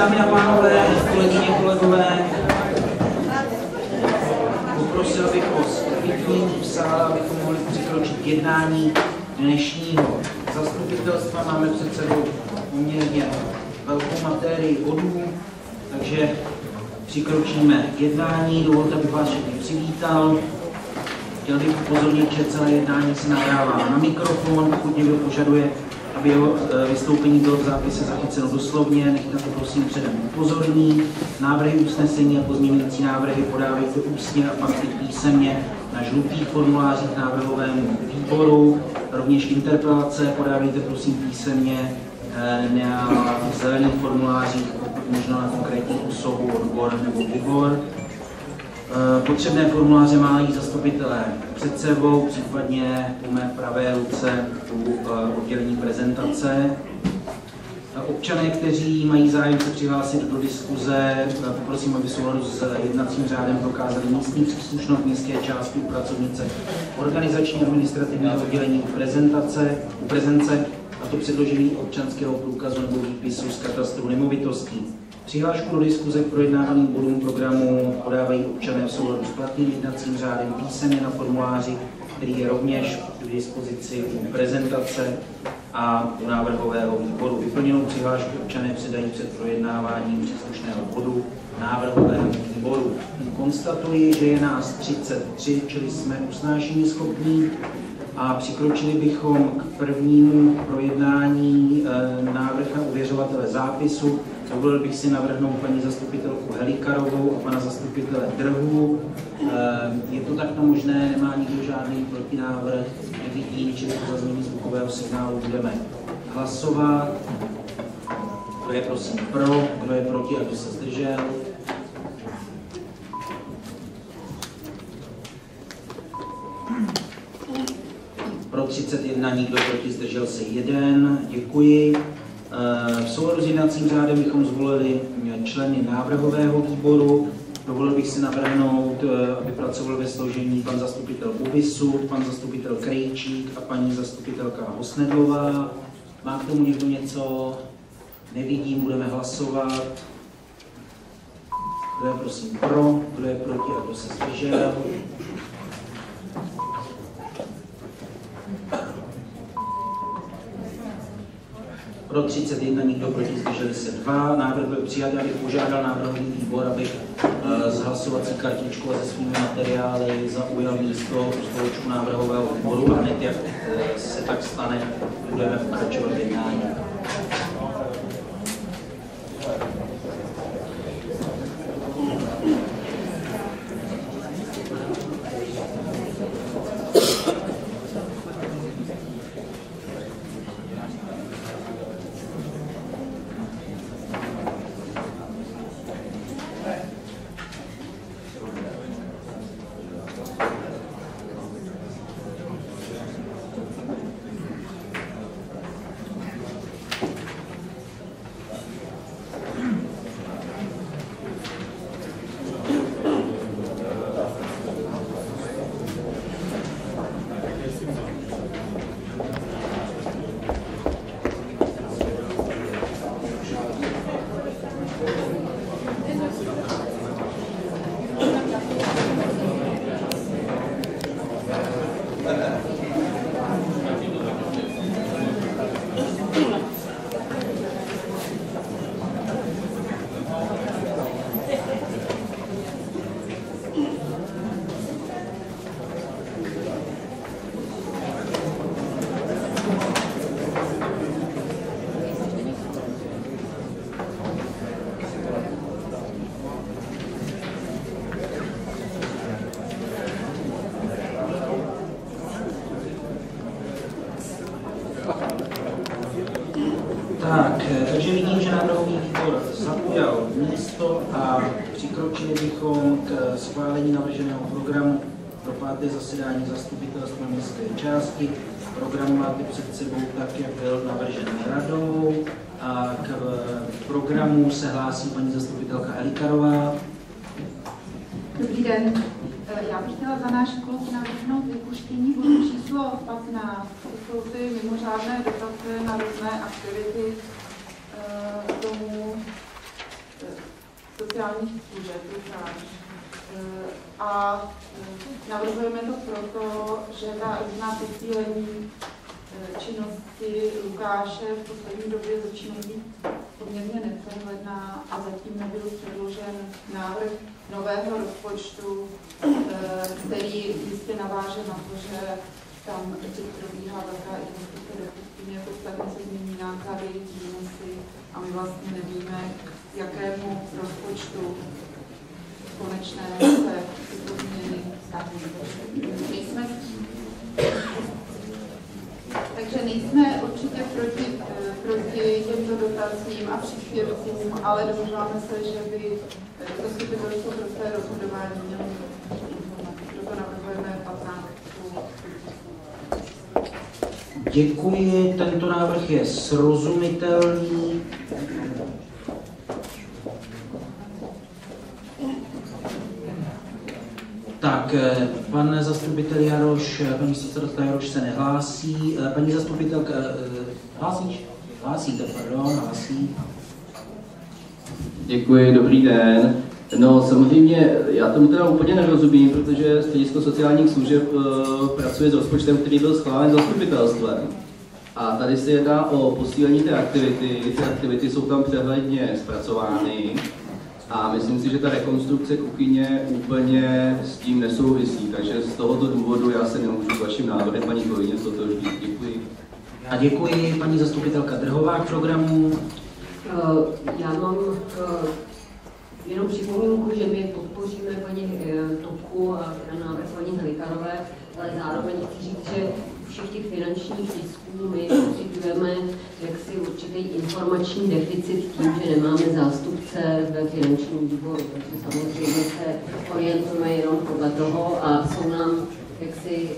dámy a pánové, kolegyně, kolegové, poprosil bych o zklidnění v sále, abychom mohli přikročit k jednání dnešního zastupitelstva. Máme před sebou poměrně velkou materii bodů, takže přikročíme k jednání. Dovolte, abych vás všechny přivítal. Chtěl bych upozornit, že celé jednání se nahrává na mikrofon, pokud někdo požaduje, aby jeho vystoupení bylo v zápise zachyceno doslovně, nechte to prosím předem upozorní. Návrhy usnesení a pozměňující návrhy podávejte ústně a pak písemně na žlutých formulářích návrhovému výboru. Rovněž interpelace podávejte prosím písemně na zelených formulářích, pokud možno na konkrétní osobu, odbor nebo výbor. Potřebné formuláře mají zastupitelé před sebou, případně u mé pravé ruce u oddělení prezentace. Občané, kteří mají zájem se přihlásit do diskuze, poprosím, aby v souladu s jednacím řádem prokázali místní příslušnost městské části u pracovnice organizačně administrativního oddělení u prezence, a to předložení občanského průkazu nebo výpisu z katastru nemovitostí. Přihlášku do diskuze k projednávaným bodům programu podávají občané v souladu s platným jednacím řádem písemně na formuláři, který je rovněž k dispozici u prezentace a u návrhového výboru. Vyplněnou přihlášku občané předají před projednáváním příslušného bodu návrhovému výboru. Konstatuji, že je nás 33, čili jsme usnášeníschopní, a přikročili bychom k prvnímu projednání návrhu na ověřovatele zápisu. Dovolil bych si navrhnout paní zastupitelku Helikarovou a pana zastupitele Drhu. Je to takto možné, nemá nikdo žádný protinávrh, nevidím, čili po zaznění zvukového signálu budeme hlasovat. Kdo je prosím pro, kdo je proti a kdo se zdržel? Pro 31, nikdo proti, zdržel se 1, děkuji. V souladu s jednacím řádem bychom zvolili členy návrhového výboru. Dovolil bych si navrhnout, aby pracoval ve složení pan zastupitel Bubisu, pan zastupitel Krejčík a paní zastupitelka Hosnedlová. Má k tomu někdo něco? Nevidím, budeme hlasovat. Kdo je prosím pro, kdo je proti a kdo se zdržel? Pro 31, nikdo proti, zdrželi se 2. Návrh byl přijat, abych požádal návrhový výbor, abych z hlasovací kartičkou a ze svými materiály zaujal místo u stolečku návrhového výboru, a hned jak se tak stane, budeme pokračovat jednání. Zasedání zastupitelstva městské části. Program máte před sebou tak, jak byl navržen radou. A k programu se hlásí paní zastupitelka Helikarová. Dobrý den. Já bych chtěla za náš klub navrhnout vypuštění bodu číslo 15. To jsou ty mimořádné dotace na různé aktivity domů sociálních služeb a navrhujeme to proto, že ta různá posílení činnosti Lukáše v poslední době začíná být poměrně nepřehledná a zatím nebyl předložen návrh nového rozpočtu, který jistě naváže na to, že tam teď probíhá velká investice do kuchyně, podstatně se změní náklady, výnosy a my vlastně nevíme, jakému rozpočtu konečné se tyto změny staví. Takže nejsme určitě proti těmto dotazím a příspěvcům, ale domníváme se, že by zastupitelstvo pro své rozhodování mělo informace. Proto navrhujeme 15. Děkuji, tento návrh je srozumitelný. Tak, pan zastupitel Jaroš, paní místopředsedkyně Jaroš se nehlásí. Paní zastupitelka, hlásíš? Hlásíte, pardon, hlásí. Děkuji, dobrý den. No samozřejmě, já tomu teda úplně nerozumím, protože Středisko sociálních služeb pracuje s rozpočtem, který byl schválen zastupitelstvem. A tady se jedná o posílení té aktivity, ty aktivity jsou tam přehledně zpracovány. A myslím si, že ta rekonstrukce kuchyně úplně s tím nesouvisí, takže z tohoto důvodu já se nemůžu s vaším návrhem, paní kolegyně, ztotožnit. Děkuji. A děkuji, paní zastupitelka Drhová k programu. Já mám jenom připomínku, že my podpoříme paní Topku a návrh paní Helikarové, ale zároveň chci říct, že všech těch finančních tisků my pocitujeme jaksi určitý informační deficit tím, že nemáme zástupce ve finančním výboru, takže samozřejmě se orientujeme jenom podle toho a jsou nám jaksi,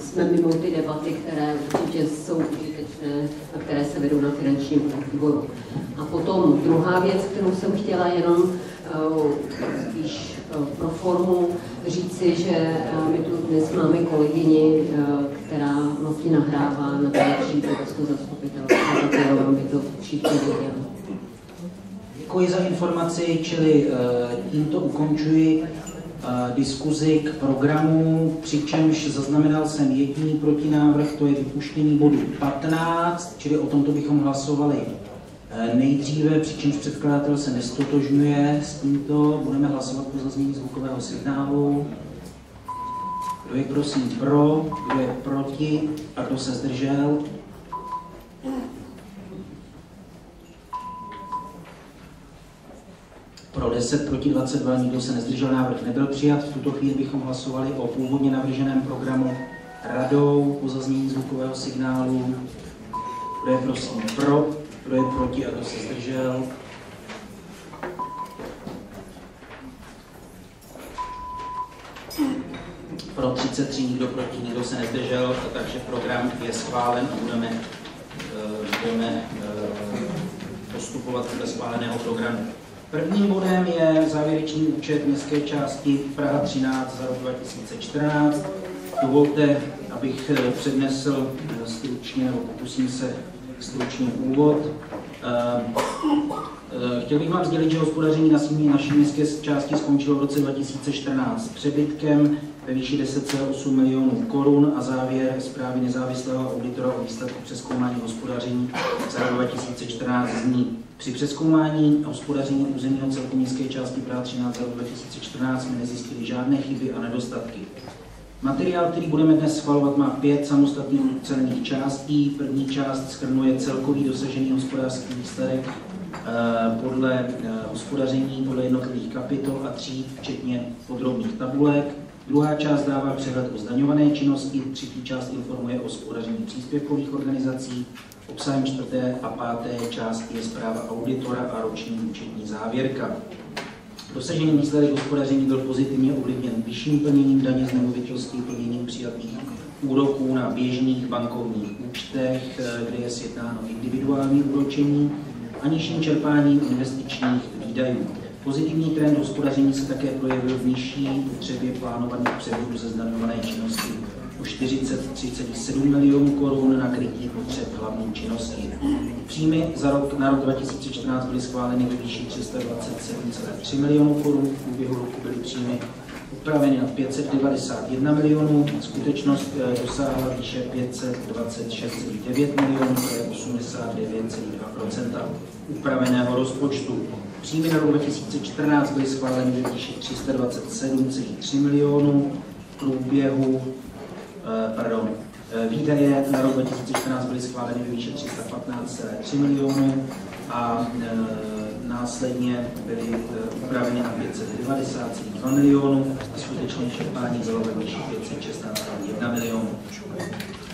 jsme mimo ty debaty, které určitě jsou užitečné a které se vedou na finančním výboru. A potom druhá věc, kterou jsem chtěla jenom spíš pro formu říci, že my tu dnes máme kolegyni, která vlastně nahrává na další prostě zastupitelství, kterou by to všichni věděli. Děkuji za informaci, čili tímto ukončuji diskuzi k programu, přičemž zaznamenal jsem jediný protinávrh, to je vypuštění bodu 15, čili o tomto bychom hlasovali nejdříve, přičemž předkladatel se nestotožňuje s tímto. Budeme hlasovat pro zaznění zvukového signálu. Kdo je prosím pro, kdo je proti a kdo se zdržel? Pro 10, proti 22, nikdo se nezdržel, návrh nebyl přijat. V tuto chvíli bychom hlasovali o původně navrženém programu radou po zaznění zvukového signálu. Kdo je prosím pro? Kdo je proti a kdo se zdržel? Pro 33, nikdo proti, nikdo se nezdržel, takže program je schválen a budeme postupovat podle schváleného programu. Prvním bodem je závěrečný účet městské části Praha 13 za rok 2014. Dovolte, abych přednesl stručně, nebo pokusím se stručný úvod. Chtěl bych vám sdělit, že hospodaření naší městské části skončilo v roce 2014 přebytkem ve výši 10,8 milionů korun a závěr zprávy nezávislého auditora o výsledku přezkoumání hospodaření za rok 2014 zní: při přezkoumání hospodaření územního celku městské části Praha 13 za rok 2014 jsme nezjistili žádné chyby a nedostatky. Materiál, který budeme dnes schvalovat, má 5 samostatných ucelených částí. První část shrnuje celkový dosažený hospodářský výsledek podle hospodaření, podle jednotlivých kapitol a tříd, včetně podrobných tabulek. Druhá část dává přehled o zdaňované činnosti, třetí část informuje o hospodaření příspěvkových organizací, obsahem čtvrté a páté části je zpráva auditora a roční účetní závěrka. Dosažený výsledek hospodaření byl pozitivně ovlivněn vyšším plněním daně z nemovitostí, plněním přijatých úroků na běžných bankovních účtech, kde je sjednáno individuální úročení, a nižším čerpáním investičních výdajů. Pozitivní trend hospodaření se také projevil v nižší potřebě plánovaných převodů ze zdaňované činnosti o 43,7 milionů korun na krytí potřeb hlavní činnosti. V Příjmy za rok, na rok 2014 byly schváleny ve výši 327,3 milionů korun, v průběhu roku byly příjmy upraveny na 591 milionů, skutečnost dosáhla výše 526,9 milionů, to je 89,2% upraveného rozpočtu. Příjmy na rok 2014 byly schváleny ve výši 327,3 milionů, v průběhu, výdaje na rok 2014 byly schváleny ve výši 315,3 milionů a následně byly upraveny na 590,2 milionů a skutečně čerpání bylo ve výši 516,1 milionů.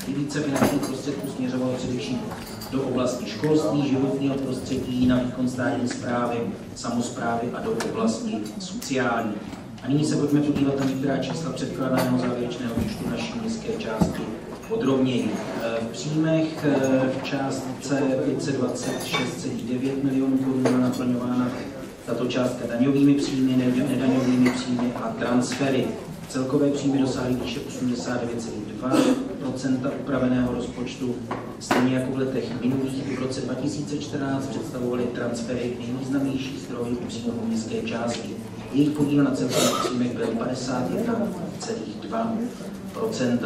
Nejvíce finančních prostředků směřovalo především do oblasti školství, životního prostředí, na výkon státní správy, samosprávy a do oblasti sociální. A nyní se pojďme podívat na některá čísla předkládaného závěrečného účtu naší městské části podrobněji. V příjmech v částce 526,9 milionů korun byla naplňována tato částka daňovými příjmy, nedaňovými příjmy a transfery. Celkové příjmy dosáhly výše 89,2% upraveného rozpočtu, stejně jako v letech minulých i v roce 2014 představovaly transfery nejvýznamnější zdroj příjmu městské části. Jejich podíl na celkových příjmech byl 51,2%.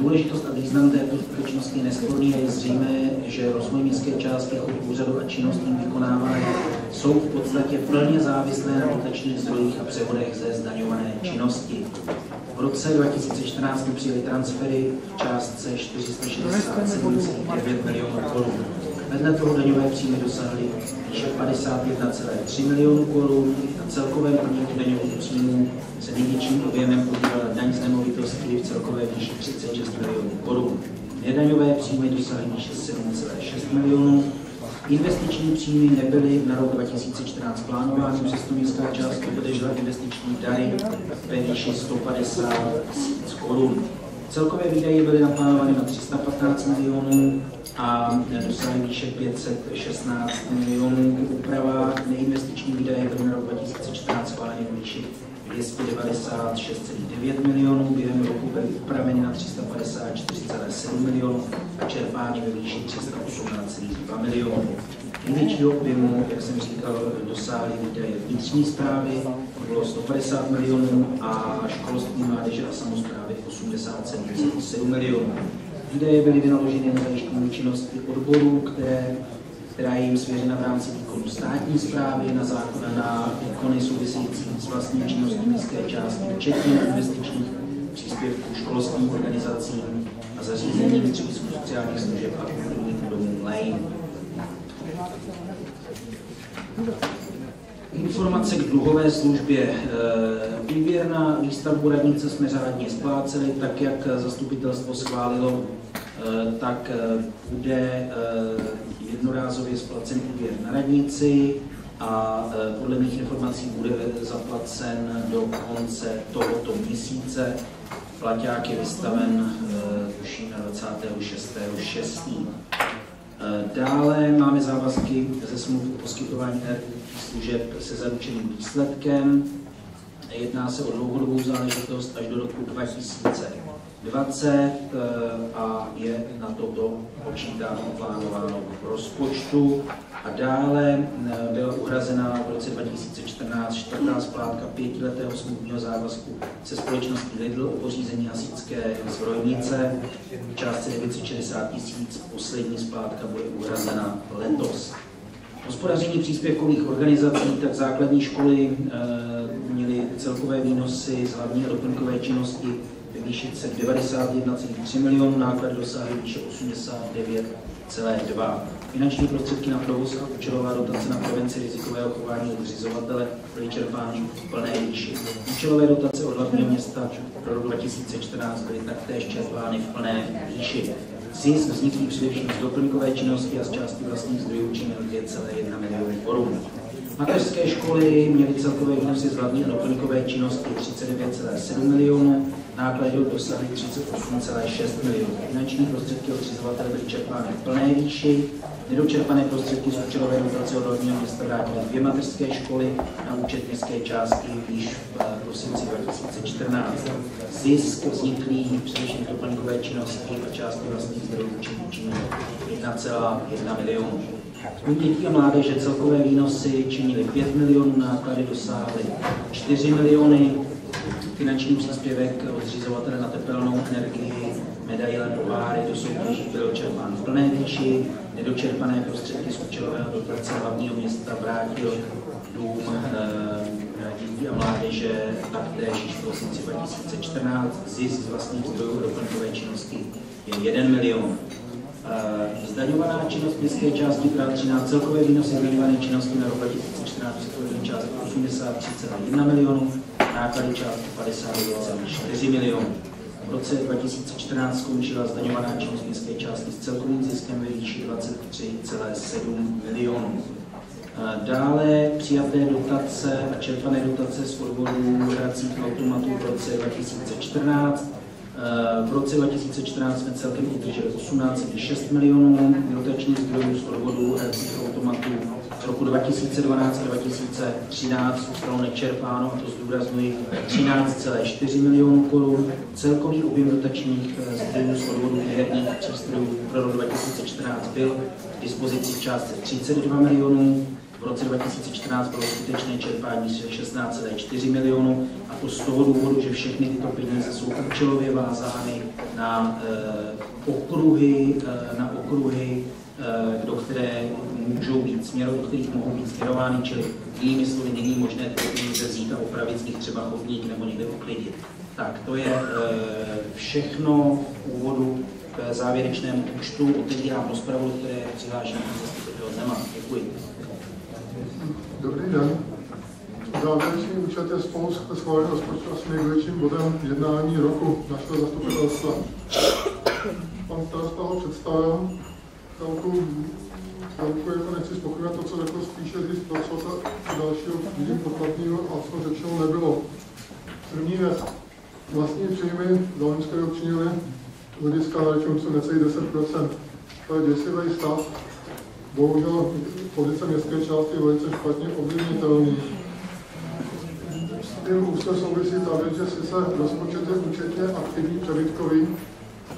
Důležitost a význam této skutečnosti je nesporný a je zřejmé, že rozvoj městské části jako úřadu a činností vykonávané jsou v podstatě plně závislé na dotačních zdrojích a převodech ze zdaňované činnosti. V roce 2014 přijaly transfery v částce 467,9 milionů korun. Vedle toho daňové příjmy dosáhly výše 51,3 milionů korun. Na celkovém podílu daňových příjmů se největším objemem podílela daň z nemovitosti v celkové výši 36 milionů korun. Nedaňové příjmy dosáhly výše 7,6 milionů. Investiční příjmy nebyly na rok 2014 plánovány, přesto městská část obdržela investiční dary ve výši 150 tisíc korun. Celkové výdaje byly naplánovány na 315 milionů a dosáhly výše 516 milionů. Úprava neinvestiční výdaje byly na rok 2014 schváleny ve výši 296,9 milionů, během roku byly upraveny na 354,7 milionů a čerpání ve výši 318,2 milionů. Největšího objemu, jak jsem říkal, dosáhly výdaje vnitřní správy, bylo 150 milionů a školství, mládeže a samosprávy 87,7 milionů. Výdaje byly vynaloženy na zajištění činnosti odborů, která je jim svěřena v rámci výkonu státní správy, na výkony související s vlastní činností městské části, včetně investičních příspěvků školským organizacím a zařízením střediska sociálních služeb a kulturních domů Lane. Informace k dluhové službě. Výběr na výstavbu radnice jsme řádně spláceli, tak jak zastupitelstvo schválilo, tak bude jednorázově splacen úvěr na radnici a podle mých informací bude zaplacen do konce tohoto měsíce. Plaťák je vystaven tuším na 26.6. Dále máme závazky ze smluv o poskytování služeb se zaručeným výsledkem. Jedná se o dlouhodobou záležitost až do roku 2020 a je na toto počítáno plánováno v rozpočtu. A dále byla uhrazena v roce 2014 čtvrtá splátka pětiletého smluvního závazku se společností Lidl o pořízení hasičské zbrojnice v částce 960 tisíc, poslední splátka bude uhrazena letos. Hospodaření příspěvkových organizací, tak základní školy měly celkové výnosy z hlavní a doplňkové činnosti ve výši 91,3 milionů, náklad dosáhly výše 89,2. Finanční prostředky na provoz a účelová dotace na prevenci rizikového chování od zřizovatele byly čerpány v plné výši. Účelové dotace od hlavního města pro rok 2014 byly taktéž čerpány v plné výši. Zisk vzniklý především z doplňkové činnosti a z části vlastních zdrojů činil 2,1 milionů korun. Mateřské školy měly celkové výnosy z hlavní a doplňkové činnosti 39,7 milionů, náklady dosáhly 38,6 milionů. Finanční prostředky od zřizovatele byly čerpány v plné výši. Nedočerpané prostředky z účelové dotace od hlavního města vrátily dvě mateřské školy na účet městské části již v prosinci 2014. Zisk vzniklý především doplňkové činností a části vlastních zdrojů činí 1,1 milionu. U dětí a mládeže celkové výnosy činily 5 milionů, náklady dosáhly 4 miliony, finanční příspěvek od zřizovatele na tepelnou energii, medaile poháry do soutěží byl čerpán v plné výši, nedočerpané prostředky z účelového dotace hlavního města vrátil dům dětí a mládeže, taktéž již v prosinci 2014, zisk z vlastních zdrojů doplňkové činnosti je 1 milion. Zdaňovaná činnost městské části Praha 13, celkové výnosy zdaňované činnosti na rok 2014 předpovědnou část 83,1 milionů, náklady částky 59,4 milionů. V roce 2014 skončila zdaňovaná činnost městské části s celkovým ziskem ve výši 23,7 milionů. Dále přijaté dotace a čerpané dotace z odvodů hracích automatů v roce 2014. V roce 2014 jsme celkem udrželi 18,6 milionů dotačních zdrojů z odvodů hracích automatů. Z roku 2012 a 2013 zůstalo nečerpáno, a to zdůraznuji, 13,4 milionů korun. Celkový objem dotačních zdrojů z odvodů herních přístrojů pro rok 2014 byl k dispozici v částce 32 milionů. V roce 2014 bylo skutečné čerpání 16,4 milionů, a to z toho důvodu, že všechny tyto peníze jsou účelově vázány na okruhy, do které můžou být směrovat, do kterých mohou být směrovány, čili jinými slovy není možné tyto peníze vzít a opravit z nich třeba chodník nebo někde uklidit. Tak to je všechno v úvodu k závěrečnému účtu. Otevírám rozpravu, které je přihlášené zastupitel Zema. Děkuji. Dobrý den. Závěrečný účet je spolu s schváleným rozpočtem asi největším bodem jednání roku našeho zastupitelstva. Pan starosta ho představil. Celku jako nechci spokojevat to, co řekl, spíše říct to, co se dalšího vidím podstatného a co řečeno nebylo. První věc. Vlastní příjmy za loňské rok činily z hlediska náročníců necelých 10%. To je děsivý stav. Bohužel pozice městské části je velice špatně ovlivnitelný. S tím úzce souvisí ta věc, že sice rozpočet je účetně aktivní přebytkový,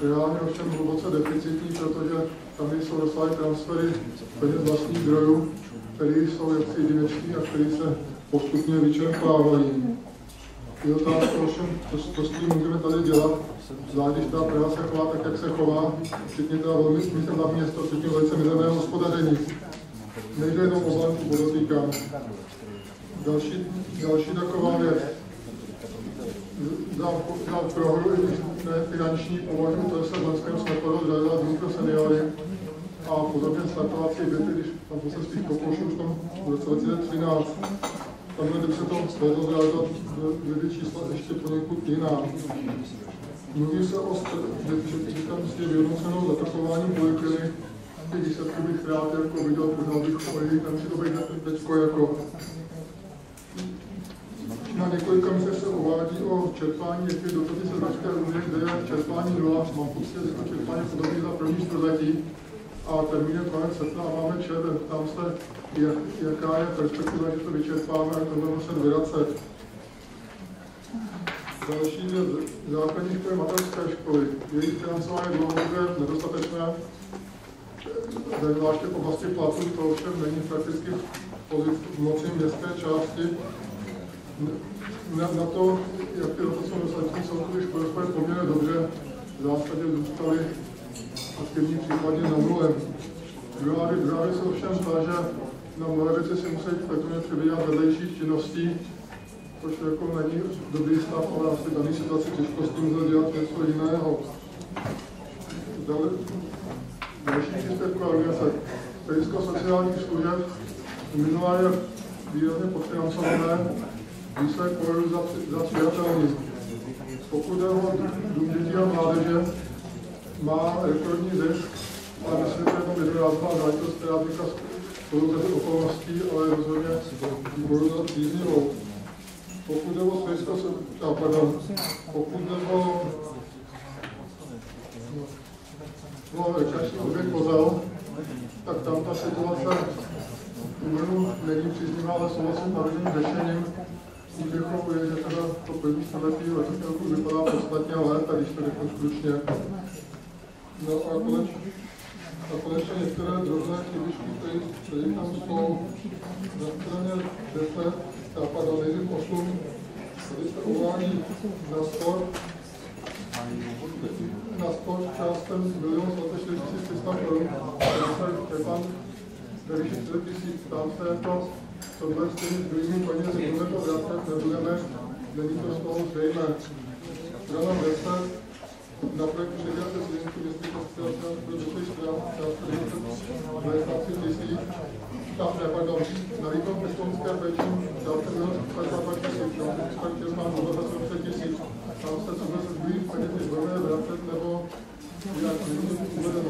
reálně ovšem hluboce deficitní, protože tam jsou dosáhlé transfery peněz vlastních zdrojů, které jsou jaksi jedinečné a které se postupně vyčerpávají. Je otázka ovšem, co s tím můžeme tady dělat, zvlášť když ta Praha se chová tak, jak se chová, včetně teda velmi smyslná město, včetně velice mizerného hospodaření. Nejde jenom o vládku, podotýkám. Další taková věc. Za prohru finanční považu, to je se v loňském sleporu zřadila dům pro seniory a podobně startovací věty, když tam to se spíš pokoušel už tam v roce 2013. Tam kdyby se to zvedlo zrealizovat dvě čísla ještě poněkud jiná. Mluví se o vyhodnocenou zatakováním poliklinik, ty výsledky bych rád jako viděl, pořád bych pojít, tam si to bych teďko jako. Na několika místech se uvádí o čerpání některých dotací z Evropské unie, kde je čerpání dola, mám pocit, že to čerpání podobně za první čtvrtletí a termín je konec srpna a máme červen. Tam se, jaká je perspektiva, že to vyčerpáme a tohle muset vyracet. Další je základní školy, mateřské školy. Jejich financování je dlouhodobě nedostatečné, zvláště v oblasti platů, to ovšem není prakticky v moci městské části. Na to, jak ty dotace dostatečné, celkově školy jsou poměrně dobře, v zásadě zůstaly aktivní případně na nule. Druhá věc ovšem ta, že na mnohé věci si musí efektivně přibývat vedlejších činností, což jako není dobrý stav, ale asi daný situaci těžko s tím může dělat něco jiného. Další příspěvku a organizace. Střediska sociálních služeb minulá je výrazně podfinancované, výsledek považuji za přijatelný. Pokud jde o dům dětí a mládeže, má rekordní zisk, ale myslím, že to jednorázová záležitost, která vznikla z okolností, ale rozhodně budu za příznivou. Pokud jde o rekreační objekt Kozel, tak tam ta situace není příznivá, ale souhlasím s národním řešením. tím bychom je, že teda to první stavební legislativu vypadá podstatně lépe, když to řeknu stručně. No a konečně některé drobné chybičky, které tam jsou na straně 10, pardon, nejdřív 8, tady se uvádí na sport, částem 1 400 000 korun, které tam ve výši 4 000, tam se to, tohle s těmi druhými penězi budeme to vrátit, nebudeme, není to z toho zřejmé. Strana 10, na projekt Předělace Zlínský městský asociace pro došlý štrán, část 40 000, tam ne, pardon, na výkon pěstounské péči, část 1 000 000, tam se tohle se druhým penězi budeme vrátit, nebo jinak není to uvedeno.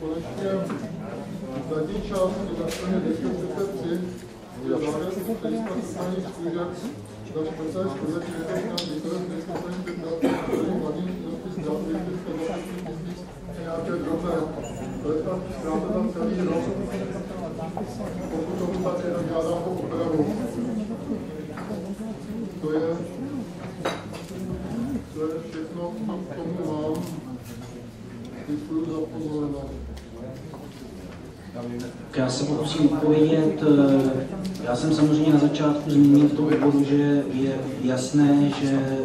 Konečně zadní část je na straně 233, je závěr Střediska sociálních služeb, na čtvrté škole, které na výkonu Střediska sociálních služeb, které mladí činnosti zdraví, které se vlastní tisíc nějaké drobné. To je tam ztráta na celý rok, pokud tomu tady jenom žádám o opravu. To je všechno, co k tomu mám. Já se pokusím odpovědět. Já jsem samozřejmě na začátku zmínil v tom úvodu, že je jasné, že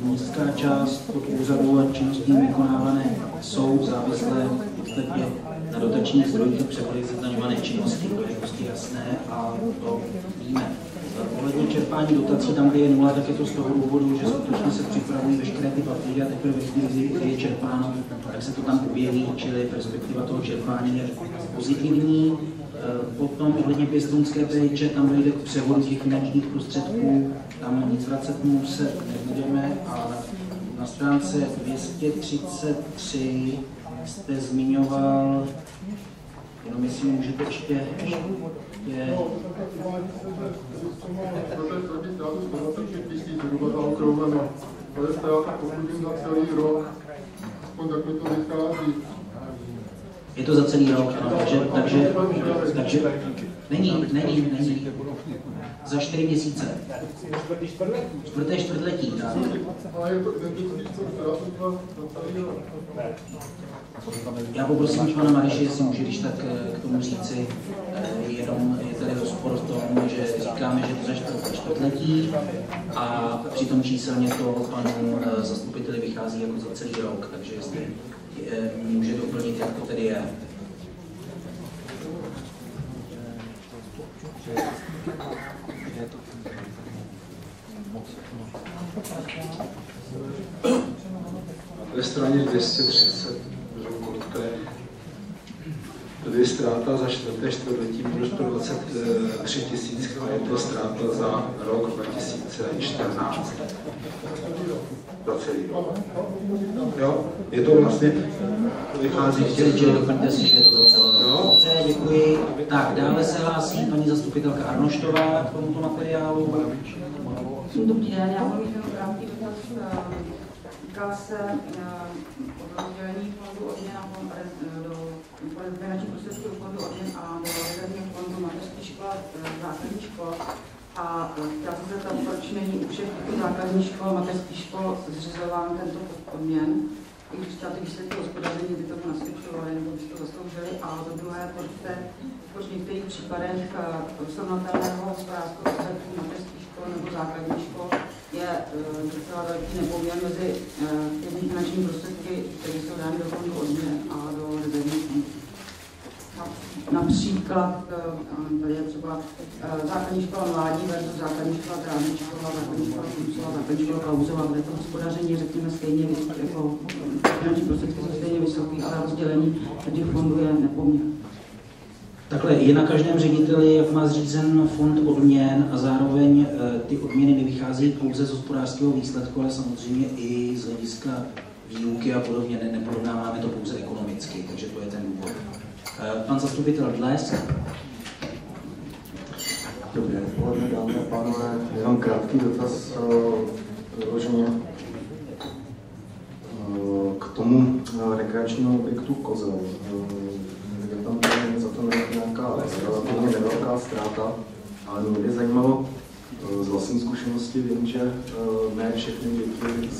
městská část pod úřadu a činností vykonávané jsou závislé v podstatě na dotačních zdrojích převoditelné činnosti. To je prostě jasné a to víme. Ohledně čerpání dotací tam, kde je nula, tak je to z toho důvodu, že skutečně se připravují veškeré ty papíry a teprve ve chvíli, kdy je čerpáno, tak se to tam objeví, čili perspektiva toho čerpání je pozitivní. Potom ohledně pěstounské péče, tam dojde k převodu těch finančních prostředků, tam nic vracet mu se nebudeme, a na stránce 233 jste zmiňoval, jenom jestli můžete ještě to je ztráta, pokud jim na celý rok, aspoň tak mi to vychází. Je to za celý rok, ano, takže není. Za 4 měsíce. Čtvrté čtvrtletí, tak. Ale je to identický, co ztrátu za celý rok. Já poprosím pana Mariše, jestli může když tak k tomu říci, jenom je tady rozpor v tom, že říkáme, že to za čtvrtletí a přitom číselně to panu zastupiteli vychází jako za celý rok, takže jestli může doplnit, jak to tedy je. Ve straně 230 je ztráta za čtvrté čtvrtletí minus 23 000 a je to ztráta za rok 2014. Za celý rok. Jo, je to vlastně, vychází v těch... Doplňte si, že je to za celý rok. Dobře, děkuji. Tak, dále se hlásí paní zastupitelka Arnoštová k tomuto materiálu. Dobrý den, já mám jenom krátký dotaz. Týká se oddělení fondu odměn a finančních prostředků fondu odměn a moderního fondu mateřských škol, základních škol. A chtěla jsem se zeptat, proč není u všech základních škol, mateřských škol zřizován tento odměn, i když třeba ty výsledky hospodaření by tomu nasvědčovaly, nebo by to zasloužili, a za druhé, proč v některých případech srovnatelného hospodářského výsledku mateřských škol nebo základních škol je docela velký nepoměr mezi těmi finančními prostředky, které jsou dány do fondu odměn a do rezervních fondů. Například tady je třeba základní škola mládí versus základní škola drávní škola, základní škola Klucova, základní škola Klauzova, kde to hospodaření, řekněme, stejně jako finanční prostředky jsou stejně vysoký, ale rozdělení těch fondů je nepoměr. Takhle je na každém řediteli, jak má zřízen fond odměn, a zároveň ty odměny nevychází pouze z hospodářského výsledku, ale samozřejmě i z hlediska výuky a podobně. Neporovnáváme to pouze ekonomicky, takže to je ten důvod. Pan zastupitel Dles. Dobré odpoledne, dámy a pánové. Jenom krátký dotaz k tomu rekreačnímu objektu Kozel. Tam za to nějaká relativně velká ztráta, ale mě zajímalo z vlastní zkušenosti, vím, že ne všechny děti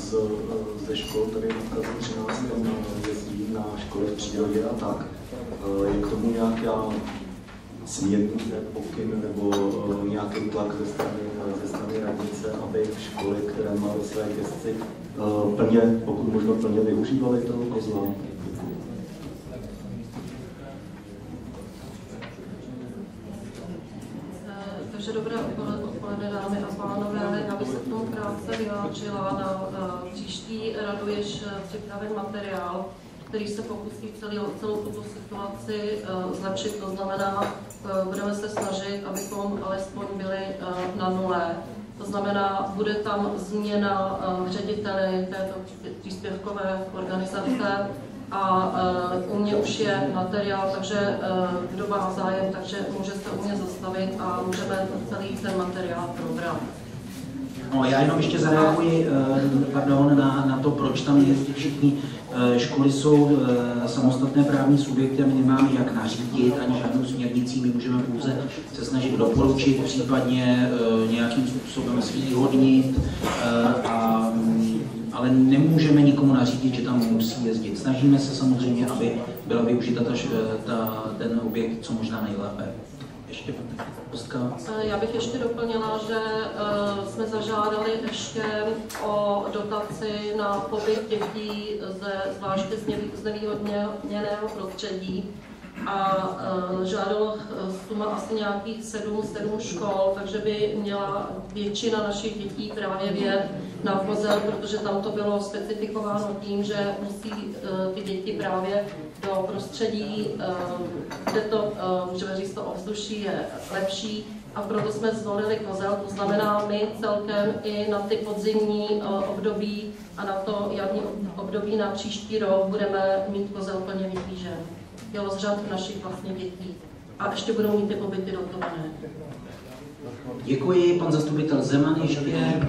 ze škol tady na Praze 13 jezdí na školy v přírodě a tak. Je k tomu nějaká směrnice, pokyn nebo nějaký tlak ze strany radnice, aby školy, které má ve své gesci, pokud možno plně využívaly toho kozla? Takže dobré odpoledne, dámy a pánové, já bych se k tomu krátce vyjádřila. Na příští radu jež připraven materiál, který se pokusí celou tuto situaci zlepšit. To znamená, budeme se snažit, abychom alespoň byli na nule. To znamená, bude tam změna řediteli této příspěvkové organizace a u mě už je materiál, takže kdo má zájem, takže může se u mě zastavit a můžeme celý ten materiál probrat. No, já jenom ještě zareaguji na to, proč tam jezdí všichni. Školy jsou samostatné právní subjekty a my nemáme jak nařídit ani žádnou směrnicí. My můžeme pouze se snažit doporučit, případně nějakým způsobem zvýhodnit, ale nemůžeme nikomu nařídit, že tam musí jezdit. Snažíme se samozřejmě, aby byla využita ten objekt co možná nejlépe. Ještě Pustka. Já bych ještě doplnila, že jsme zažádali ještě o dotaci na pobyt dětí ze zvláště znevýhodněného prostředí a žádalo suma asi nějakých 7 škol, takže by měla většina našich dětí právě vjet na pozel, protože tam to bylo specifikováno tím, že musí ty děti právě do prostředí, kde to, můžeme říct, to ovzduší je lepší, a proto jsme zvolili kozel, to znamená my celkem i na ty podzimní období a na to jarní období na příští rok budeme mít kozel plně vytížen. Bylo z řad našich vlastních dětí. A ještě budou mít ty pobyty dotované. Děkuji, pan zastupitel Zeman ještě.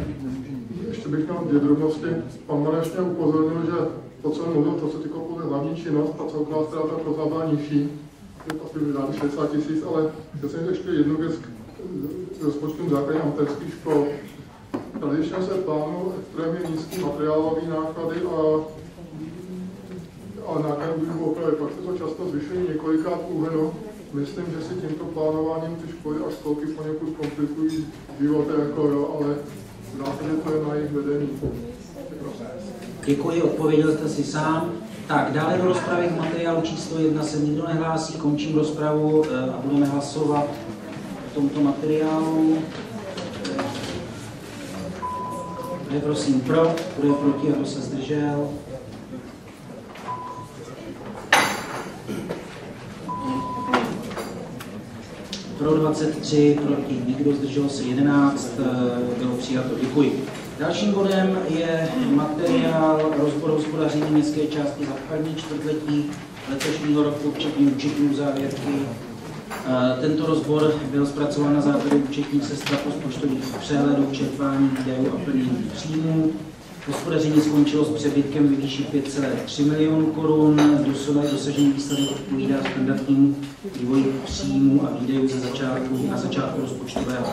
Ještě bych měl dvě drobnosti. Pan Marešně upozornil, že to, co mluvil, to se týkalo pouze hlavní činnost, ta celková ztráta prohlábá nižší, je asi vydáno 60 000, ale jsem ještě jednu věc s rozpočtem základních amatérských škol. Tradičně se plánují extrémně nízký materiálový náklady a náklady budou opravy. Pak se to často zvyšují několikrát úhrno. Myslím, že si tímto plánováním ty školy a školky poněkud komplikují život jako, ale zásadně to je na jejich vedení. Děkuji, odpověděl jste si sám. Tak, dále do rozpravy k materiálu číslo 1 se nikdo nehlásí, končím rozpravu a budeme hlasovat o tomto materiálu. Kdo je prosím pro, kdo je proti a kdo se zdržel? Pro 23, proti nikdo, zdrželo se 11, bylo přijato. Děkuji. Dalším bodem je materiál rozboru hospodaření městské části za první čtvrtletí letošního roku včetně účetní závěrky. Tento rozbor byl zpracován na základě účetních sestav rozpočtových přehledů, čerpání výdajů a plnění příjmů. Hospodaření skončilo s přebytkem ve výši 5,3 milionů korun. Dosažený výsledek odpovídá standardnímu vývoji příjmů a výdajů na začátku rozpočtového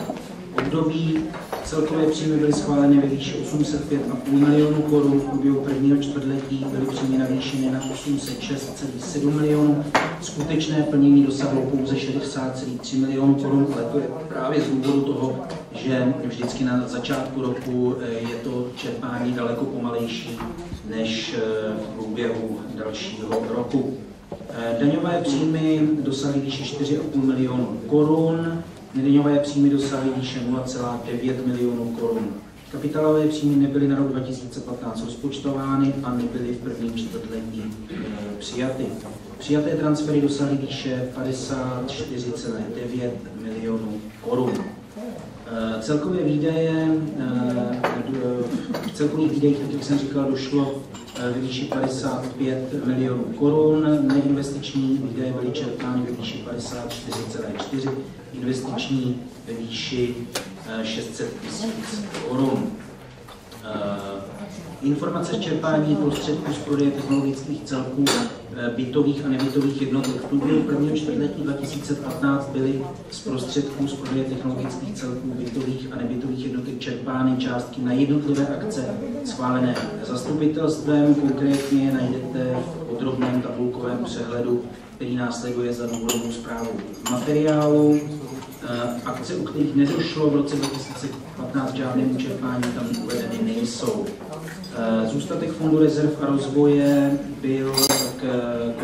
období. Celkové příjmy byly schváleny ve výši 805,5 milionů korun. V průběhu prvního čtvrtletí byly příjmy navýšeny na 806,7 milionů. Skutečné plnění dosáhlo pouze 60,3 milionů korun, ale to je právě z důvodu toho, že vždycky na začátku roku je to čerpání daleko pomalejší než v průběhu dalšího roku. Daňové příjmy dosáhly výše 4,5 milionů korun, nedaňové příjmy dosáhly výše 0,9 milionů korun. Kapitálové příjmy nebyly na rok 2015 rozpočtovány a nebyly v prvním čtvrtletí přijaty. Přijaté transfery dosáhly výše 54,9 milionů korun. Celkové výdaje, v celkových výdajích, jak jsem říkal, došlo ve výši 55 milionů korun, neinvestiční výdaje byly čerpány ve výši 54,4, investiční ve výši 600 000 korun. Informace z čerpání prostředků z prodeje technologických celků bytových a nebytových jednotek. V průběhu prvního čtvrtletí 2015 byly z prostředků z prodeje technologických celků bytových a nebytových jednotek čerpány částky na jednotlivé akce schválené zastupitelstvem. Konkrétně najdete v podrobném tabulkovém přehledu, který následuje za důvodovou zprávu materiálu. Akce, u kterých nedošlo v roce 2015 žádnému čerpání, tam uvedeny nejsou. Zůstatek fondu rezerv a rozvoje byl k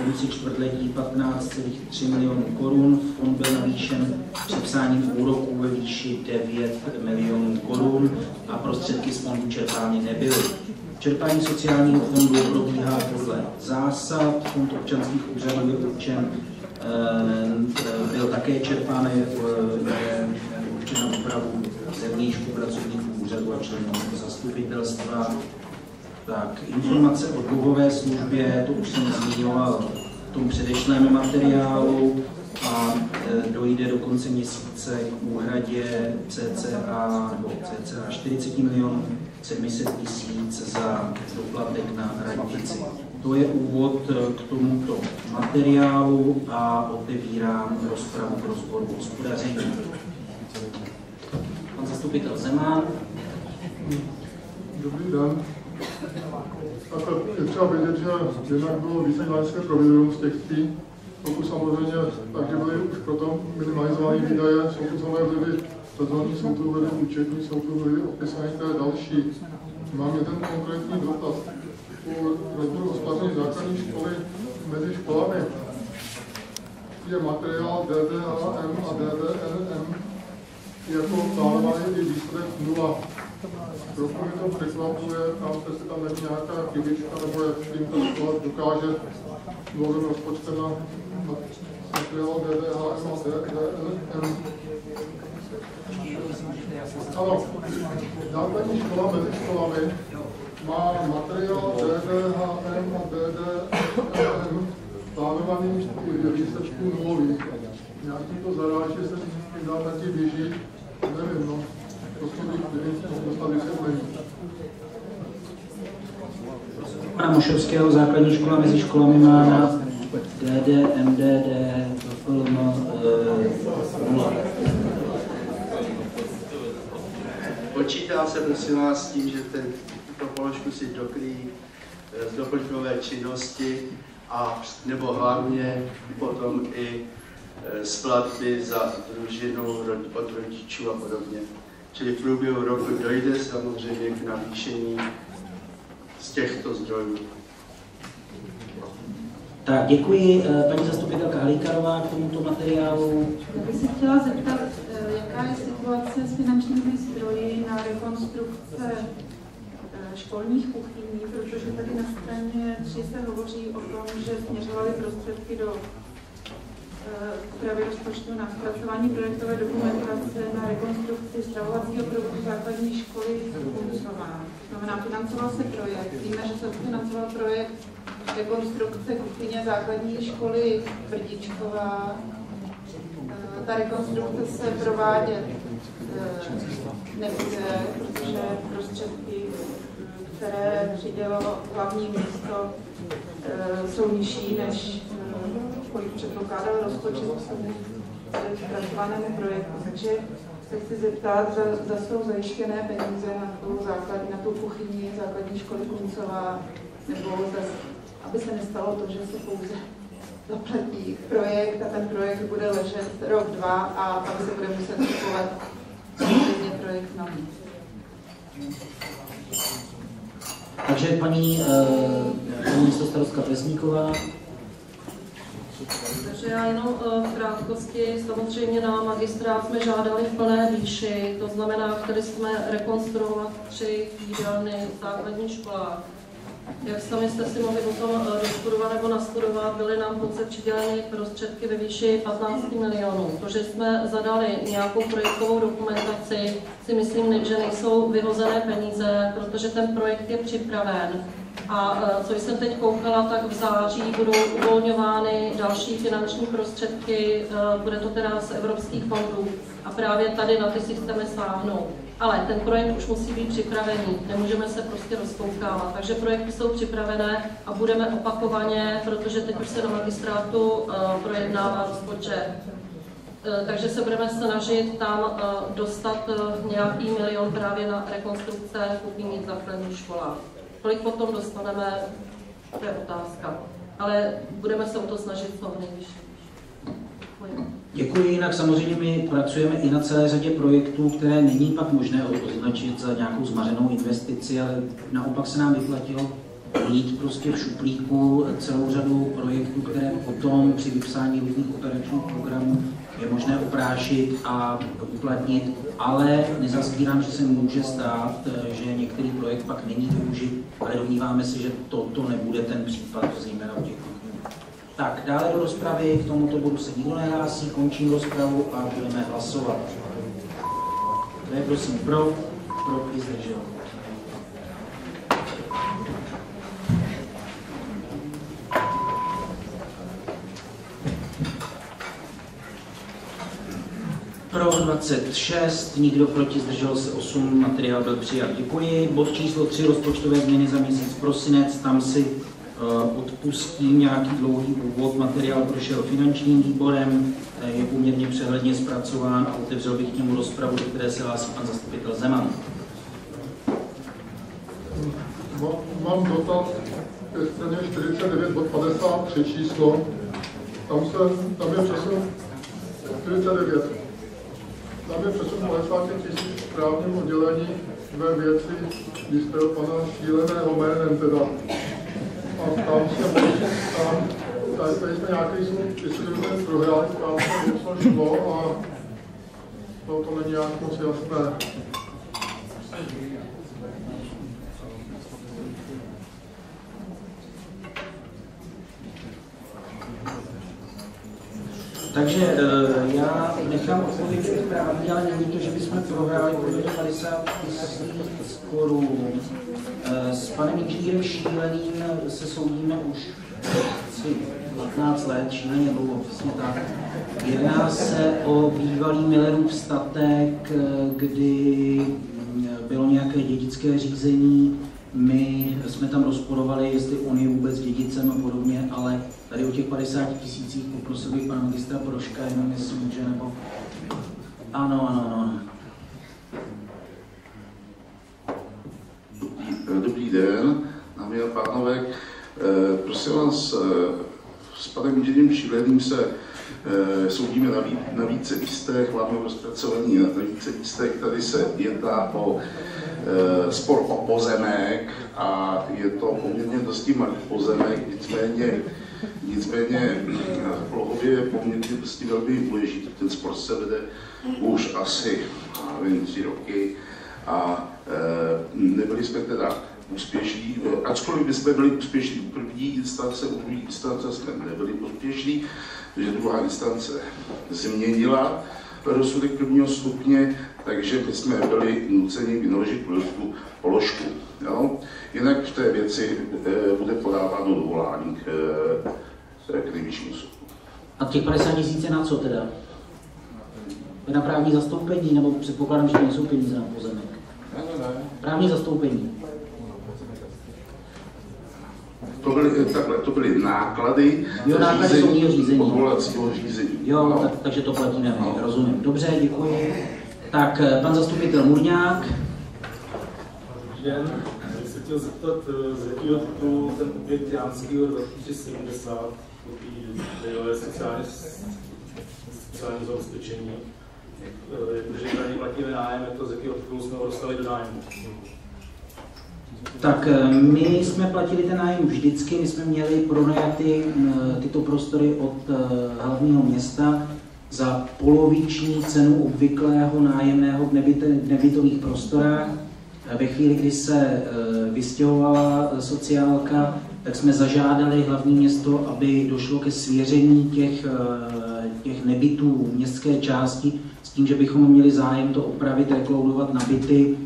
konci čtvrtletí 15,3 milionů korun. Fond byl navýšen přepsáním úroků ve výši 9 milionů korun a prostředky z fondu čerpány nebyly. Čerpání sociálního fondu probíhá podle zásad. Fond občanských úřadů je určen, byl také čerpán určen na opravu zemníčku pracovníků úřadu a členů zastupitelstva. Tak, informace o dluhové službě, to už jsem zmiňoval v tom předešlém materiálu a dojde do konce měsíce k úhradě cca 40 milionů 700 tisíc za doplatek na radnici. To je úvod k tomuto materiálu a otevírám rozpravu k rozboru hospodaření. Pan zastupitel Zeman. Dobrý den. Tak je třeba vědět, že jednak bylo více nájské provizium z těchcí, pokud samozřejmě, takže byly už potom minimalizovány výdaje, jsou tu samozřejmě byly sezónní, jsou tu byly účetní, jsou tu byly opisání, to je další. Mám jeden konkrétní dotaz. U rozdílu hospodaření základní školy mezi školami je materiál DDAM a DDNM jako plánovaný i výsledek 0. Trochu mi to překvapuje, tam se tam není nějaká chybička, nebo jak jim ta škola dokáže dlouhým rozpočtem na materiál DDHM a DDNM. Ano, základní škola mezi školami má materiál DDHM a DDNM plánovaný ve výsledku nulový. Nějaký to zaráží, že se tím dál taky běží, nevím, no. Pana Mošovského, základní škola mezi školami má na DD, MDD, FLM, nula. Počítá se, prosím vás, s tím, že tuto položku si dokryjí z doplňkové činnosti a nebo hlavně potom i z platby za družinu od rodičů a podobně. Čili v průběhu roku dojde samozřejmě k navýšení z těchto zdrojů. Tak děkuji. Paní zastupitelka Halíkarová k tomuto materiálu. Já bych se chtěla zeptat, jaká je situace s finančními zdroji na rekonstrukce školních kuchyní, protože tady na straně 3 se hovoří o tom, že směřovaly prostředky do úpravy rozpočtu na zpracování projektové dokumentace na rekonstrukci stravovacího provozu základní školy Stodůlky. Znamená, financoval se projekt. Víme, že se financoval projekt rekonstrukce kuchyně základní školy Brdičková. Ta rekonstrukce se provádět nebude, protože prostředky, které přidělalo hlavní město, jsou nižší než kolik předpokládal rozpočet k zpracovanému projektu. Takže se chci zeptat, zda jsou zajištěné peníze na tu kuchyni základní školy Kuncová, nebo aby se nestalo to, že se pouze zaplatí projekt a ten projekt bude ležet rok, dva a pak se bude muset kupovat projekt na místě. Takže paní starostka Vesníková. Takže já jenom v krátkosti, samozřejmě na magistrát jsme žádali v plné výši, to znamená, tady jsme rekonstruovali 3 jídelny v základních školách. Jak sami jste si mohli potom dostudovat nebo nastudovat, byly nám pouze přiděleny prostředky ve výši 15 milionů. To, že jsme zadali nějakou projektovou dokumentaci, si myslím, že nejsou vyhozené peníze, protože ten projekt je připraven. A co jsem teď koukala, tak v září budou uvolňovány další finanční prostředky, bude to teda z evropských fondů a právě tady na ty si chceme sáhnout. Ale ten projekt už musí být připravený, nemůžeme se prostě rozkoukávat. Takže projekty jsou připravené a budeme opakovaně, protože teď už se na magistrátu projednává rozpočet. Takže se budeme snažit tam dostat nějaký milion právě na rekonstrukce kuchyní základních školách. Kolik potom dostaneme, to je otázka. Ale budeme se o to snažit co nejvyšší. Děkuji, jinak samozřejmě my pracujeme i na celé řadě projektů, které není pak možné označit za nějakou zmařenou investici, ale naopak se nám vyplatilo mít prostě v šuplíku celou řadu projektů, které potom při vypsání různých operačních programů je možné oprášit a uplatnit, ale nezastírám, že se může stát, že některý projekt pak není využit, ale domníváme se, že toto nebude ten případ, zejména u těch. Tak, dále do rozpravy, k tomuto bodu se nikdo nehlásí, končím rozpravu a budeme hlasovat. Kdo je prosím pro i zdržel. Pro 26, nikdo proti, zdržel se 8, materiál byl přijat. Děkuji. Bod číslo 3, rozpočtové změny za měsíc prosinec, tam si odpustím nějaký dlouhý úvod, materiál prošel finančním výborem, je poměrně přehledně zpracován a otevřel bych k němu rozpravu, do které se hlásí pan zastupitel Zeman. Mám dotaz ke straně 49 bod 53 číslo, tam je přesun 49, tam je přesun 50 tisíc v právním oddělení ve věci jistého pana Šíleného jménem teda. A tam se tady jsme nějaký smutný prohrál, tam se něco šlo a to není nějak moc jasné. Takže já nechám odpovědět právě, ale není to, že bychom prohráli pro 50 tisíc korun. S panem Inženýrem Šíleným se soudíme už asi 15 let, šíleně dlouho, přesně tak. Jedná se o bývalý Millerův statek, kdy bylo nějaké dědické řízení. My jsme tam rozporovali, jestli on je vůbec dědicem a podobně, ale tady o těch 50 tisících poprosil bych pana magistra Proška, jenom jestli může, nebo... Ano. Dobrý den, dámy a pánové. Prosím vás, s panem Inženýrem Šíleným se soudíme na více místech, máme rozpracovaní na více místech, tady se jedná o spor o pozemek a je to poměrně dosti malý pozemek, nicméně v plohově je poměrně dosti velmi důležitý. Ten spor se vede už asi 3 roky a nebyli jsme teda úspěšní, ačkoliv bychom byli úspěšní u první instance, u druhé instance jsme nebyli úspěšní, že druhá instance změnila rozsudek prvního stupně, takže my jsme byli nuceni vynaložit položku. Jo? Jinak v té věci bude podáváno dovolání k nejvyššímu soudu. A těch 50 tisíc na co teda? Na právní zastoupení, nebo předpokládám, že nejsou peníze na pozemek? Ne. Právní zastoupení. To byly náklady odvolacího řízení. Jo, tak, takže to platíme, no. Rozumím. Dobře, děkuji. Tak, pan zastupitel Murňák. Dobrý den, bych se chtěl zeptat, z jakého titulu ten objekt Janského 2070 o sociální zabezpečení, protože tady platíme nájem, jak to z jakého titulu jsme ho dostali do nájmu. Tak my jsme platili ten nájem vždycky, my jsme měli pronajaty tyto prostory od hlavního města za poloviční cenu obvyklého nájemného v nebytových prostorách. Ve chvíli, kdy se vystěhovala sociálka, tak jsme zažádali hlavní město, aby došlo ke svěření těch nebytů městské části s tím, že bychom měli zájem to opravit, rekloudovat na byty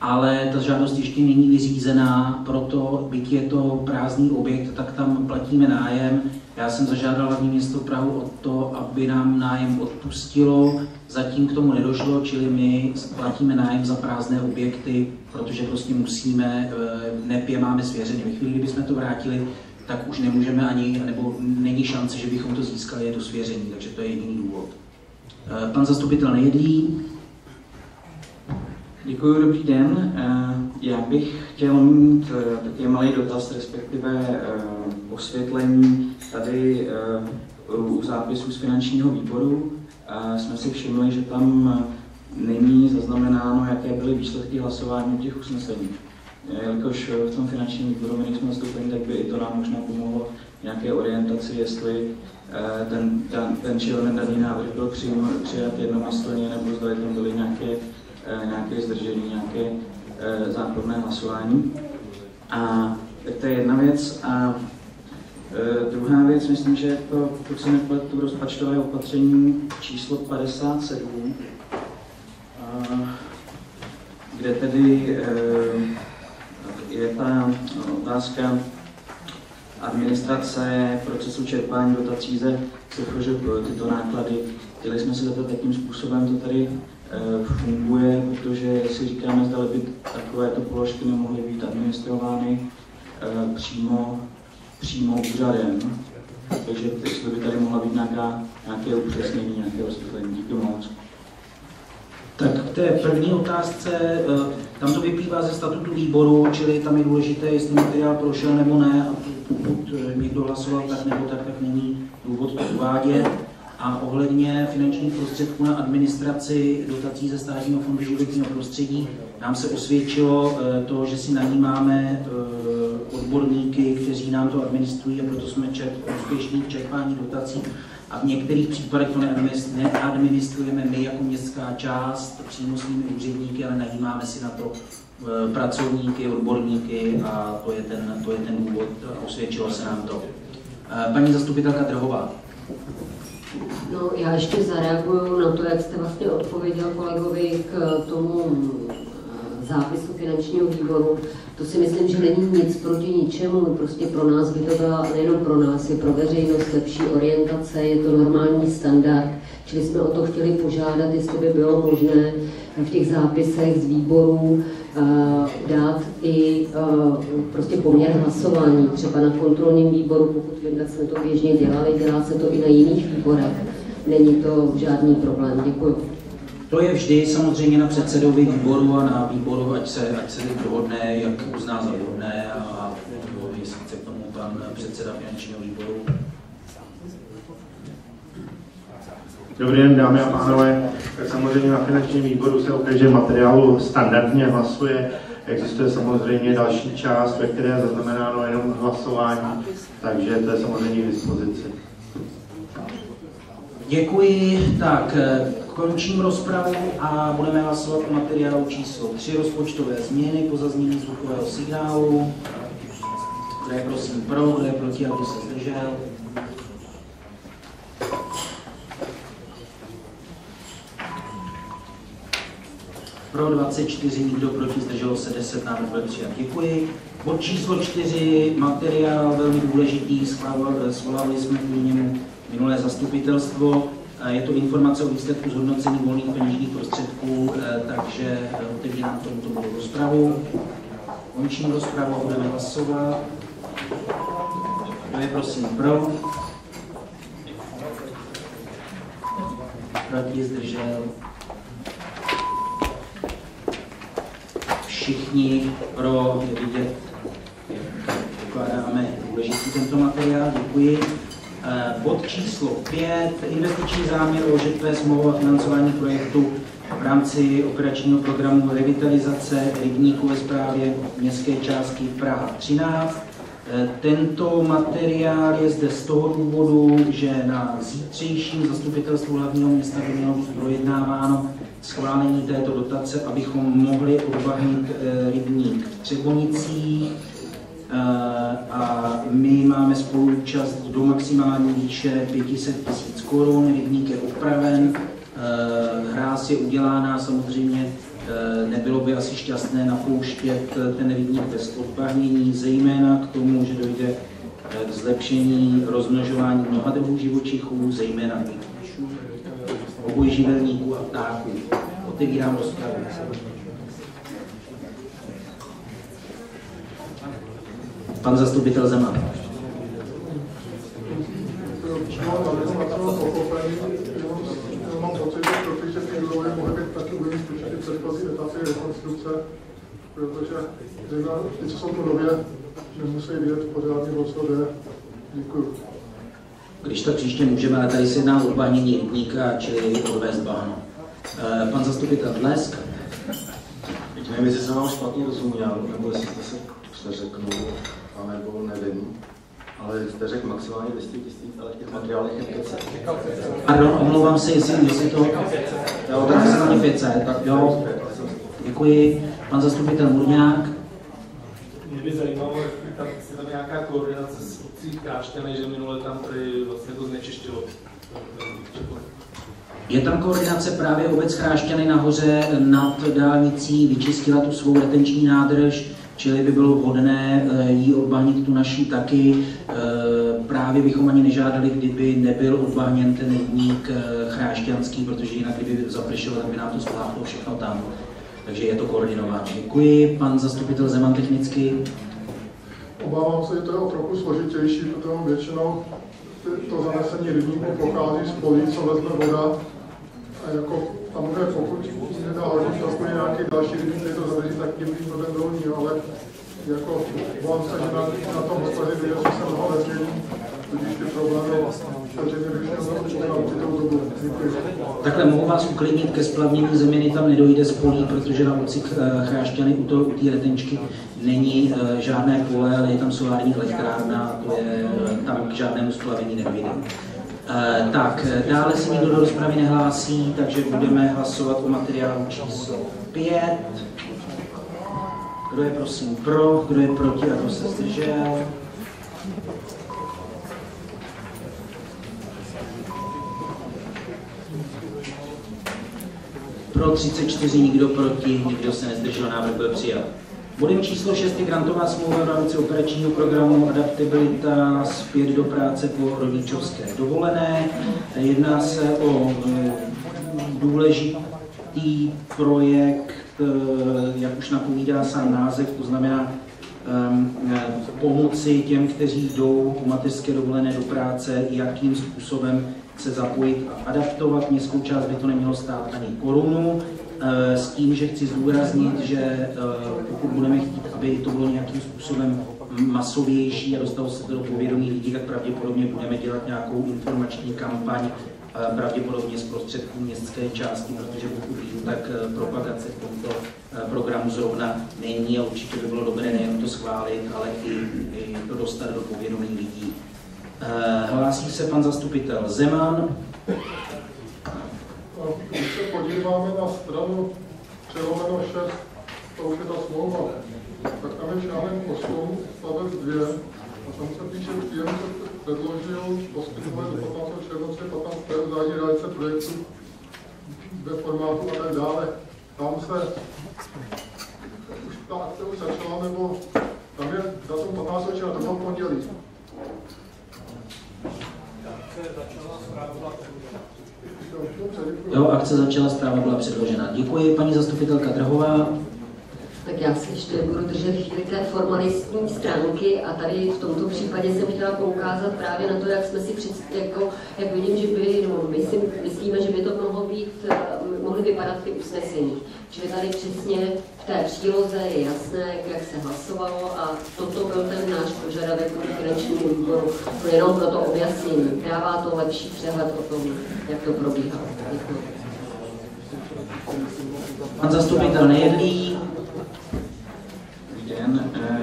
ale ta žádost ještě není vyřízená, proto byť je to prázdný objekt, tak tam platíme nájem. Já jsem zažádal hlavní město Prahu o to, aby nám nájem odpustilo, zatím k tomu nedošlo, čili my platíme nájem za prázdné objekty, protože prostě musíme, neb je máme svěřeně. Ve chvíli, kdybychom to vrátili, tak už nemůžeme ani, nebo není šance, že bychom to získali do svěření, takže to je jediný důvod. Pan zastupitel nejedlí. Děkuji, dobrý den. Já bych chtěl mít taky malý dotaz, respektive osvětlení. Tady u zápisu z finančního výboru jsme si všimli, že tam není zaznamenáno, jaké byly výsledky hlasování těch usnesení. Jelikož v tom finančním výboru my nejsme zastoupeni, tak by i to nám možná pomohlo nějaké orientaci, jestli ten či onen daný návrh byl přijat jednomyslně, nebo zda tam byly nějaké zdržení, nějaké záporné hlasování. A tak to je jedna věc. A druhá věc, myslím, že to, pokud se nepletu, rozpočtové opatření číslo 57, kde tedy je ta otázka administrace procesu čerpání dotací ze CFŽP, tyto náklady. Chtěli jsme se zeptat, jakým způsobem to tady funguje, protože si říkáme, zda by takovéto položky nemohly být administrovány přímo úřadem. Takže jestli by tady mohla být nějaké upřesnění, nějaké rozdělení. Díky moc. Tak k té první otázce, tam to vyplývá ze statutu výboru, čili tam je důležité, jestli materiál prošel nebo ne, a pokud někdo hlasoval tak nebo tak, tak není důvod to uvádět. A ohledně finančních prostředků na administraci dotací ze Státního fondu životního prostředí, nám se osvědčilo to, že si najímáme odborníky, kteří nám to administrují, a proto jsme úspěšní v čerpání dotací. A v některých případech to neadministrujeme my jako městská část přímo svými úředníky, ale najímáme si na to pracovníky, odborníky, a to je ten důvod, osvědčilo se nám to. Paní zastupitelka Drhová. No, já ještě zareaguju na to, jak jste vlastně odpověděl kolegovi k tomu zápisu finančního výboru. To si myslím, že není nic proti ničemu, prostě pro nás by to byla, nejenom pro nás, je pro veřejnost lepší orientace, je to normální standard, čili jsme o to chtěli požádat, jestli by bylo možné v těch zápisech z výborů dát i prostě poměr hlasování, třeba na kontrolním výboru, pokud vím, tak jsme to běžně dělali, dělá se to i na jiných výborech, není to žádný problém, děkuji. To je vždy samozřejmě na předsedovi výboru a na výboru, ať se dohodne, jak uzná za vhodné, a jestli chce k tomu pan předseda finančního výboru. Dobrý den, dámy a pánové. Samozřejmě na finančním výboru se obdrže materiálu standardně hlasuje. Existuje samozřejmě další část, ve které je zaznamenáno jenom hlasování, takže to je samozřejmě k dispozici. Děkuji. Tak končím rozpravu a budeme hlasovat o materiálu číslo 3, rozpočtové změny po zaznění zvukového signálu. Kdo je prosím pro, kdo je proti, aby se zdržel. Pro 24, nikdo proti, zdrželo se 10, návrh byl přijat. Děkuji. Bod číslo 4, materiál velmi důležitý, schválili jsme k němu minulé zastupitelstvo. Je to informace o výsledku zhodnocení volných peněžních prostředků, takže otevírám k tomuto bodu rozpravu. Končím rozpravu a budeme hlasovat. Kdo je prosím pro? Proti, zdržel. Všichni pro, je vidět, jak ukládáme důležitý tento materiál, děkuji. Bod číslo 5, investiční záměr o žetvé smlouva o financování projektu v rámci operačního programu revitalizace rybníků ve správě městské části Praha 13. Tento materiál je zde z toho důvodu, že na zítřejším zastupitelstvu hlavního města by mělo být projednáváno schválení této dotace, abychom mohli odbavit rybník v Třebonicích. A my máme spoluúčast do maximální výše 500 000 korun, rybník je opraven, hráz je udělána, samozřejmě nebylo by asi šťastné napouštět ten rybník bez odpárnění, zejména k tomu, že dojde k zlepšení rozmnožování mnoha druhů živočichů, zejména mýtů, obojživelníků a ptáků. Otevírám rozpravu. Pan zastupitel Zeman. Protože ty, co jsou tu nově, nemusí vědět pořádně, o co jde. Děkuju. Když tak příště můžeme, ale tady se jedná o odbánění rybníka, čili odvést bahno. Pan zastupitel Blesk. Teď nevím, jestli jsem vám špatně rozuměl, nebo jestli jste se přeřeknul, nebo nevím. Ale jste řekl maximálně 200 000, ale těch materiálech je 500. Pardon, omlouvám se, jestli to... Jo, tak se tam je 500, tak jo. Děkuji. Pan zastupitel Murňák. Mě by zajímalo, jestli tam nějaká koordinace s obcí Chrášťany, že minule tam tady vlastně to znečištilo. Je tam koordinace, právě obec Chrášťany nahoře nad dálnicí vyčistila tu svou retenční nádrž, čili by bylo vhodné jí odbánit tu naší taky. Právě bychom ani nežádali, kdyby nebyl odbáněn ten rybník chrášťanský, protože jinak kdyby zapršelo, tak by nám to spláchlo všechno tam. Takže je to koordinováno. Děkuji. Pan zastupitel Zeman technicky. Obávám se, že to je trochu složitější, protože většinou to zanesení rybníku pochází z polí, co vezme voda. A jako samozřejmě, pokud nedá hodit aspoň nějaký další rybník, který to zanesí, tak tím to ten dolní, ale jako obávám se, že na tom hospodě viděl, že se mnoho nezmění, tudíž ty problémy samozřejmě vyšlo na určitou dobu. Takhle mohu vás uklidnit, ke splavnění zeminy tam nedojde z polí, protože na ulici Chrášťany u té retenčky není žádné pole, ale je tam solární elektrárna, to je, tam k žádnému splavení nedojde. Tak, dále se nikdo do rozpravy nehlásí, takže budeme hlasovat o materiálu číslo 5. Kdo je prosím pro, kdo je proti a kdo se zdržel? Pro 34, nikdo proti, nikdo se nezdržel, návrh byl přijat. Bodem číslo 6 je grantová smlouva v rámci operačního programu Adaptabilita zpět do práce po rodičovské dovolené. Jedná se o důležitý projekt, jak už napovídá sám název, to znamená pomoci těm, kteří jdou po mateřské dovolené do práce, jakým způsobem se zapojit a adaptovat. Městskou část by to nemělo stát ani korunu, s tím, že chci zdůraznit, že pokud budeme chtít, aby to bylo nějakým způsobem masovější a dostalo se to do povědomí lidí, tak pravděpodobně budeme dělat nějakou informační kampaň, pravděpodobně z prostředků městské části, protože pokud vím, tak propagace tohoto programu zrovna není a určitě by bylo dobré nejen to schválit, ale i to dostat do povědomí lidí. Hlásí se pan zastupitel Zeman. Když se podíváme na stranu 6, to už je ta smlouva, tak tam je článek 8, st. 2, a tam se píše, že příjemce předložil poskytové do 15. července 15. zájí realice projektu ve formátu a tak dále. Tam se, už ta akce už začala, nebo tam je datum 15. června, to bylo pondělí. Jo, akce začala, zpráva byla předložena. Děkuji, paní zastupitelka Drahová. Tak já si ještě budu držet chvíli té formalistní stránky a tady v tomto případě jsem chtěla poukázat právě na to, jak jsme si jako, jak vidím, že by, no, my si myslíme, že by to mohlo být, mohly vypadat ty usnesení. Čili tady přesně v té příloze je jasné, jak se hlasovalo a toto byl ten náš požadavek u finančního výboru, jenom pro to objasnění. Dává to lepší přehled o tom, jak to probíhalo. Děkuji. Pan zastupitel Nejedlý.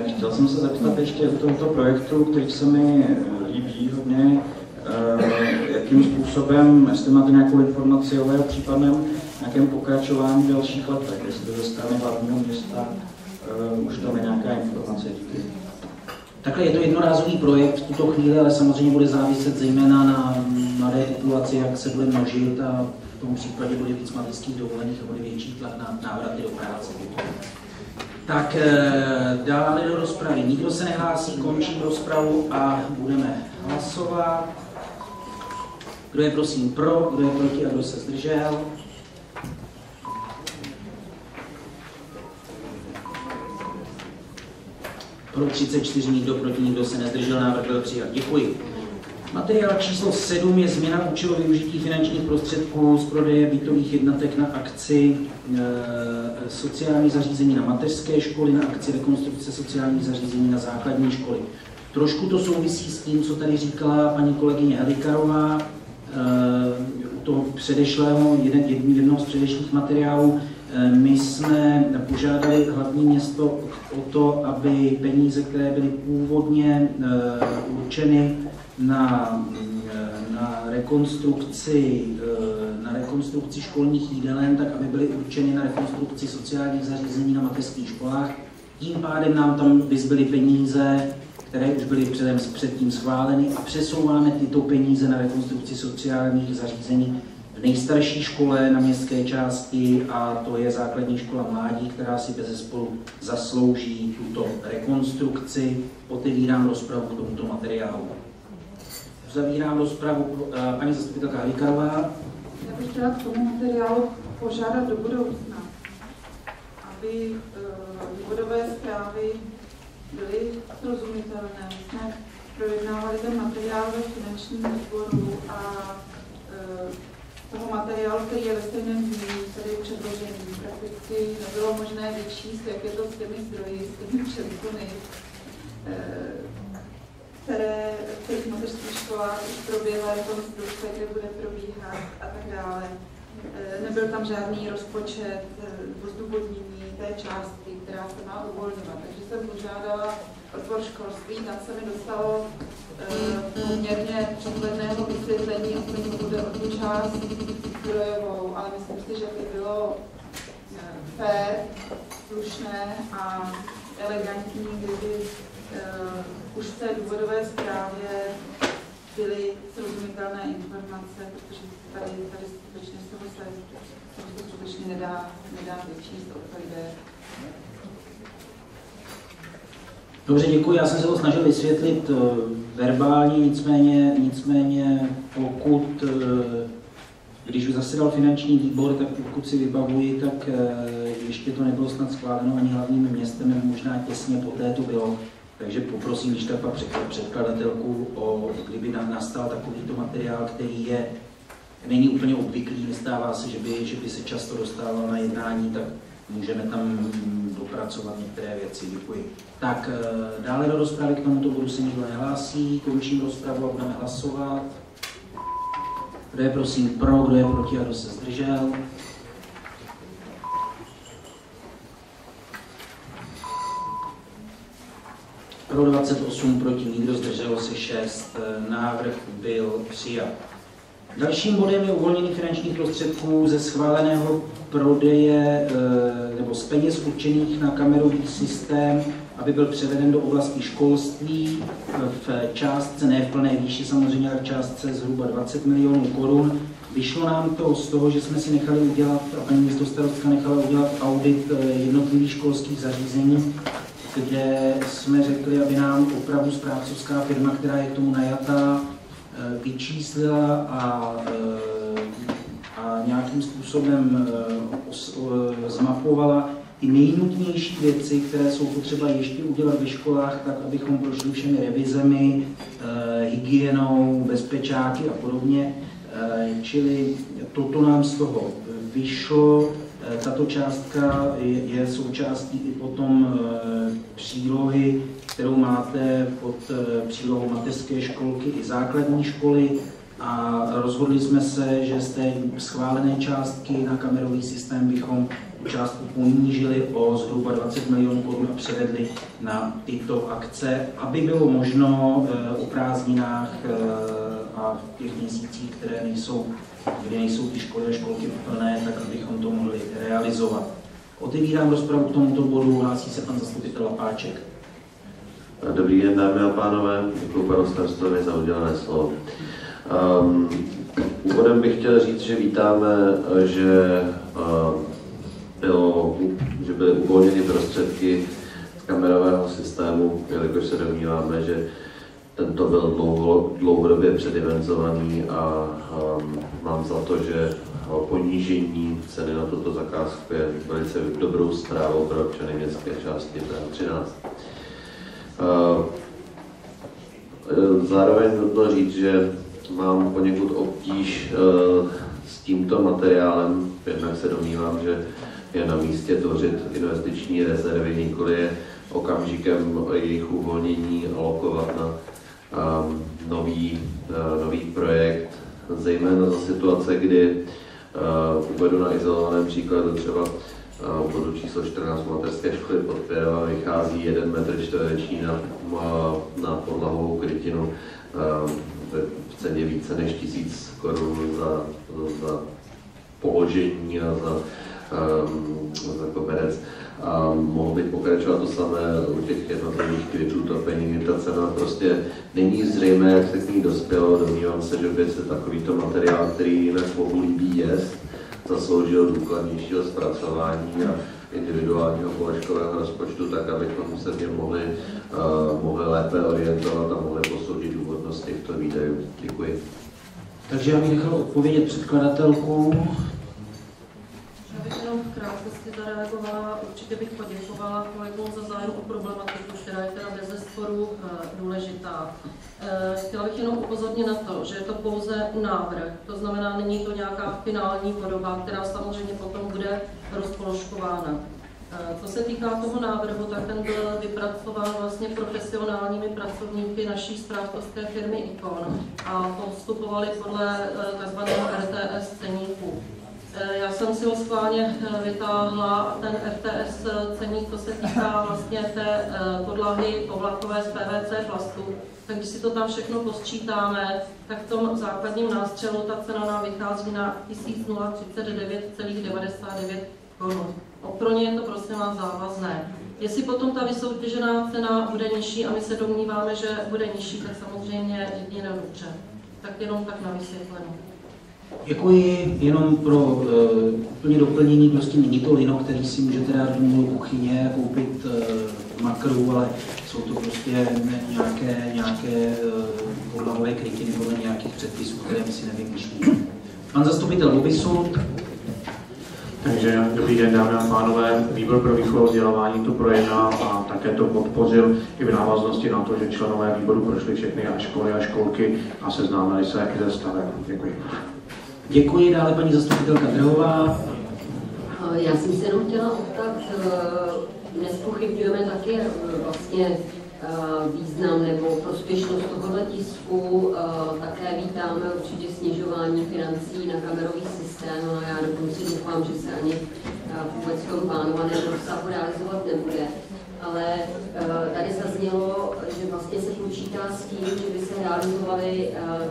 Chtěl jsem se zeptat ještě do tohoto projektu, který se mi líbí hodně, jakým způsobem, jestli máte nějakou informaci o jeho případném nějakém pokračování v dalších letech, jestli ze strany hlavního města už tam je nějaká informace. Takhle je to jednorázový projekt v tuto chvíli, ale samozřejmě bude záviset zejména na mladé populaci, jak se bude množit a v tom případě bude víc mateřských dovolených a bude větší tlak na návraty do práce. Tak dále do rozpravy. Nikdo se nehlásí, končím rozpravu a budeme hlasovat. Kdo je prosím pro, kdo je proti a kdo se zdržel? Pro 34, nikdo proti, nikdo se nezdržel, návrh byl přijat. Děkuji. Materiál číslo 7 je změna účelu využití finančních prostředků z prodeje bytových jednotek na akci sociální zařízení na mateřské školy, na akci rekonstrukce sociálních zařízení na základní školy. Trošku to souvisí s tím, co tady říkala paní kolegyně Helikarová u toho předešlého, jednoho z předešlých materiálů. My jsme požádali hlavní město o to, aby peníze, které byly původně určeny na rekonstrukci školních jídelen, tak aby byly určeny na rekonstrukci sociálních zařízení na mateřských školách. Tím pádem nám tam vyzbyly peníze, které už byly předtím schváleny, a přesouváme tyto peníze na rekonstrukci sociálních zařízení v nejstarší škole na městské části, a to je základní škola mládí, která si bezesporu zaslouží tuto rekonstrukci. Otevírám rozpravu k tomuto materiálu. Zavírám rozpravu. Paní zastupitelka Halíkarová. Já bych chtěla k tomu materiálu požádat do budoucna, aby důvodové zprávy byly srozumitelné. Jsme projednávali ten materiál ve finančním výboru a toho materiálu, který je ve stejném znění, který je předložený, prakticky nebylo možné vyčíst, jak je to s těmi zdroji, s těmi přesuny, které v těch mateřských školách už proběhla rekonstrukce, kde bude probíhat a tak dále. Nebyl tam žádný rozpočet, zdůvodnění té částky, která se má uvolňovat. Takže jsem požádala odbor školství, tam se mi dostalo poměrně přehledného vysvětlení, jestli to bude o tu část zdrojovou, ale myslím si, že by bylo fér, slušné a elegantní, kdyby už v té důvodové zprávě byly srozumitelné informace, protože tady skutečně z toho se skutečně nedá vyčíst, o co jde. Dobře, děkuji. Já jsem se to snažil vysvětlit verbálně, nicméně pokud, když už zasedal finanční výbor, tak pokud si vybavuji, tak ještě to nebylo snad schváleno ani hlavním městem, možná těsně poté to bylo. Takže poprosím, když tak pak předkladatelku, kdyby nám nastal takovýto materiál, který není úplně obvyklý, nestává se, že by se často dostával na jednání, tak můžeme tam dopracovat některé věci. Děkuji. Tak dále do rozpravy k tomuto bodu se nikdo nehlásí, končím rozpravu a budeme hlasovat. Kdo je prosím pro, kdo je proti a kdo se zdržel? Pro 28, proti nikdo, zdrželo se 6, návrh byl přijat. Dalším bodem je uvolnění finančních prostředků ze schváleného prodeje nebo z peněz určených na kamerový systém, aby byl převeden do oblasti školství v částce, ne v plné výši samozřejmě, ale v částce zhruba 20 milionů korun. Vyšlo nám to z toho, že jsme si nechali udělat, a paní místostarostka nechala udělat audit jednotlivých školských zařízení, kde jsme řekli, aby nám opravdu správcovská firma, která je k tomu najatá, vyčíslila a nějakým způsobem zmapovala ty nejnutnější věci, které jsou potřeba ještě udělat ve školách, tak abychom prošli všemi revizemi, hygienou, bezpečáky a podobně. Čili toto nám z toho vyšlo. Tato částka je součástí i potom přílohy, kterou máte pod přílohou mateřské školky i základní školy, a rozhodli jsme se, že z té schválené částky na kamerový systém bychom tu částku ponížili o zhruba 20 milionů korun a převedli na tyto akce, aby bylo možno o prázdninách a v těch měsících, kde nejsou ty školy a školky plné, tak abychom to mohli realizovat. Otevírám rozpravu k tomuto bodu, hlásí se pan zastupitel Lapáček. Dobrý den, dámy a pánové, děkuji panu starostovi za udělané slovo. Úvodem bych chtěl říct, že vítáme, že byly uvolněny prostředky z kamerového systému, jelikož se domníváme, že tento byl dlouhodobě předimenzovaný a mám za to, že ponížení ceny na tuto zakázku je velice dobrou zprávou pro občany městské části Praha 13. Zároveň nutno říct, že mám poněkud obtíž s tímto materiálem, jednak se domnívám, že je na místě tvořit investiční rezervy, nikoli je okamžikem jejich uvolnění alokovat na nový projekt, zejména za situace, kdy uvedu na izolovaném příkladu třeba bodu číslo 14 mateřské školy pod Pěrava vychází 1 metr čtvereční na podlahovou krytinu v ceně více než 1000 korun za položení a za koberec. A mohl bych pokračovat to samé u těch jednotlivých květů topení, kdy ta cena prostě není zřejmé, jak se k ní dospělo. Domnívám se, že by se takovýto materiál, který jinak Bohu líbí jest, zasloužil důkladnějšího zpracování a individuálního položkového rozpočtu, tak abychom se v něm mohli lépe orientovat a mohli posoudit důvodnost těchto výdajů. Děkuji. Takže já bych nechal odpovědět předkladatelku. V krátkosti zareagovala, určitě bych poděkovala kolegům za zájem o problematiku, která je teda bez zesporu důležitá. Chtěla bych jenom upozornit na to, že je to pouze návrh, to znamená, není to nějaká finální podoba, která samozřejmě potom bude rozpoložkována. Co se týká toho návrhu, tak ten byl vypracován vlastně profesionálními pracovníky naší správcovské firmy ICON a postupovali podle tzv. RTS ceníků. Já jsem si ho schválně vytáhla ten RTS ceník, co se týká vlastně té podlahy povlakové z PVC plastu. Tak když si to tam všechno posčítáme, tak v tom základním nástřelu ta cena nám vychází na 1039,99 korun. Pro ně je to prosím vás závazné. Jestli potom ta vysoutěžená cena bude nižší a my se domníváme, že bude nižší, tak samozřejmě jedině nedobře. Tak jenom tak na vysvětlenou. Děkuji, jenom pro úplně doplnění, prostě není to lino, který si můžete dát do kuchyně, koupit makru, ale jsou to prostě nějaké podlahové krytiny podle nějakých předpisů, které my si nevymýšlíme. Pan zastupitel Lovisu. Takže dobrý den, dámy a pánové, výbor pro výchovu a vzdělávání to projednal a také to podpořil i v návaznosti na to, že členové výboru prošli všechny školy a školky a seznámili se i ze stavem. Děkuji. Děkuji, dále paní zastupitelka Trhová. Já jsem si jenom chtěla optat, nezpochybňujeme taky vlastně význam nebo prospěšnost tohoto tisku, také vítáme určitě snižování financí na kamerový systém a já dokonce doufám, že se ani vůbec v tom plánovaném rozsahu realizovat nebude. Ale tady zaznělo, že vlastně se počítá s tím, že by se realizovaly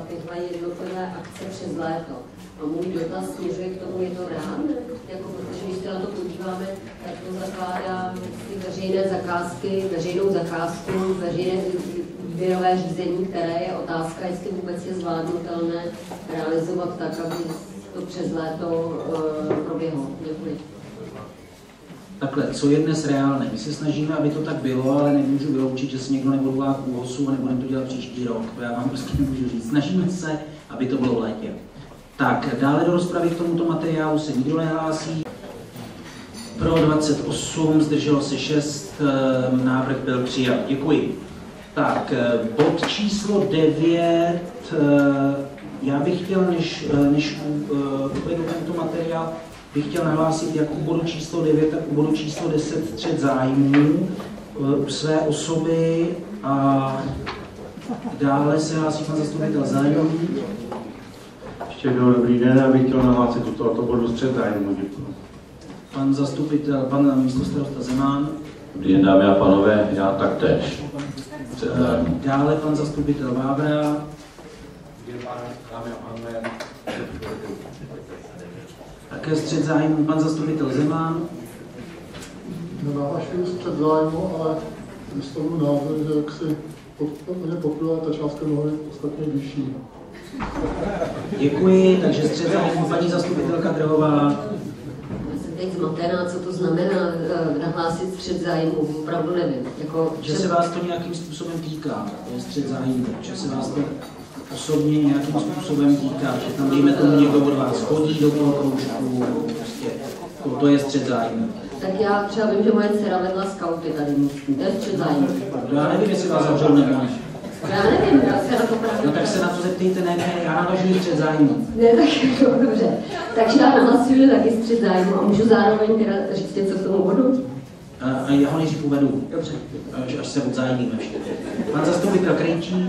tyhle jednotlivé akce přes léto. A můj dotaz směřuje k tomu, je to rád, jako protože když se na to podíváme, tak to zakládá ty veřejné zakázky, veřejnou zakázku, veřejné výběrové řízení, které je otázka, jestli vůbec je zvládnutelné realizovat tak, aby to přes léto proběhlo. Děkuji. Takhle, co je dnes reálné? My se snažíme, aby to tak bylo, ale nemůžu vyloučit, že se někdo neodvolá k ÚOHSu a nebudeme to dělat příští rok. To já vám prostě nemůžu říct. Snažíme se, aby to bylo v létě. Tak, dále do rozpravy k tomuto materiálu se nikdo nehlásí. Pro 28, zdrželo se 6, návrh byl přijat. Děkuji. Tak, bod číslo 9. Já bych chtěl, než uvedu tento materiál, bych chtěl nahlásit jak u bodu číslo 9, tak u bodu číslo 10 střet zájmů u své osoby a dále se hlásí pan zastupitel zájmový. Ještě jednou dobrý den, já bych chtěl nahlásit u tohoto bodu střet zájmů. Děkuji. Pan zastupitel, pan místostarosta Zemán. Dobrý den, dámy a pánové, já taktéž. Dále pan zastupitel Vávra. Dámy a pánové. Také střed zájmu, pan zastupitel Zemán. Nenahlašuji střed zájmu, ale vyslovuji názor, že jak si poprvé ta částka mohla být podstatně vyšší. Děkuji, takže střed zájmu paní zastupitelka Drahová. Já jsem teď zmatená, co to znamená nahlásit střed zájmu, opravdu nevím. Jako, že se vás to nějakým způsobem týká, střed zájmu, že se vás to osobně nějakým způsobem týká, že tam dejme tomu někdo od vás chodí do toho kroužku, prostě to je střed zájmu. Tak já třeba vím, že moje dcera vedla skauty tady, to je střed zájmu. Já nevím, jestli vás zavřel nebo ne. Já nevím, já se na to právě... No tak se na to zeptejte, ne, já nahlašuji střed zájmu. Ne, tak no, dobře. Takže já nahlasuju taky střed zájmu a můžu zároveň teda říct něco k tomu bodu? A já ho nejdřív uvedu. Dobře. Až se odzájmíme. Pan zastupitel Krejčí.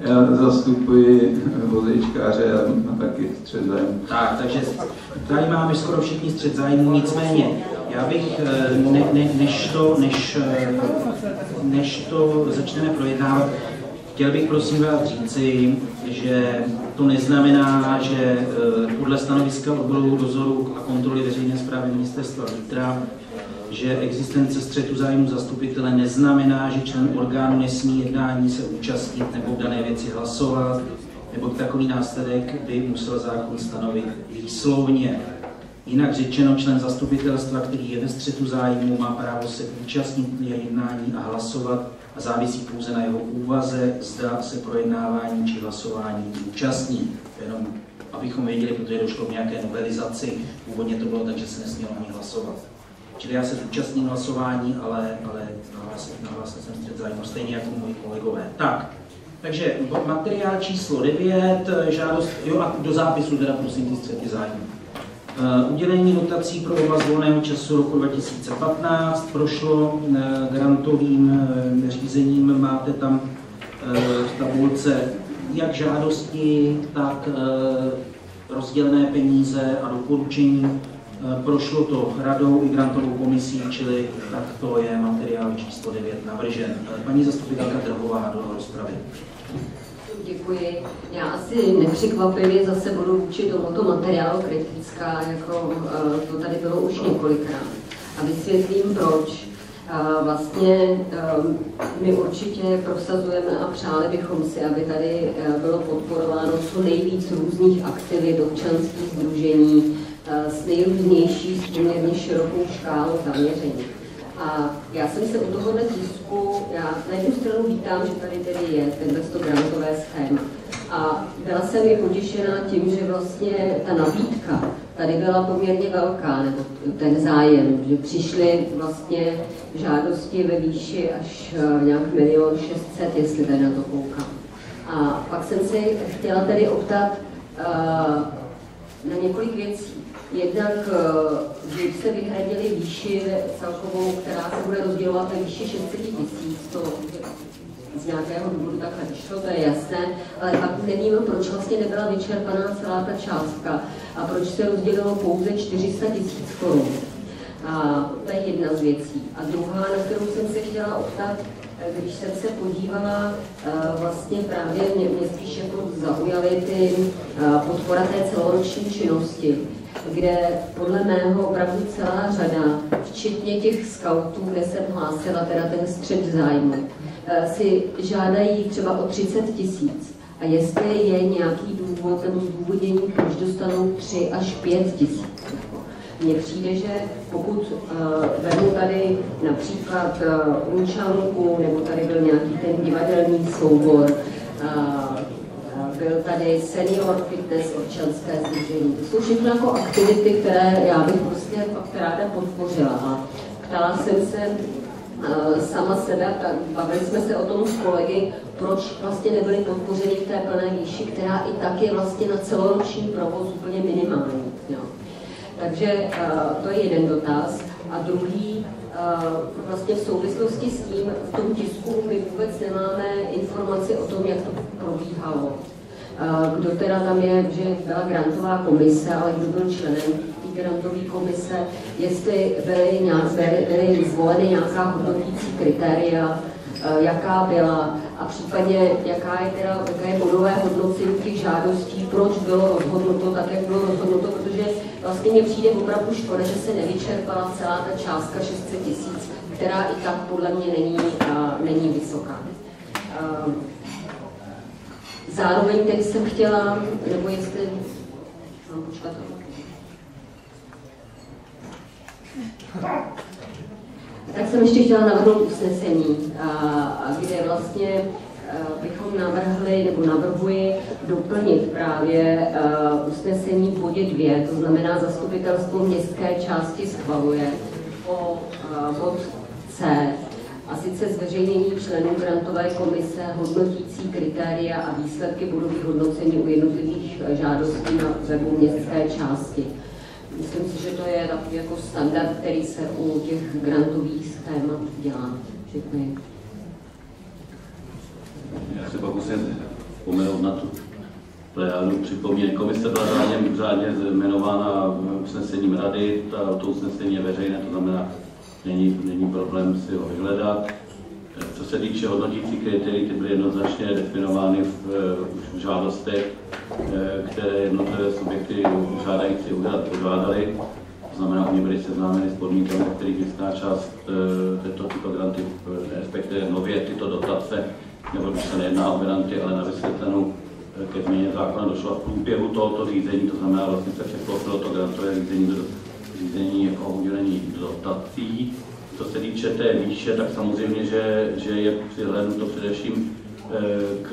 Já zastupuji vozejčkáře a mám taky střed zájmu. Tak, takže tady máme skoro všichni střed zájmu, nicméně. Já bych, než to začneme projednávat, chtěl bych prosím vás říci, že to neznamená, že podle stanoviska odboru dozoru a kontroly veřejné správy ministerstva vnitra, že existence střetu zájmu zastupitele neznamená, že člen orgánu nesmí jednání se účastnit nebo v dané věci hlasovat, nebo takový následek by musel zákon stanovit výslovně. Jinak řečeno, člen zastupitelstva, který je ve střetu zájmu, má právo se účastnit jednání a hlasovat a závisí pouze na jeho úvaze, zda se projednávání či hlasování účastní. Jenom abychom věděli, protože došlo k nějaké novelizaci, původně to bylo tak, že se nesmělo ani hlasovat. Čili já se zúčastním hlasování, ale nahlásil jsem střet zájmu, stejně jako moji kolegové. Tak, takže materiál číslo 9, žádost, jo a do zápisu teda prosím ty střety zájmu. Udělení dotací pro oblast volného času roku 2015 prošlo grantovým řízením. Máte tam v tabulce jak žádosti, tak rozdělené peníze a doporučení. Prošlo to radou i grantovou komisí, čili takto je materiál číslo 9 navržen. Paní zastupitelka Drahová do rozpravy. Děkuji. Já asi nepřekvapivě zase budu vůči tomuto materiálu kritická, jako to tady bylo už několikrát. A vysvětlím proč. Vlastně my určitě prosazujeme a přáli bychom si, aby tady bylo podporováno co nejvíc různých aktivit, občanských sdružení s nejrůznější, s poměrně širokou škálou zaměření. A já jsem se u tohohle tisku, já na jednu stranu vítám, že tady tedy je tento grantové schéma. A byla jsem i potěšená tím, že vlastně ta nabídka tady byla poměrně velká, nebo ten zájem, že přišly vlastně žádosti ve výši až nějak 1 600 000, jestli tady na to koukám. A pak jsem se chtěla tedy optat na několik věcí. Jednak když se vyhradili výši celkovou, která se bude rozdělovat na výši 600 000, to z nějakého důvodu takhle vyšlo, to je jasné, ale pak nevím, proč vlastně nebyla vyčerpaná celá ta částka a proč se rozdělilo pouze 400 000 korun. A to je jedna z věcí. A druhá, na kterou jsem se chtěla optat, když jsem se podívala, vlastně právě mě spíš jako zaujaly ty podpora té celoroční činnosti, kde podle mého opravdu celá řada, včetně těch skautů, kde jsem hlásila teda ten střet zájmu, si žádají třeba o 30 000. A jestli je nějaký důvod nebo zdůvodnění, proč dostanou 3 až 5 000. Mně přijde, že pokud vezmu tady například Unčanku, nebo tady byl nějaký ten divadelní soubor, byl tady senior fitness, občanské sdružení. To jsou všechno jako aktivity, které já bych prostě ráda podpořila. A ptala jsem se sama sebe, bavili jsme se o tom s kolegy, proč vlastně nebyly podpořeny v té plné výši, která i tak je vlastně na celoroční provoz úplně minimální. Jo. Takže to je jeden dotaz. A druhý, vlastně v souvislosti s tím, v tom tisku my vůbec nemáme informaci o tom, jak to probíhalo. Kdo teda tam je, že byla grantová komise, ale kdo byl členem té grantové komise, jestli byly zvoleny nějaká hodnotící kritéria, jaká byla a případně jaká je bodové hodnocení těch žádostí, proč bylo rozhodnuto tak, jak bylo rozhodnuto, protože vlastně mně přijde opravdu škoda, že se nevyčerpala celá ta částka 600 000, která i tak podle mě není vysoká. Zároveň tedy jsem chtěla, nebo jestli... No, počkat. Tak jsem ještě chtěla navrhnout usnesení, kde vlastně bychom navrhli, nebo navrhuji doplnit právě usnesení v bodě 2, to znamená zastupitelstvo městské části schvaluje o bod C, a sice zveřejnění členů grantové komise hodnotící kritéria a výsledky budových hodnocení u jednotlivých žádostí na webu městské části. Myslím si, že to je takový jako standard, který se u těch grantových schémat dělá. Děkuji. Já se pokusím vzpomenout na tu plejádu připomínek. Komise byla řádně jmenována usnesením rady, to usnesení je veřejné, to znamená, není problém si ho vyhledat. Co se týče hodnotící kritérií, ty byly jednoznačně definovány v žádostech, které jednotlivé subjekty žádající úřad požádaly. To znamená, oni byli seznámeny s podmínkami, kterých jistá část této tyto granty, respektive nově tyto dotace, nebo když se nejedná o granty, ale na vysvětlenou ke změně zákona došlo v průběhu tohoto řízení, to znamená, vlastně se překlopilo to grantové řízení o udělení dotací. Co se týče té výše, tak samozřejmě, že je přihlédnuto především k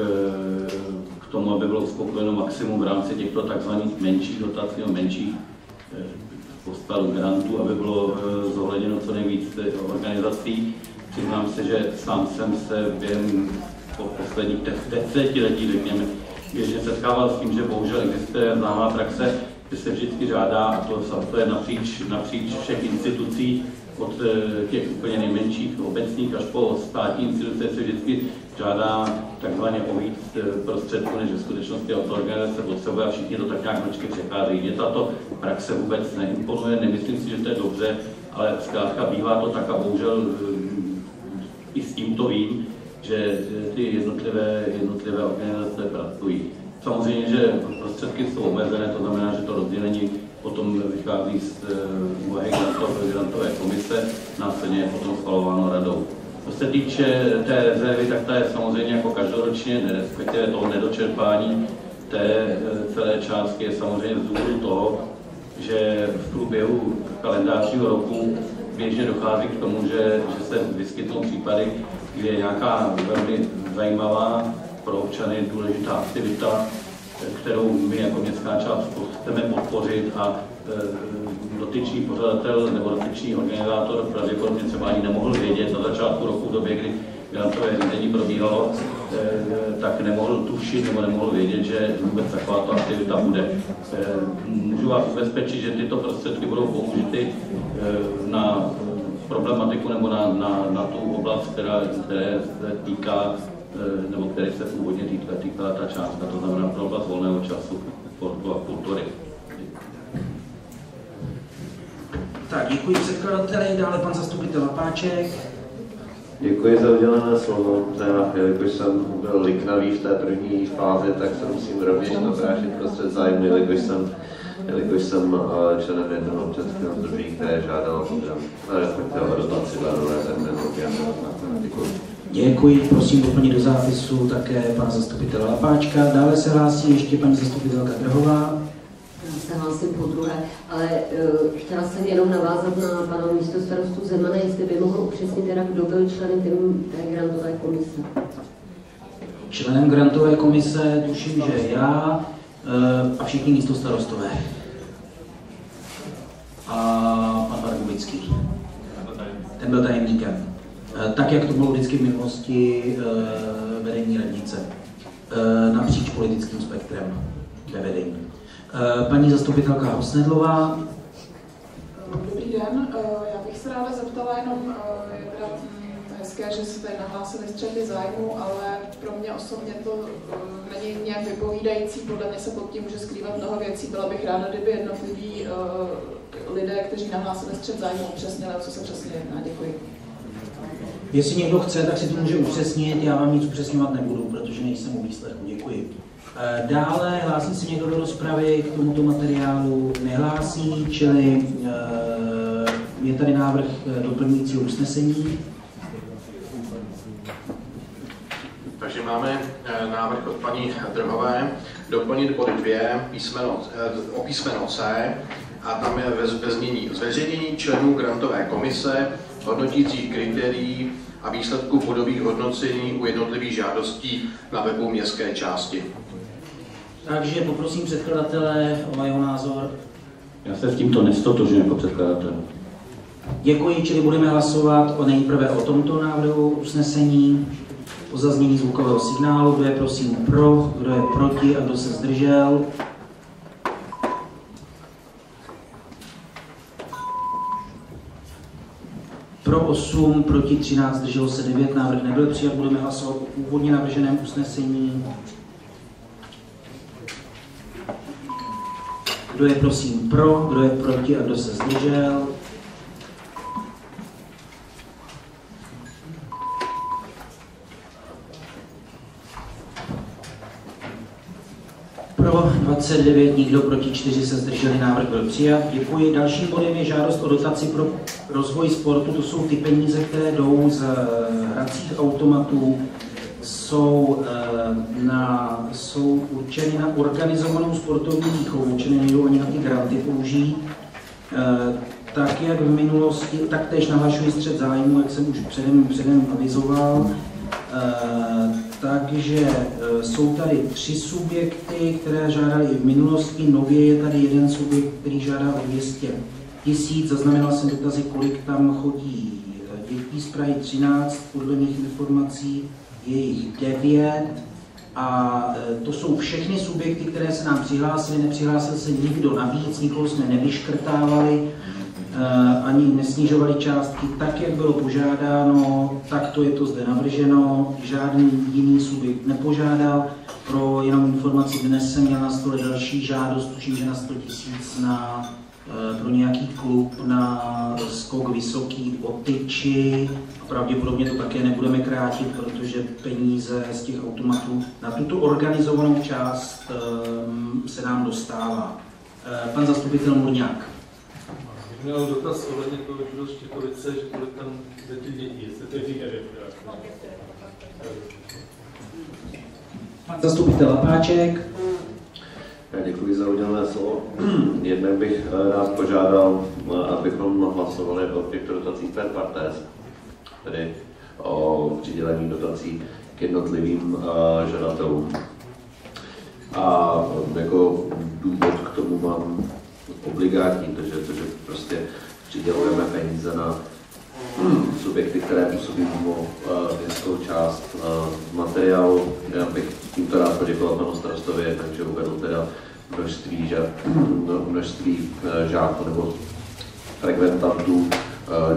tomu, aby bylo uspokojeno maximum v rámci těchto tzv. Menších dotací nebo menších postalů grantů, aby bylo zohledněno co nejvíc organizací. Přiznám se, že sám jsem se během posledních 10 letí, řekněme, běžně setkával s tím, že bohužel existuje známá praxe, že se vždycky žádá, a to je napříč všech institucí, od těch úplně nejmenších obecních až po státní instituce, se vždycky žádá takzvaně o víc prostředků, než ve skutečnosti od organizace potřebuje, a všichni to tak nějak mlčky přecházejí. Mě tato praxe vůbec neimponuje, nemyslím si, že to je dobře, ale zkrátka bývá to tak a bohužel i s tímto vím, že ty jednotlivé organizace pracují. Samozřejmě, že prostředky jsou omezené, to znamená, že to rozdělení potom vychází z úvahy grantové komise, následně je potom schvalováno radou. Co se týče té rezervy, tak ta je samozřejmě jako každoročně, respektive toho nedočerpání té celé částky je samozřejmě z důvodu toho, že v průběhu kalendářního roku běžně dochází k tomu, že se vyskytnou případy, kde je nějaká velmi zajímavá pro občany důležitá aktivita, kterou my jako městská část chceme podpořit, a dotyčný pořadatel nebo dotyčný organizátor pravděpodobně třeba ani nemohl vědět na začátku roku, v době, kdy grantové řízení probíhalo, tak nemohl tušit nebo nemohl vědět, že vůbec takováto aktivita bude. Můžu vás ubezpečit, že tyto prostředky budou použity na problematiku nebo na tu oblast, která se týká, nebo které se původně týkala ta částka, to znamená pro oblast volného času, sportu a kultury. Tak, děkuji předkladateli, dále pan zastupitel Lapáček. Děkuji za udělené slovo. Jelikož jsem byl liknavý v té první fázi, tak se musím rovněž obrátit prostřed zájmu, jelikož jsem členem jednoho občanského združení, které žádalo o dotaci dané zemědělské matematiku. Děkuji, prosím doplnit do zápisu také pana zastupitele Lapáčka. Dále se hlásí ještě paní zastupitelka Drhová. Já se hlásím po druhé, ale chtěla jsem jenom navázat na pana místostarostu Zemana, jestli by mohl upřesnit teda, kdo byl členem té grantové komise. Členem grantové komise tuším, že já a všichni místostarostové. A pan Bargubický. Ten byl tajemníkem. Tak, jak to bylo vždycky v minulosti vedení radnice, napříč politickým spektrem ve vedení. Paní zastupitelka Hosnedlová. Dobrý den, já bych se ráda zeptala jenom, je teda hezké, že jste nahlásili střety zájmu, ale pro mě osobně to není nějak vypovídající, podle mě se pod tím může skrývat mnoho věcí. Byla bych ráda, kdyby jednotliví lidé, kteří nahlásili střet zájmu, upřesnili, co se přesně jedná. Děkuji. Jestli někdo chce, tak si to může upřesnit, já vám nic upřesňovat nebudu, protože nejsem u výsledku. Děkuji. Dále hlásí se někdo do rozpravy k tomuto materiálu? Nehlásí, čili je tady návrh doplňujícího usnesení. Takže máme návrh od paní Drhové doplnit bod 2 o písmeno C a tam je ve znění zveřejnění členů grantové komise, hodnotících kritérií a výsledků bodových hodnocení u jednotlivých žádostí na webu městské části. Takže poprosím předkladatele o jeho názor. Já se s tímto neztotožňuji jako předkladatel. Děkuji, čili budeme hlasovat o nejprve o tomto návrhu usnesení, o zaznění zvukového signálu, kdo je prosím pro, kdo je proti a kdo se zdržel. Pro 8, proti 13, zdrželo se 9, návrh nebyl přijat, budeme hlasovat o původně navrženém usnesení. Kdo je prosím pro, kdo je proti a kdo se zdržel. Pro 29, nikdo, proti 4 se zdrželi, návrh byl přijat. Děkuji. Dalším bodem je žádost o dotaci pro rozvoj sportu. To jsou ty peníze, které jdou z hracích automatů, jsou určeny na organizovanou sportovní výchovu, čili nejdou ani na ty granty použít. Tak jak v minulosti, tak též nahlašuji střet zájmu, jak jsem už předem avizoval. Takže jsou tady 3 subjekty, které žádaly i v minulosti, nově je tady jeden subjekt, který žádá o 200 000, zaznamenal jsem dotazy, kolik tam chodí dětí z Prahy 13, podle mých informací je jich 9 a to jsou všechny subjekty, které se nám přihlásily, nepřihlásil se nikdo navíc, nikoho jsme nevyškrtávali, ani nesnižovali částky, tak jak bylo požádáno, tak to je to zde navrženo, žádný jiný subjekt nepožádal. Pro jenom informaci, dnes jsem měl na stole další žádost, tuším, že na 100 000 pro nějaký klub na skok vysoký o tyči. Pravděpodobně to také nebudeme krátit, protože peníze z těch automatů na tuto organizovanou část se nám dostává. Pan zastupitel Murňák. Měl dotaz ohledně toho do Štětovice, že bude tam ty děti, jestli to je těch 9. Pan zastupitel Lapáček. Já děkuji za udělené slovo. Jednak bych rád požádal, abychom hlasovali o těchto dotacích per partes, tedy o přidělení dotací k jednotlivým žadatelům. A jako důvod k tomu mám obligátní, protože prostě přidělujeme peníze na subjekty, které působí mimo městskou část materiálu. Já bych tímto rád poděkoval panu starostovi, takže uvedl teda množství žáků nebo frekventantů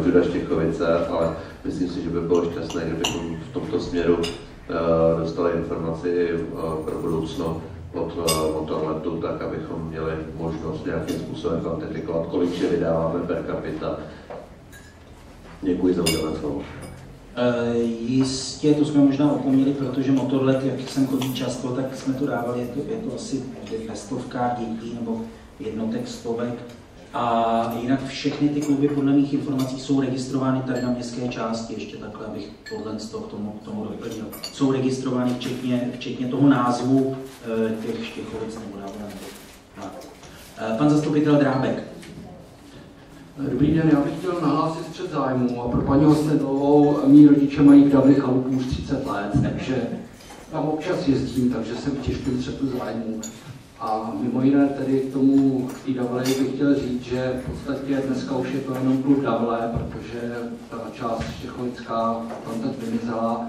Juda Štěchovice, ale myslím si, že by bylo šťastné, kdybychom v tomto směru dostali informaci pro budoucno od letu, tak abychom měli možnost nějakým způsobem kvantifikovat, kolik si vydáváme per capita. Děkuji za udělené slovo. Jistě, to jsme možná opomněli, protože motorlet, jak jsem chodil často, tak jsme to dávali, je to asi ve stovkách dětí nebo jednotek stovek. A jinak všechny ty kluby podle mých informací jsou registrovány tady na městské části, ještě takhle, abych podle toho k tomu doplnil. Jsou registrovány včetně toho názvu těch Štěchovic nebo Davle. Pan zastupitel Drábek. Dobrý den, já bych chtěl nahlásit střet zájmu a pro paní Osnedlovou mý rodiče mají v Davli chalupu už 30 let, takže tam občas jezdím, takže jsem v těžkém střetu zájmu. A mimo jiné tedy k tomu i Davle bych chtěl říct, že v podstatě dneska už je to jenom klub Davle, protože ta část štěchovická tam teď vymizela.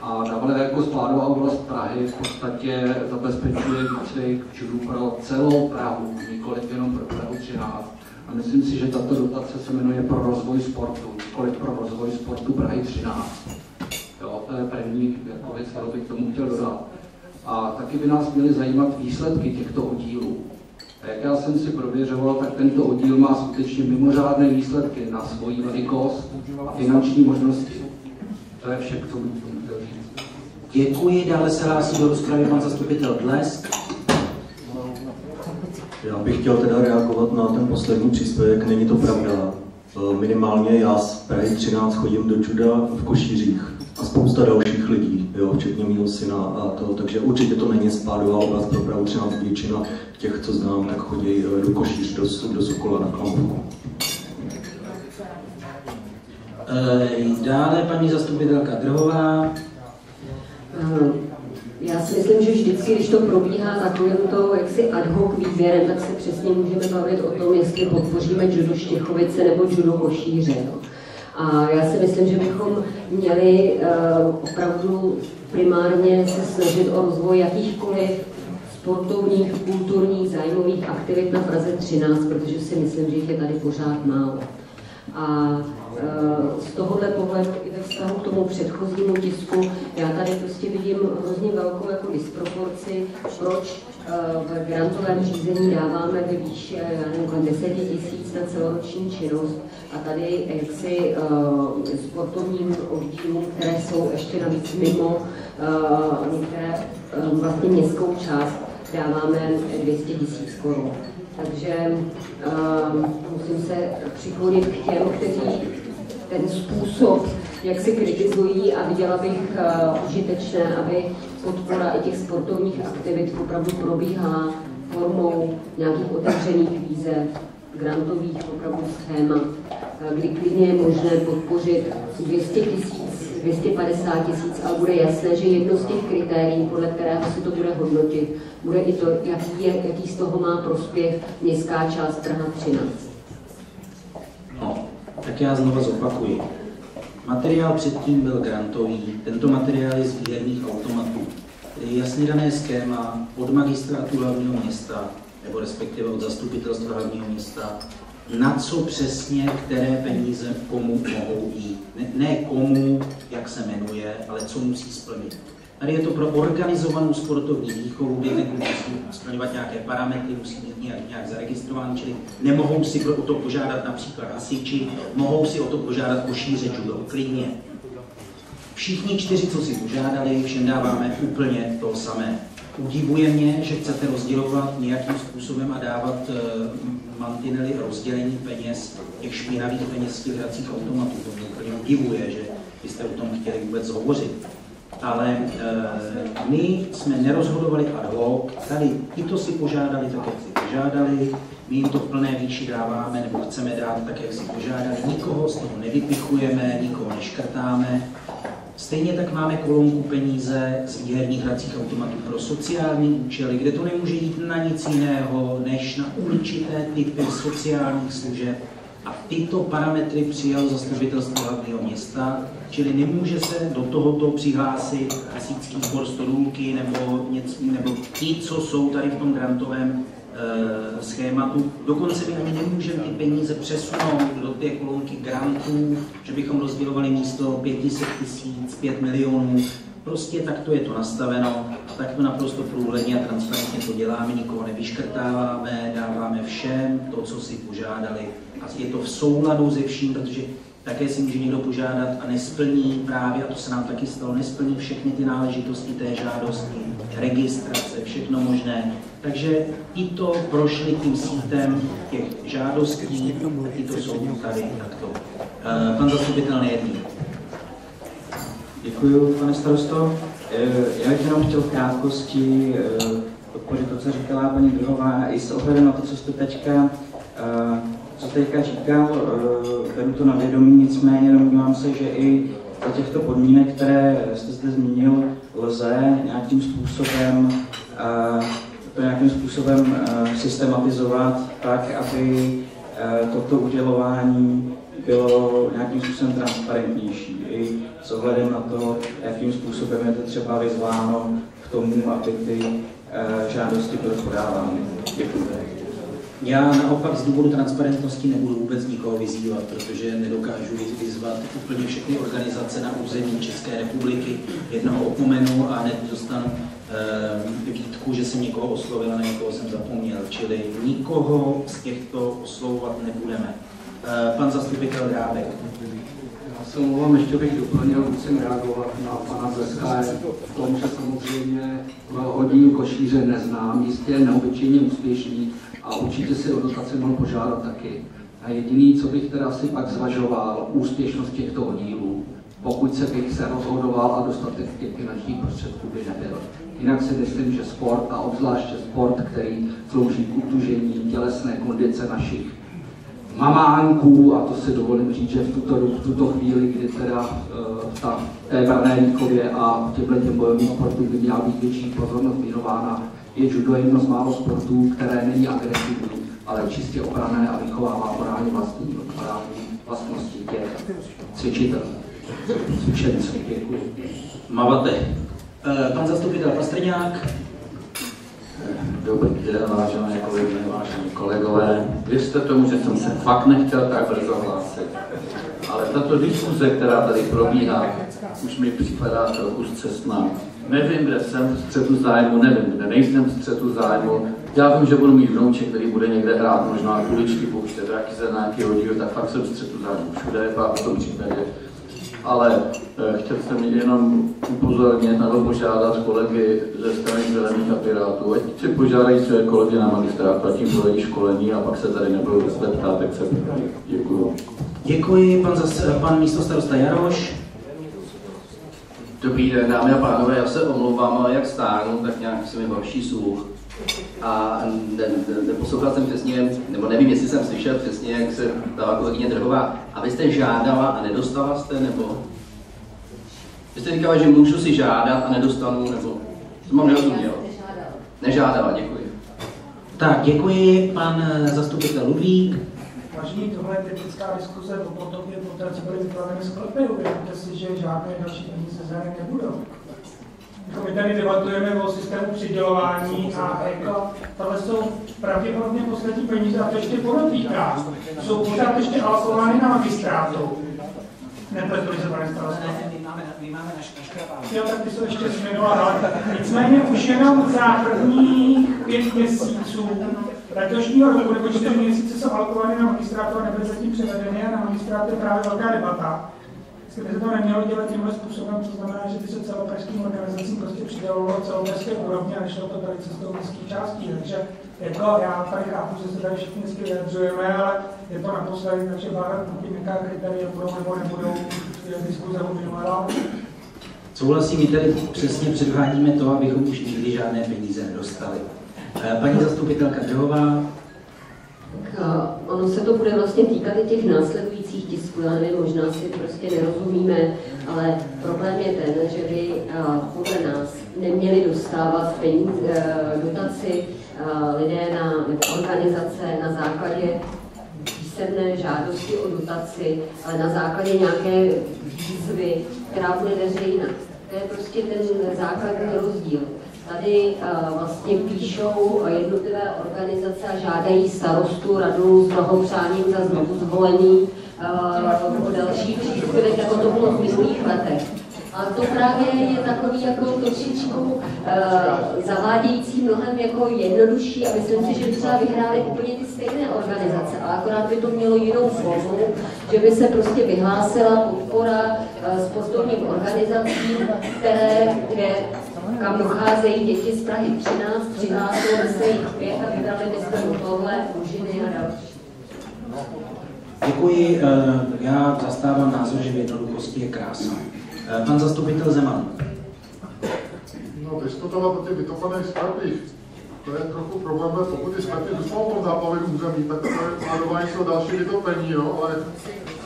A Davle jako spádová oblast Prahy v podstatě zabezpečuje výcvik včurů pro celou Prahu, nikoliv jenom pro Prahu 13. A myslím si, že tato dotace se jmenuje pro rozvoj sportu, nikoliv pro rozvoj sportu Prahy 13. Jo, to je první věc, kterou bych tomu chtěl dodat. A taky by nás měly zajímat výsledky těchto oddílů. A jak já jsem si prověřoval, tak tento oddíl má skutečně mimořádné výsledky na svoji velikost a finanční možnosti. To je vše, co bych tomu chtěl říct. Děkuji, dále se hlásí do rozpravy pan zastupitel Blesk. Já bych chtěl teda reagovat na ten poslední příspěvek, není to pravda. Minimálně já z Prahy 13 chodím do Čuda v Košířích. a spousta dalších lidí, jo, včetně mýho syna a to, takže určitě to není spádová oblast pro Prahu 13, většina těch, co znám, tak chodí do Košíř, do Sokola na Klamku. Dále paní zastupitelka Drhová. Já si myslím, že vždycky, když to probíhá takovým to jaksi ad hoc výběrem, tak se přesně můžeme bavit o tom, jestli podpoříme judo Štěchovice nebo judo Košíře. No. A já si myslím, že bychom měli opravdu primárně se snažit o rozvoj jakýchkoliv sportovních, kulturních, zájmových aktivit na Praze 13, protože si myslím, že jich je tady pořád málo. A z tohohle pohledu i ve vztahu k tomu předchozímu tisku, já tady prostě vidím hrozně velkou jako disproporci, proč v grantovém řízení dáváme ve výši 10 000 na celoroční činnost a tady jaksi sportovním oddílům, které jsou ještě navíc mimo některé vlastně městskou část, dáváme 200 000 korun. Takže musím se přiklonit k těm, kteří ten způsob, jak se kritizují, a viděla bych užitečné, aby podpora i těch sportovních aktivit opravdu probíhá formou nějakých otevřených výzev, grantových opravdu schémat, kdy klidně je možné podpořit 200 000, 250 000 a bude jasné, že jedno z těch kritérií, podle kterého se to bude hodnotit, bude i to, jaký z toho má prospěch městská část Praha 13. No, tak já znovu zopakuji. Materiál předtím byl grantový, tento materiál je z výherních automatů. Je jasně dané schéma od magistrátu hlavního města, nebo respektive od zastupitelstva hlavního města, na co přesně, které peníze komu mohou jít. Ne komu, jak se jmenuje, ale co musí splnit. Tady je to pro organizovanou sportovní výchovu, kde musí splňovat nějaké parametry, musí být nějak zaregistrovány, čili nemohou si o to požádat například hasiči, mohou si o to požádat Košíře judo, klidně. Všichni čtyři, co si požádali, všem dáváme úplně to samé. Udivuje mě, že chcete rozdělovat nějakým způsobem a dávat mantinely rozdělení peněz, těch špinavých peněz z těch hracích automatů. To mě úplně udivuje, že byste o tom chtěli vůbec hovořit. Ale my jsme nerozhodovali ad hoc, tady tyto si požádali, tak jak si požádali, my jim to v plné výši dáváme, nebo chceme dát tak, jak si požádali, nikoho z toho nevypichujeme, nikoho neškrtáme. Stejně tak máme kolonku peníze z výherních hracích automatů pro sociální účely, kde to nemůže jít na nic jiného, než na určité typy sociálních služeb. A tyto parametry přijalo zastupitelstvo hlavního města, čili nemůže se do tohoto přihlásit hasičský sbor Stodůlky nebo ti, co jsou tady v tom grantovém schématu. Dokonce my ani nemůžeme ty peníze přesunout do té kolonky grantů, že bychom rozdělovali místo 500 000, 5 milionů. Prostě takto je to nastaveno, takto naprosto průhledně a transparentně to děláme, nikoho nevyškrtáváme, dáváme všem to, co si požádali. A je to v souladu se vším, protože také si může někdo požádat a nesplní právě, a to se nám taky stalo, nesplní všechny ty náležitosti té žádosti, registrace, všechno možné. Takže tyto prošly tím sítem těch žádostí, tyto jsou tady takto. Pan zastupitel nejedný. Děkuji, pane starosto. Já bych jenom chtěl v krátkosti podpořit to, co říkala paní Druhová, i s ohledem na to, co jste teďka říkal, beru to na vědomí, nicméně domnívám se, že i za těchto podmínek, které jste zde zmínil, lze nějakým způsobem systematizovat tak, aby toto udělování bylo nějakým způsobem transparentnější. I s ohledem na to, jakým způsobem je to třeba vyzváno k tomu, aby ty žádosti byly podávány. Děkuji. Já naopak z důvodu transparentnosti nebudu vůbec nikoho vyzývat, protože nedokážu vyzvat úplně všechny organizace na území České republiky. Jednoho opomenu a hned dostanu výtku, že jsem někoho oslovil a na někoho jsem zapomněl. Čili nikoho z těchto oslovovat nebudeme. Pan zastupitel Drábek. Já se omlouvám, ještě bych doplnil, musím reagovat na pana Zeska v tom, že samozřejmě hodní Košíře neznám, jistě je neobyčejně úspěšný a určitě si o dotaci mohl požádat taky. A jediný, co bych teda si pak zvažoval, úspěšnost těchto oddílů. pokud se bych se rozhodoval a dostatek těch finančních prostředků by nebyl. Jinak si myslím, že sport, a obzvláště sport, který slouží k utužení tělesné kondice našich mamánků, a to si dovolím říct, že v tuto chvíli, kdy teda v té branné výchově a těm bojovým sportům by měla být větší pozornost věnována, je judo jedno z málo sportů, které není agresivní, ale čistě obrané a vychovává morálně morální vlastnosti těch cvičitelů. Cvičenců, děkuji. Mavate. Pan zastupitel Pastrňák. Dobrý den, vážené kolegyně, vážení kolegové. Věřte tomu, že jsem se fakt nechtěl tak brzo hlásit. Ale tato diskuze, která tady probíhá, už mi připadá trochu zcestná. Nevím, kde jsem v střetu zájmu, nevím, kde nejsem v střetu zájmu. Já vím, že budu mít vnouček, který bude někde hrát, možná kuličky, pouště, draky, zrnáky, hodího, tak fakt jsem v střetu zájmu všude, a v tom případě. Ale chtěl jsem jenom upozornit na to, požádat kolegy ze strany Zelených a Pirátů, ať si požádají své kolegy na magistrátu, a tím budou školení a pak se tady nebudou zase ptát, tak se ptají. Děkuju. Děkuji, pan místostarosta Jaroš. Dobrý den, dámy a pánové, já se omlouvám, ale jak stánu, tak nějak se mi horší sluch. A neposlouchal jsem přesně, nebo nevím, jestli jsem slyšel přesně, jak se ptala kolegyně Drhová. A vy jste žádala a nedostala jste, nebo? Vy jste říkala, že můžu si žádat a nedostanu, nebo? To mám nerozuměl. Nežádala, děkuji. Tak, děkuji, pan zastupitel Ludvík. Vážení, tohle je typická diskuze o potopě, poté co byly vyplaveny z Klepěhu. Věděte si, že žádné další peníze za ně nebudou. My tady debatujeme o systému přidělování a jako tohle jsou pravděpodobně poslední peníze, a to ještě podotýká. Jsou pořád ještě alokovány na magistrátu. Nepletuji se, pane starosto. My máme naškrabány. Jo, tak ty jsou ještě změnula. Nicméně už jenom za prvních 5 měsíců letošního roku, nebo 4 měsíce jsou alokovány na magistrátu a nebyly zatím převedeny, a na magistrátu je právě velká debata. Kdyby se to nemělo dělat tímhle způsobem, to znamená, že by se celopražským organizacím prostě přidělovalo celopražské úrovně a nešlo to tady cestou městských částí. Takže jako já tady chápu, že se tady všichni dnesky vyjadřujeme, ale je to naposledy, takže vláda pokud nějaká kritéria budou nebo nebudou diskuze uvědomila. Souhlasím, my tady přesně předvádíme to, abychom už nikdy žádné peníze nedostali. Paní zastupitelka Drhová. Ono se to bude vlastně týkat i těch následujících tisků, já nevím, možná si prostě nerozumíme, ale problém je ten, že by podle nás neměli dostávat dotaci lidé nebo organizace na základě písemné žádosti o dotaci, ale na základě nějaké výzvy, která bude veřejná. To je prostě ten základní rozdíl. Tady vlastně píšou jednotlivé organizace a žádají starostu, radu s blahopřáním za znovu zvolení o další příspěvek, jako to bylo v minulých letech. A to právě je takový jako trošičku zavádějící, mnohem jako jednodušší, a myslím si, že by třeba vyhrály úplně ty stejné organizace, ale akorát by to mělo jinou formu, že by se prostě vyhlásila podpora sportovním organizacím, kam docházejí děti z Prahy 13, přihlásili se jich 5 a vybrali bychom tohle, mužiny a další. Děkuji, já zastávám názor, že v jednoduchosti je krása. Pan zastupitel Zeman. No, diskutovat o těch vytopaných skarpích, to je trochu problém, pokud ty skarpy dostanou pod záplavým území, tak to je se o další vytopení, jo,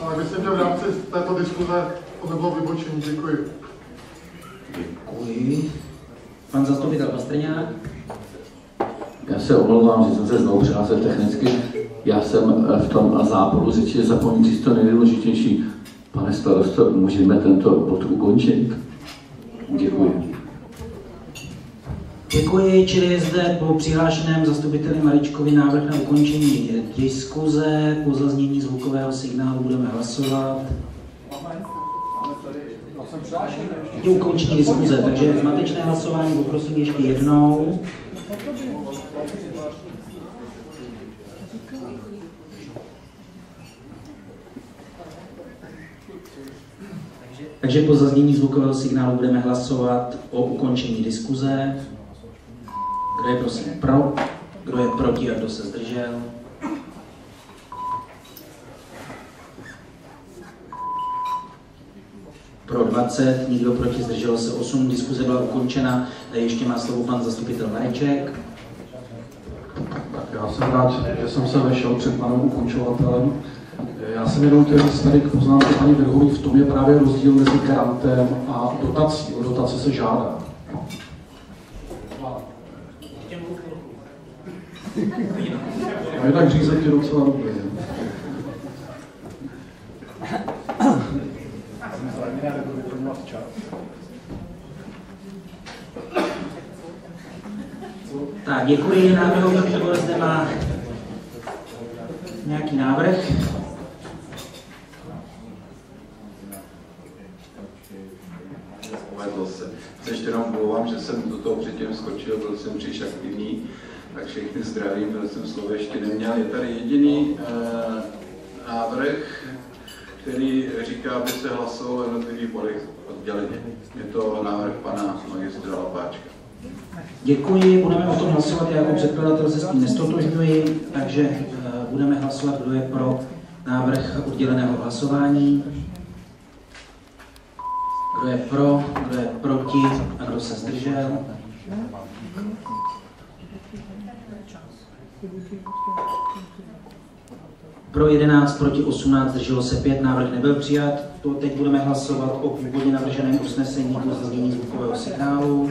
ale myslím, že v rámci této diskuze to nebylo vybočení. Děkuji. Děkuji. Pan zastupitel Pastrňák. Já se omlouvám, že jsem se znovu přihlásil technicky. Já jsem v tom záporu řeči zapomněl to nejdůležitější. Pane starosto, můžeme tento bod ukončit? Děkuji. Děkuji, čili je zde po přihlášeném zastupiteli Maričkovi návrh na ukončení diskuze. Po zaznění zvukového signálu budeme hlasovat. Je ukončení diskuze, takže zmatečné hlasování poprosím ještě jednou. Takže po zaznění zvukového signálu budeme hlasovat o ukončení diskuze. Kdo je prosím pro, kdo je proti a kdo se zdržel? pro 20, nikdo proti, zdrželo se 8, diskuze byla ukončena. Ještě má slovo pan zastupitel Mareček. Já jsem rád, že jsem se vešel před panem ukončovatelem. Já jsem jenom tady k poznámce paní Virhový, v tom je právě rozdíl mezi grantem a dotací. O dotace se žádá. A je tak řízek je docela dobrý. Tak, děkuji. Návrhový výbor zde má nějaký návrh. Povedlo se. Ještě jenom mluvám, že jsem do toho předtím skočil, byl jsem příliš aktivní, tak všechny zdravím, byl jsem slovo ještě neměl. Je tady jediný návrh, který říká, aby se hlasovalo o jednotlivých bodech odděleně. Je to návrh pana magistra Lapáčka. Děkuji, budeme o tom hlasovat, já jako předkladatel se s tím nestotožňuji, takže budeme hlasovat, kdo je pro návrh odděleného hlasování. Kdo je pro, kdo je proti a kdo se zdržel. Pro 11, proti 18, zdrželo se 5, návrh nebyl přijat. To teď budeme hlasovat o původně navrženém usnesení o zaznění zvukového signálu.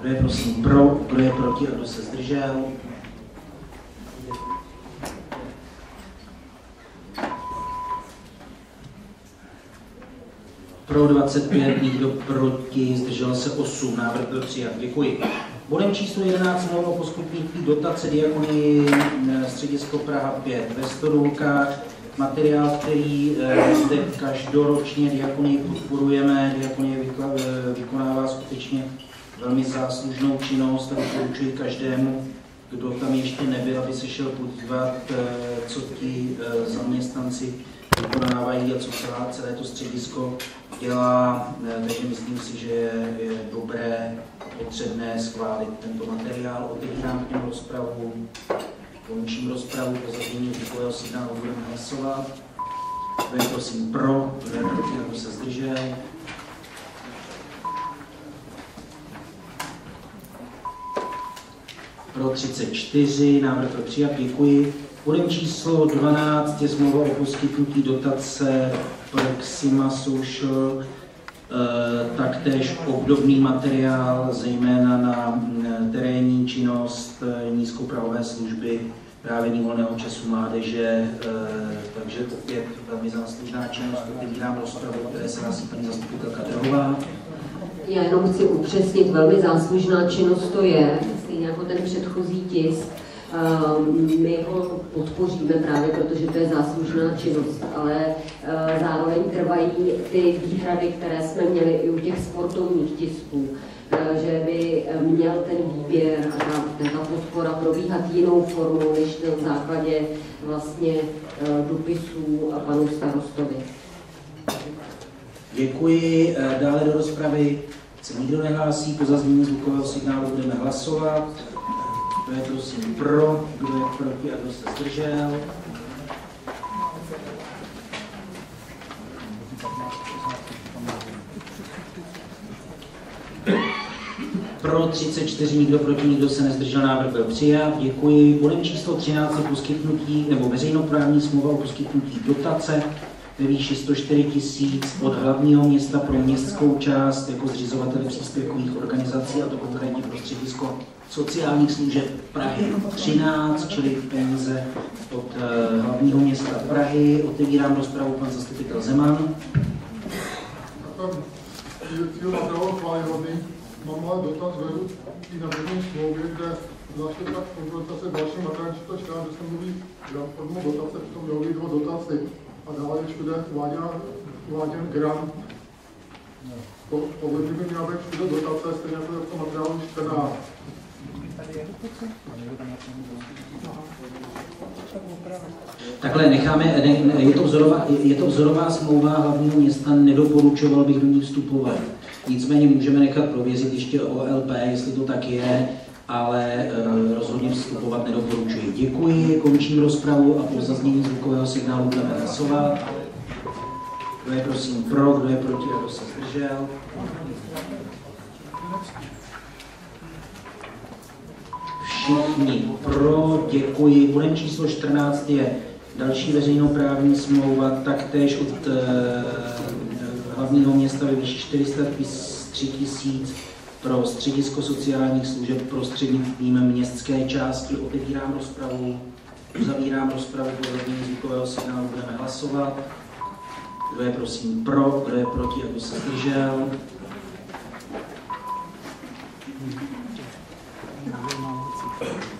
Kdo je prosím pro, kdo je proti a kdo se zdržel. Pro 25, nikdo proti, zdrželo se 8, návrh byl přijat. Děkuji. Bodem číslo 11, mluvím o poskytnutí dotace diakonii Středisko Praha 5 ve Stodůlkách. Materiál, který zde každoročně diakonii podporujeme, diakonie vykonává skutečně velmi záslužnou činnost a doporučuji každému, kdo tam ještě nebyl, aby se šel podívat, co ti zaměstnanci vykonávají a co celé to středisko dělá, takže myslím si, že je dobré, potřebné schválit tento materiál. Otevírám k němu rozpravu, končím rozpravu, po zaznění zvukového signálu budeme hlasovat. Kdo je prosím pro, kdo je proti, kdo se zdržel. Pro 34, návrh byl přijat, děkuji. Bodem číslo 12 je smlouva o poskytnutí dotace Proxima Social, taktéž obdobný materiál, zejména na terénní činnost nízkoprahové služby, trávení volného času mládeže, takže opět velmi záslužná činnost. Otevírám rozpravu, které se hlásí paní zastupitelka Drhová. Já jenom chci upřesnit, velmi záslužná činnost to je, stejně jako ten předchozí tisk. My ho podpoříme právě, protože to je záslužná činnost, ale zároveň trvají ty výhrady, které jsme měli i u těch sportovních tisků, že by měl ten výběr a ta podpora probíhat jinou formou, než na základě vlastně dopisů a panu starostovi. Děkuji. Dále do rozpravy se nikdo nehlásí, po zaznění zvukového signálu budeme hlasovat. Kdo je prosím pro, kdo je proti a kdo se zdržel. Pro 34, nikdo proti, nikdo se nezdržel, návrh byl přijat. Děkuji. Bodem číslo 13 je poskytnutí, nebo veřejnoprávní smlouva o poskytnutí dotace ve výši 104 tisíc od hlavního města pro městskou část jako zřizovatele příspěvkových organizací, a to konkrétně pro Středisko sociálních služeb Prahy 13, čili peníze od hlavního města Prahy. Otevírám rozpravu, pan zastupitel Zeman. Mám ale dotaz vedu i na první smlouvě, kde zvláště tak konzultace v dalším materiálu 414, kde se mluví formou dotace, přitom mluví o dotaci. A dále je všude uváděn grant. Podle mě by měla být všude dotace, stejně jako v tom materiálu 14. Takhle necháme, ne, je to vzorová smlouva hlavního města, nedoporučoval bych do ní vstupovat. Nicméně můžeme nechat prověřit ještě OLP, jestli to tak je, ale rozhodně vstupovat nedoporučuji. Děkuji, končím rozpravu a po zaznění zvukového signálu budeme hlasovat. Kdo je prosím pro, kdo je proti, kdo se zdržel? Všichni pro, děkuji. Bodem číslo 14 je další veřejnoprávní smlouva, taktéž od hlavního města ve výši 403 tisíc pro Středisko sociálních služeb prostřednictvím městské části. Otevírám rozpravu, uzavírám rozpravu, po zaznění zvukového signálu budeme hlasovat. Kdo je prosím pro, kdo je proti, kdo se zdržel?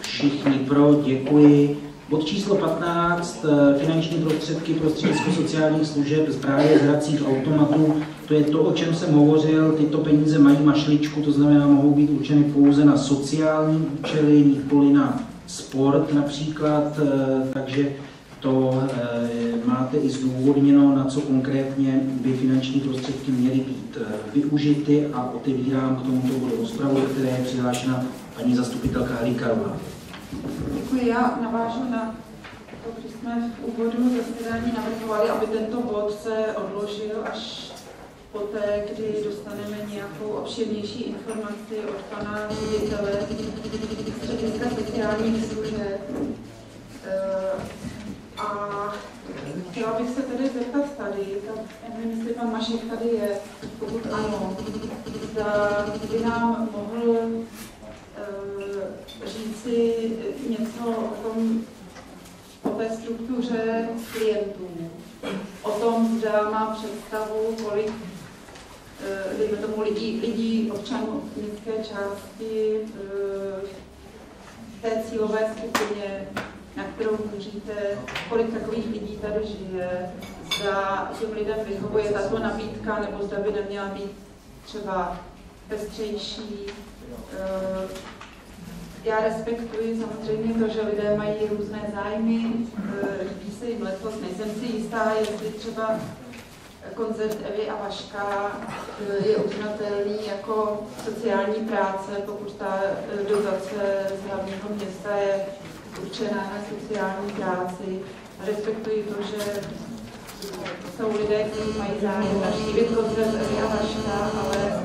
Všichni pro, děkuji. Bod číslo 15, finanční prostředky pro Středisko sociálních služeb z právě z hracích automatů. To je to, o čem jsem hovořil. Tyto peníze mají mašličku, to znamená, mohou být určeny pouze na sociální účely, nikoli na sport například, takže to máte i zdůvodněno, na co konkrétně by finanční prostředky měly být využity, a otevírám k tomuto bodu rozpravu, která je přihlášena paní zastupitelka Halíkarová. Děkuji. Já navážu na to, když jsme v úvodu zasedání navrhovali, aby tento bod se odložil až poté, kdy dostaneme nějakou obširnější informaci od pana ředitele Střediska sociálních služeb. A chtěla bych se tedy zeptat tady, tak nevím, jestli pan Mašek tady je, pokud ano, zda by nám mohl říci něco o té struktuře klientů, o tom, zda má představu, kolik lidí, občanů městské části v té cílové skupině, na kterou můžete, kolik takových lidí tady žije, zda těm lidem vyhovuje tato nabídka, nebo zda by neměla být třeba pestřejší. Já respektuji samozřejmě to, že lidé mají různé zájmy, líbí se jim letos, nejsem si jistá, jestli třeba koncert Evy a Vaška je uznatelný jako sociální práce, pokud ta dotace z hlavního města je určená na sociální práci. Respektuji to, že jsou lidé, kteří mají zájem navštívit koncert Evy a Vaška, ale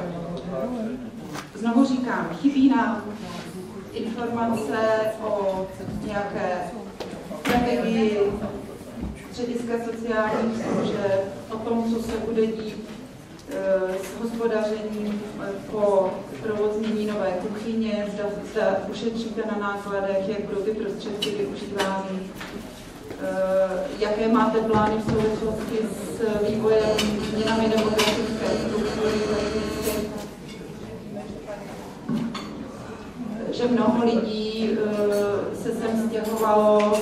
znovu říkám, chybí nám informace o nějaké strategii Střediska sociálních služeb, o tom, co se bude dít s hospodařením po provoznění nové kuchyně, zda ušetříte na nákladech, jak budou ty prostředky využívány, jaké máte plány v souvislosti s vývojem změnami demografické struktury, že mnoho lidí se sem stěhovalo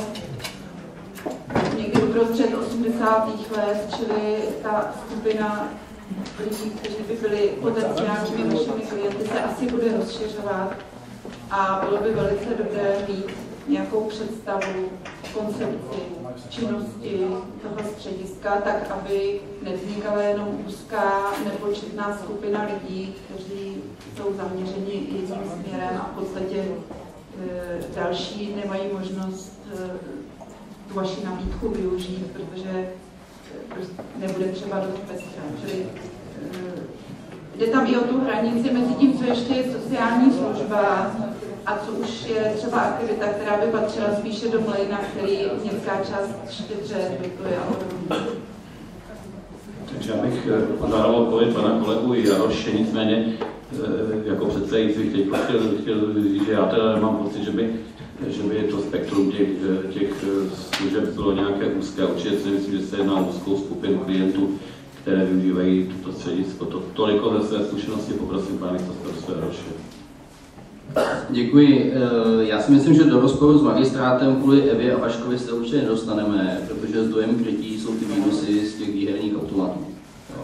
někdy uprostřed 80. let, čili ta skupina lidí, kteří by byli potenciálními našimi klienty, se asi bude rozšiřovat a bylo by velice dobré mít nějakou představu, koncepci činnosti toho střediska, tak aby nevznikala jenom úzká, nepočetná skupina lidí, kteří jsou zaměřeni jedním směrem a v podstatě další nemají možnost tu vaši nabídku využít, protože nebude třeba dost pestrá. Čili jde tam i o tu hranici mezi tím, co ještě je sociální služba a co už je třeba aktivita, která by patřila spíše do mlejna, který městská část štědře dotuje a podobně. Takže já bych dal odpověď pana kolegu Jaroše, nicméně jako předsedající bych teď chtěl říct, že já teda nemám pocit, že by to spektrum těch služeb bylo nějaké úzké. Určitě si myslím, že se jedná o úzkou skupinu klientů, které využívají toto středisko. Toliko ze své zkušenosti, poprosím pana místostarostů Jaroše. Děkuji. Já si myslím, že do rozporu s magistrátem kvůli Evě a Vaškovi se určitě nedostaneme, protože s dojem krytí jsou ty výnosy z těch výherních automatů.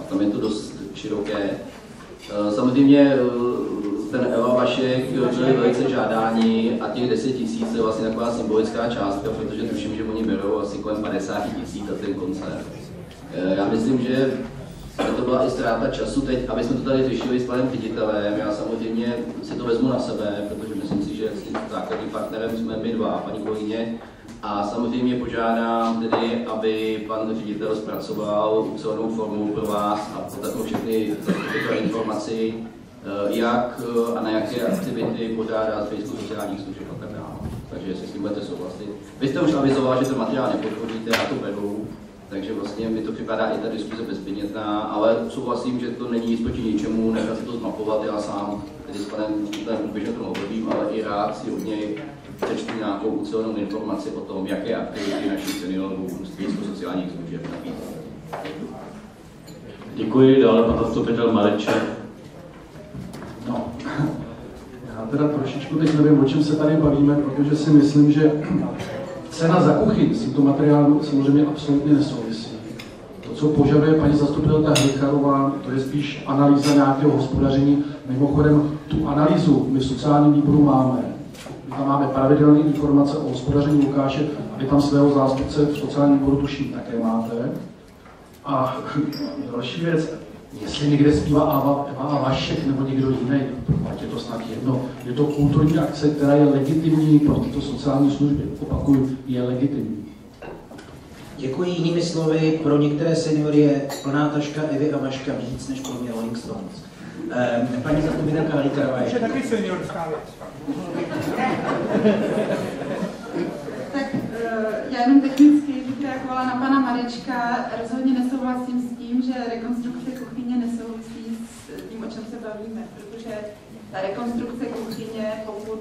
Tam je to dost široké. Samozřejmě ten Eva Vašek byli velice žádáni a těch 10 tisíc je vlastně taková symbolická částka, protože tuším, že oni berou asi kolem 50 tisíc za ten koncert. Já myslím, že to byla i ztráta času teď, aby jsme to tady řešili s panem ředitelem. Já samozřejmě si to vezmu na sebe, protože myslím si, že s základním partnerem jsme my dva, paní kolegyně A samozřejmě požádám tedy, aby pan ředitel zpracoval ucelenou formu pro vás a podatnou všechny tyto informaci, jak a na jaké aktivity pořádá Středisko sociálních služeb a tak dále. Takže jestli s tím budete souhlasit. Vy jste už avizoval, že ten materiál nepodpoříte, já to beru, takže vlastně mi to připadá i ta diskuze bezpětná, ale souhlasím, že to není proti ničemu, nechat se to zmapovat, já sám tedy s panem Štutem běžně to mluvím, ale i rád si od něj přečtu nějakou ucelenou informaci o tom, jaké aktivity našich seniorů Středisko sociálních služeb nabízí. Děkuji, dále pan zastupitel Mareček. No, já teda trošičku teď nevím, o čem se tady bavíme, protože si myslím, že cena za kuchyň s tímto materiálem samozřejmě absolutně nesouvisí. To, co požaduje paní zastupitelka Hrychalová, to je spíš analýza nějakého hospodaření. Mimochodem, tu analýzu my v sociálním výboru máme. My tam máme pravidelné informace o hospodaření Lukáše a vy tam svého zástupce v sociálním výboru tuším také máte. A další věc. Jestli někde zpívá Ava Vašek nebo někdo jiný, je to snad jedno. Je to kulturní akce, která je legitimní pro tyto sociální služby. Opakuju, je legitimní. Děkuji, jinými slovy, pro některé seniory je plná taška Evy a Vaška víc než pro mě Rolling Stones. Paní zastupitelka Halíkarová. Už je taky seniorská věc. Tak já jenom technicky bych reagovala na pana Marečka. Rozhodně nesouhlasím s tím, že rekonstrukce kuchyně nesouvisí s tím, o čem se bavíme, protože ta rekonstrukce kuchyně, pokud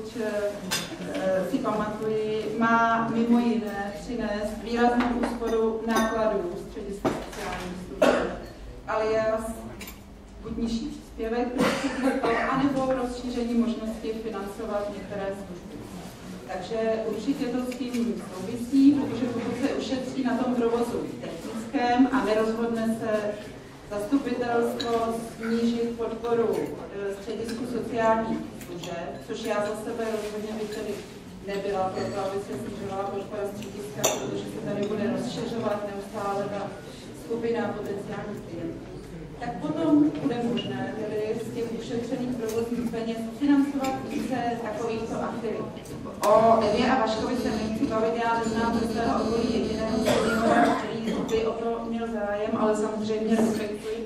si pamatuji, má mimo jiné přinést výraznou úsporu nákladů Střediska sociálních služeb, alias buď nižší příspěvek pro středisko, anebo rozšíření možnosti financovat některé služby. Takže určitě to s tím souvisí, protože pokud se ušetří na tom provozu technickém a nerozhodne se zastupitelstvo snížit podporu Středisku sociálních služeb, což já za sebe rozhodně bych tedy nebyla proto, aby se snižovala podpora střediska, protože se tady bude rozšiřovat neustále ta skupina potenciálních klientů. Tak potom bude možné tedy z těch ušetřených provozních peněz financovat více takovýchto aktivit. O Evě a Vaškovi se nechci bavit, já neznám ze svého okolí jediného seniora, který by o to měl zájem, ale samozřejmě respektuji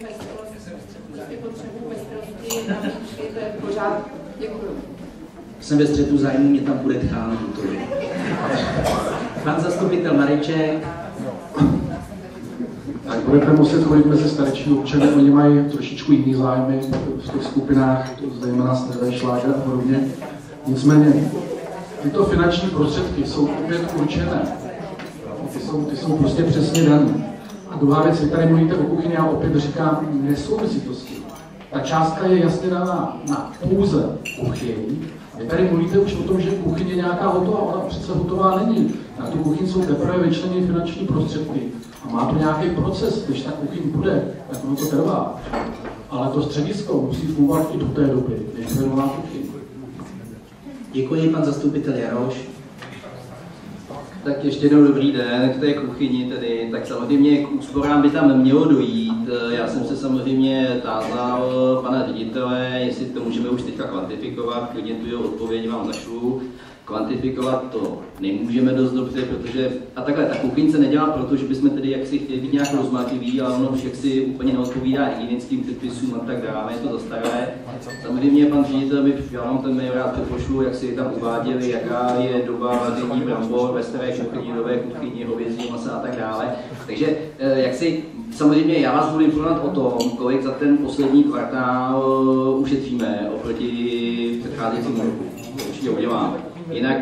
potřebu pestrosti na výčky, to je v pořádku. Děkuju. Jsem ve střetu zájmu, mě tam bude tcháno, to je. Pan zastupitel Mareček. Tak budete muset chodit mezi starší občany, oni mají trošičku jiný zájmy v těch skupinách, zejména staré šláger a podobně. Nicméně, tyto finanční prostředky jsou opět určené. Ty jsou prostě přesně dané. A druhá věc, vy tady mluvíte o kuchyni, já opět říkám nesouvisitosti. Ta částka je jasně daná na pouze kuchyň. Vy tady mluvíte už o tom, že kuchyň je nějaká hotová, ona přece hotová není. Na tu kuchyň jsou teprve vyčleněny finanční prostředky. A má to nějaký proces, když ta kuchyň bude, tak ono to trvá. Ale to středisko musí fungovat i do té doby, než bude nová kuchyň. Děkuji, pan zastupitel Jaroš. Tak ještě jednou dobrý den k té kuchyni tedy. Tak samozřejmě k úsporám by tam mělo dojít. Já jsem se samozřejmě tázal pana ředitele, jestli to můžeme už teďka kvantifikovat, klidně tu jeho odpověď vám zašlu. Kvantifikovat to nemůžeme dost dobře, protože a takhle ta kuchyň se nedělá, protože bychom tedy jaksi chtěli být nějak rozmativí, ale ono však si úplně neodpovídá hygienickým předpisům a tak dále, je to zastaralé. Samozřejmě pan ředitel mi vám ten mail rád pošlu, jak si tam uváděli, jaká je doba vaření brambor ve staré kuchyni, nové kuchyni, hovězí masa a tak dále. Takže jak si samozřejmě já vás budu informovat o tom, kolik za ten poslední kvartál ušetříme oproti předcházejícímu roku. Určitě uděláme. Jinak,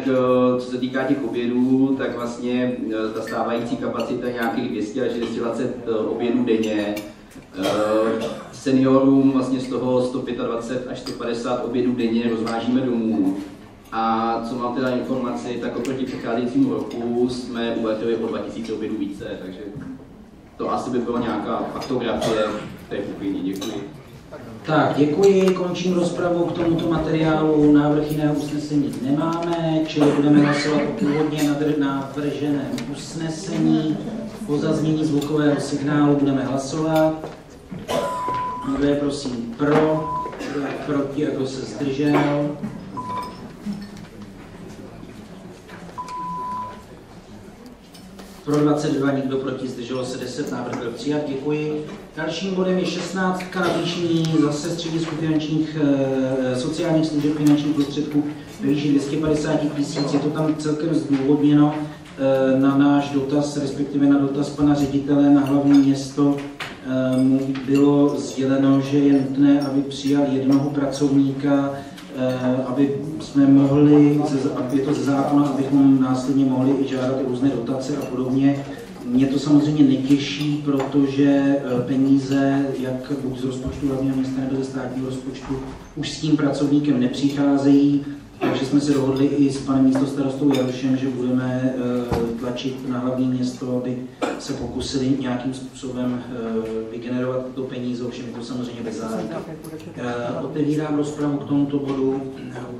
co se týká těch obědů, tak vlastně ta stávající kapacita nějakých 200 až 220 obědů denně. Seniorům vlastně z toho 125 až 150 obědů denně rozvážíme domů. A co mám teda informaci, tak oproti předcházejícímu roku jsme uvažili o 2000 obědů více, takže to asi by byla nějaká faktografie té kuchyni. Děkuji. Tak, děkuji, končím rozpravu k tomuto materiálu, návrh jiného usnesení nemáme, čili budeme hlasovat o původně navrženém usnesení, po zaznění zvukového signálu budeme hlasovat, kdo je prosím pro, kdo je proti a kdo se zdržel. pro 22, nikdo proti, zdrželo se 10, návrh byl přijat, děkuji. Dalším bodem je 16. navýšení zase středisku finančních, sociálních služeb finančních prostředků ve výši 250 000, je to tam celkem zdůvodněno na náš dotaz, respektive na dotaz pana ředitele na hlavní město. Mu bylo sděleno, že je nutné, aby přijal jednoho pracovníka, aby jsme mohli, aby to ze zákona, abychom následně mohli i žádat různé dotace a podobně. Mě to samozřejmě netěší, protože peníze, jak buď z rozpočtu hlavního města nebo ze státního rozpočtu, už s tím pracovníkem nepřicházejí, takže jsme se dohodli i s panem místostarostou Jarošem, že budeme tlačit na hlavní město, aby se pokusili nějakým způsobem vygenerovat tyto peníze, ovšem to samozřejmě bez záruka. Otevírám rozpravu k tomuto bodu,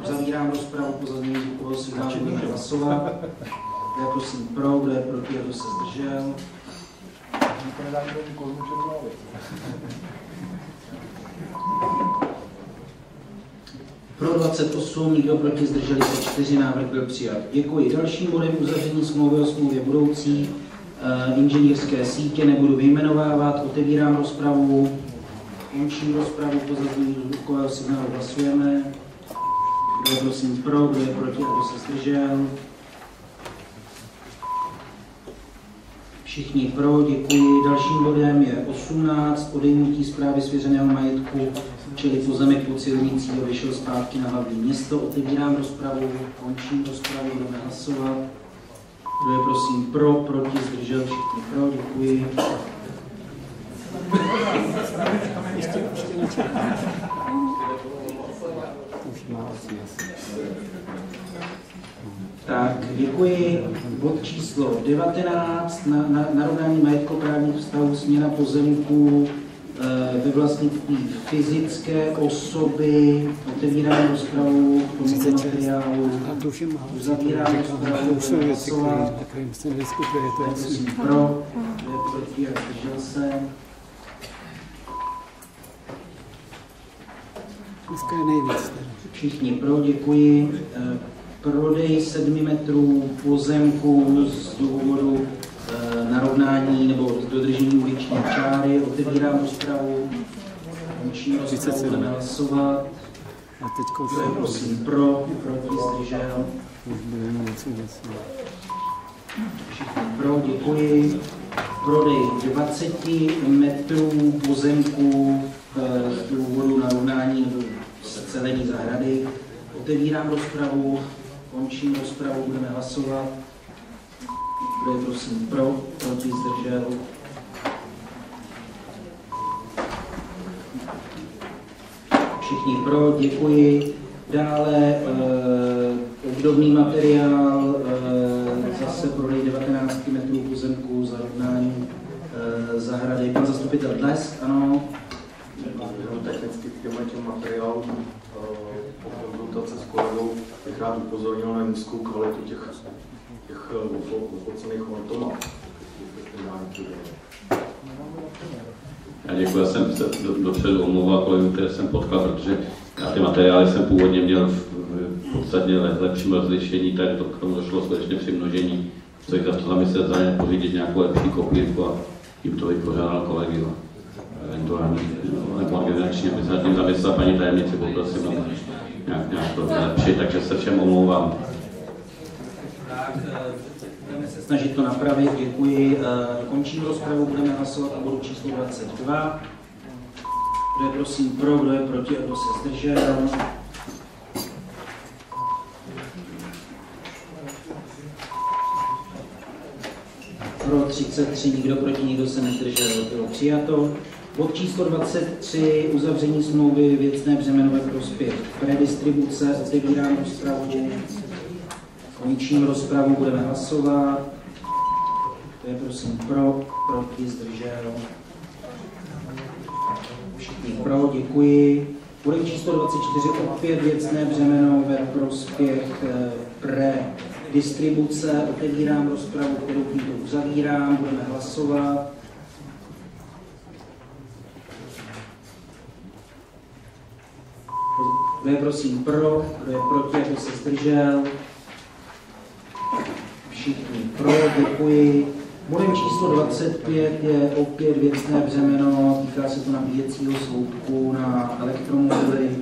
uzavírám rozpravu po zaznění zvukového signálu, budeme hlasovat. Kdo je prosím pro, kdo je proti, kdo se zdržel. Pro 28, nikdo proti, zdrželi se 4, návrh byl přijat. Děkuji. Dalším bodem uzavření smlouvy o smlouvě budoucí inženýrské sítě, nebudu vyjmenovávat, otevírám rozpravu, končím rozpravu, po zaznění zvukového signálu hlasujeme. Kdo je prosím pro, kdo je proti, kdo se zdržel. Všichni pro, děkuji. Dalším bodem je 18. odejmutí zprávy svěřeného majetku, čili pozemek pod silnicí odešel zpátky na hlavní město. Otevírám rozpravu, končím rozpravu, budeme hlasovat. Kdo je prosím pro, proti, zdržel, všichni pro, děkuji. Tak, děkuji. Bod číslo 19, narovnání majetkoprávních vztahů, směna pozemků ve vlastnictví fyzické osoby. Otevírám rozpravu k tomuto materiálu. Uzavírám rozpravu, hlasovat. Prosím pro, kdo je proti a zdržel se. Dneska je nejvíc. Všichni pro, děkuji. Prodej 7 metrů pozemku z důvodu narovnání nebo dodržení uliční čáry. Otevírám rozpravu, končím rozpravu, budeme hlasovat. Kdo je prosím pro, proti, zdržel. Všichni pro, děkuji. Prodej 20 metrů pozemku z důvodu narovnání nebo scelení zahrady. Otevírám rozpravu, končím rozpravu, budeme hlasovat. Kdo je prosím pro, proti, zdržel. Všichni pro, děkuji. Dále obdobný materiál, zase prodej 19 metrů pozemku za rovnání zahrady. Pan zastupitel Dles, ano. Technicky k těm materiálům po konzultaci s kolegou bych rád upozornil na nízkou kvalitu těch ofocených automatů. Já děkuji, já jsem se dopředu omlouval kolegům, které jsem potkal, protože já ty materiály jsem původně měl v podstatě lepším rozlišení, tady to k tomu došlo skutečně při množení, což za to zamyslet za ně pořídit nějakou lepší kopírku a tím to vypořádal kolegium. Eventuální, nebo generačně by se nad tím zavěsla paní tajemnici, poprosím o nějak to lepší, takže se všem omlouvám. Tak, budeme se snažit to napravit, děkuji. Končím rozpravu, budeme hlasovat o bodu číslo 22. Kdo je prosím pro, kdo je proti a kdo se zdržel. Pro 33, nikdo proti, nikdo se nezdržel, bylo přijato. Bod číslo 23, uzavření smlouvy věcné břemeno ve prospěch predistribuce, otevírám rozpravu, končím rozpravu, budeme hlasovat. To je prosím pro, proti, zdržel. Všichni pro, děkuji. Bod číslo 24, opět věcné břemeno ve prospěch predistribuce, otevírám rozpravu, kterou tímto uzavírám, budeme hlasovat. Kdo je prosím pro, kdo je proti, kdo se zdržel. Všichni pro, děkuji. Bodem číslo 25 je opět věcné břemeno, týká se to nabíjecího sloupku na elektromobily.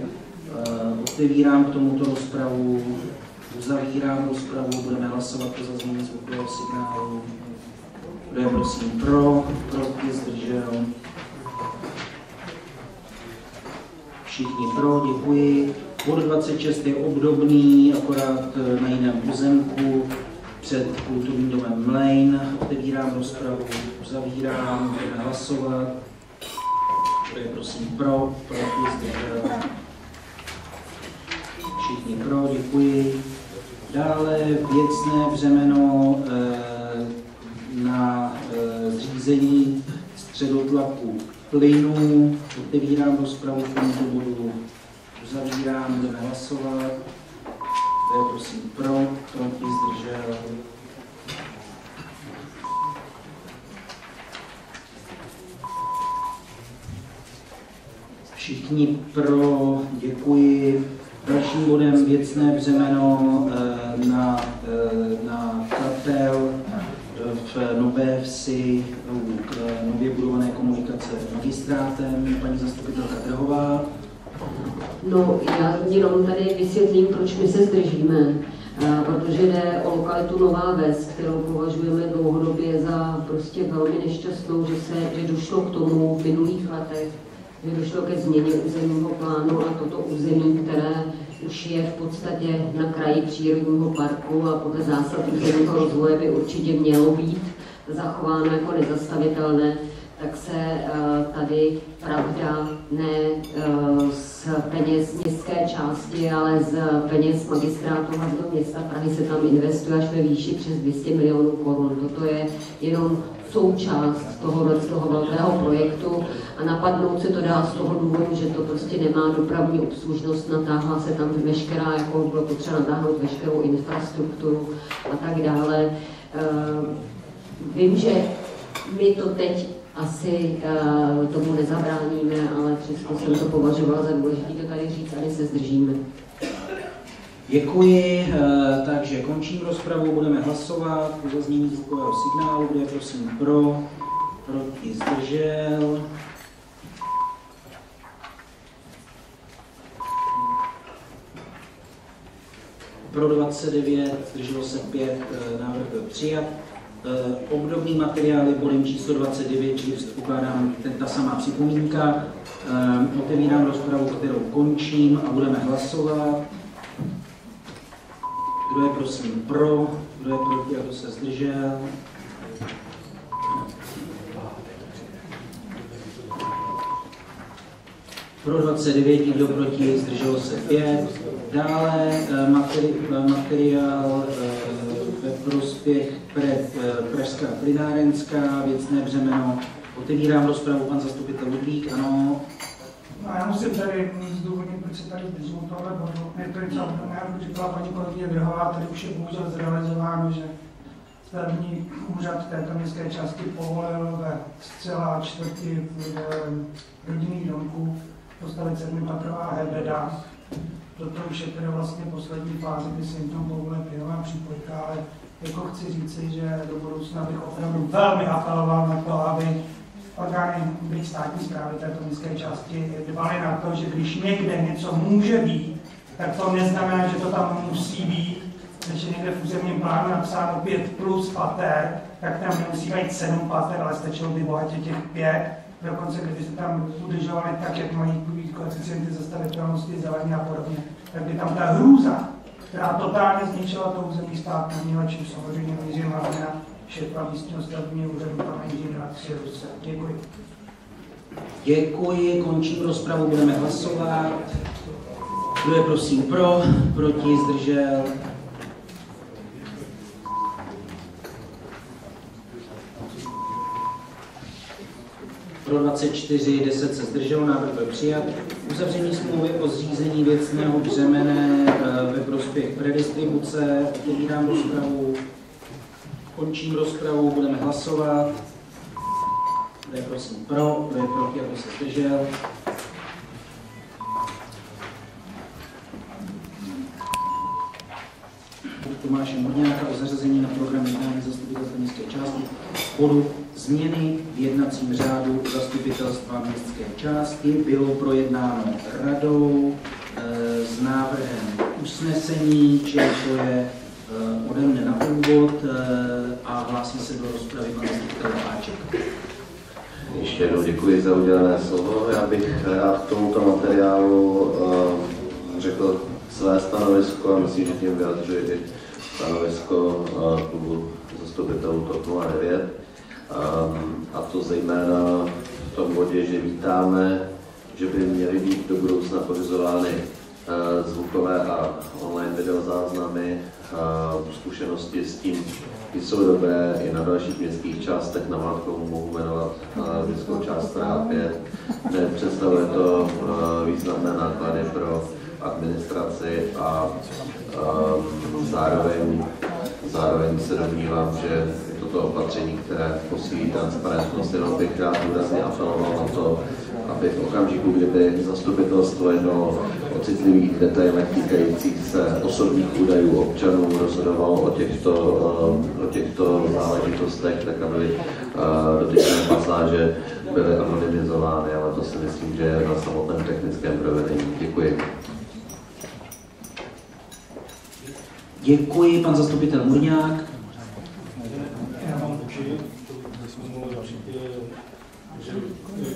Otevírám k tomuto rozpravu, uzavírám rozpravu, budeme hlasovat o zaznění zvukového signálu. Kdo je prosím pro, proti, zdržel? Všichni pro, děkuji. Bod 26 je obdobný, akorát na jiném pozemku, před kulturním domem Mlejn. Otevírám rozpravu, uzavírám, budeme hlasovat. Kdo je prosím pro, proti, zdržel? Všichni pro, děkuji. Dále věcné břemeno na zřízení středotlaku plynu. Otevírám rozpravu k tomuto bodu. Uzavírám, budeme hlasovat. To je prosím pro, proti, zdržel. Všichni pro, děkuji. Dalším bodem věcné břemeno na kartel v Nové Vsi, k nově budované komunikace magistrátem, paní zastupitelka Trhová. No, já jenom tady vysvětlím, proč my se zdržíme, protože jde o lokalitu Nová Ves, kterou považujeme dlouhodobě za prostě velmi nešťastnou, že došlo k tomu v minulých letech, že došlo ke změně územního plánu a toto území, které už je v podstatě na kraji přírodního parku a podle zásad územního rozvoje by určitě mělo být zachováno jako nezastavitelné, tak se tady pravda ne z peněz městské části, ale z peněz magistrátu hlavního města Prahy se tam investuje až ve výši přes 200 milionů korun. Toto je jenom součást toho velkého projektu a napadnout se to dá z toho důvodu, že to prostě nemá dopravní obslužnost, natáhla se tam veškerá, jako bylo potřeba natáhnout veškerou infrastrukturu a tak dále. Vím, že my to teď asi tomu nezabráníme, ale přesto jsem to považovala za důležité to tady říct a my se zdržíme. Děkuji, takže končím rozpravu, budeme hlasovat o zaznění zvukového signálu, kde je prosím pro, proti, zdržel. Pro 29, zdrželo se 5, návrh byl přijat. Obdobný materiály bodem číslo 29, čili předpokládám ta samá připomínka. Otevírám rozpravu, kterou končím a budeme hlasovat. Kdo je prosím pro, kdo je proti a kdo se zdržel? Pro 29, nikdo proti, zdrželo se 5. Dále materiál ve prospěch Pražská plynárenská, věcné břemeno. Otevírám rozpravu, pan zastupitel Ludvík, ano. No, já musím tady zdůvodnit, proč se tady držím tohle bodu. Nejprve říkala paní kolegyně Drhová, tady už je bohužel zrealizováno, že stavební úřad této městské části povolil ve zcela čtvrti rodinných domků postavit 7patrová hebreda. Toto už je teda vlastně poslední fáze, kdy se jim tam povolila plynová přípojka, ale jako chci říci, že do budoucna bych opravdu velmi apeloval na to, aby orgány státní správy této městské části dbaly na to, že když někde něco může být, tak to neznamená, že to tam musí být. Když je někde v územním plánu napsáno 5 plus pater, tak tam nemusí být 7 pater, ale stačilo by bohatě těch 5. Dokonce, kdyby se tam udržovaly tak, jak mají být koeficienty zastavitelnosti, zelení a podobně, tak by tam ta hrůza, která totálně zničila to území stát, neměla čím samozřejmě mířím hlavně na šéfa místního stavebního úřadu pana inženýra Cyruse. Děkuji. Děkuji, končím rozpravu, budeme hlasovat. Kdo je prosím pro, proti, zdržel? Pro 24, 10 se zdrželo, návrh byl přijat. Uzavření smlouvy o zřízení věcného břemene ve prospěch predistribuce. Otevírám rozpravu, končím rozpravu, budeme hlasovat. Kdo je prosím pro, kdo je proti, kdo se zdržel? Tomášem Horňáka o zařazení na program jednání zastupitelstva městské části bodu změny v jednacím řádu zastupitelstva městské části. Bylo projednáno radou s návrhem usnesení, čili to je ode mne na úvod a hlásí se do rozpravy pan zastupitel Páček. Ještě jednou děkuji za udělené slovo. Já bych rád k tomuto materiálu řekl své stanovisko a myslím, že tím vyjadřuji i stanovisko klubu zastupitelů TOP 09. A to zejména v tom bodě, že vítáme, že by měly být do budoucna pořizovány zvukové a online videozáznamy. Zkušenosti s tím jsou dobré i na dalších městských částech, na namátkou mohu jmenovat městskou část Praha 5, kde představuje to významné náklady pro administraci a zároveň se domnívám, že toto opatření, které posílí transparentnost, jenom bych rád důrazně apeloval na to, aby v okamžiku, kdyby zastupitelstvo jednalo o citlivých detailech týkajících se osobních údajů občanů, rozhodovalo o těchto záležitostech, tak aby dotyčné pasáže byly anonymizovány, ale to si myslím, že je na samotném technickém provedení. Děkuji. Děkuji, pan zastupitel Murňák. Já vám děkuji, že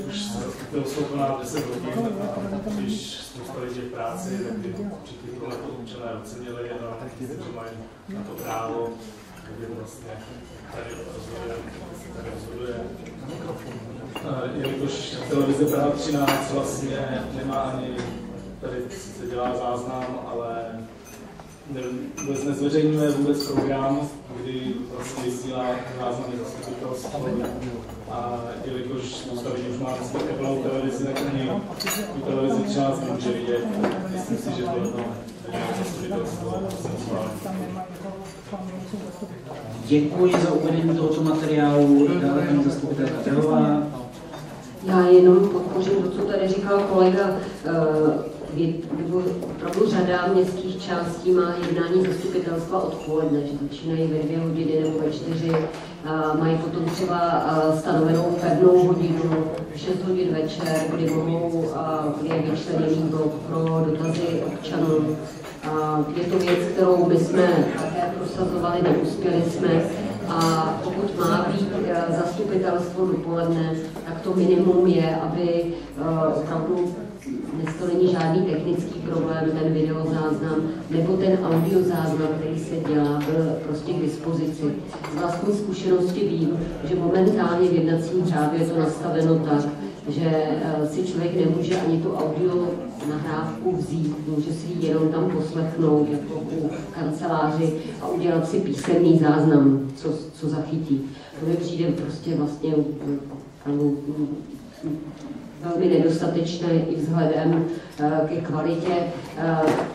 už zastupitelstvo koná 10 hodin a když spousta lidí v práci, tak by určitě tohle občané ocenili a myslím, že mají na to právo, kdy vlastně tady rozhoduje. Jelikož televize Praha 13 vlastně nemá ani, tady se dělá záznam, ale vůbec nezveřejňuje vůbec program, kdy vlastně vysílá záznamy zastupitelstva. A jelikož spousta lidí už má takovou televizi, tak ani tu televizi 13 nemůže vidět. Myslím si, že to je to zastupitelstvo. Děkuji za uvedení tohoto materiálu. Dále paní zastupitelka Davle. Já jenom podpořím to, co tady říkal kolega. Opravdu řada městských částí má jednání zastupitelstva odpoledne, že začínají ve 2 hodiny nebo ve 4, mají potom třeba stanovenou pevnou hodinu, 6 hodin večer, kdy mohou, kdy je vyčleněný blok pro dotazy občanů. Je to věc, kterou my jsme také prosazovali, neuspěli jsme. A pokud má být zastupitelstvo dopoledne, tak to minimum je, aby opravdu dnes to není žádný technický problém, ten videozáznam nebo ten audiozáznam, který se dělá, byl prostě k dispozici. Z vlastní zkušenosti vím, že momentálně v jednacím řádu je to nastaveno tak, že si člověk nemůže ani tu audio nahrávku vzít, může si ji jenom tam poslechnout jako u kanceláři a udělat si písemný záznam, co zachytí. To mi přijde prostě vlastně velmi nedostatečné i vzhledem ke kvalitě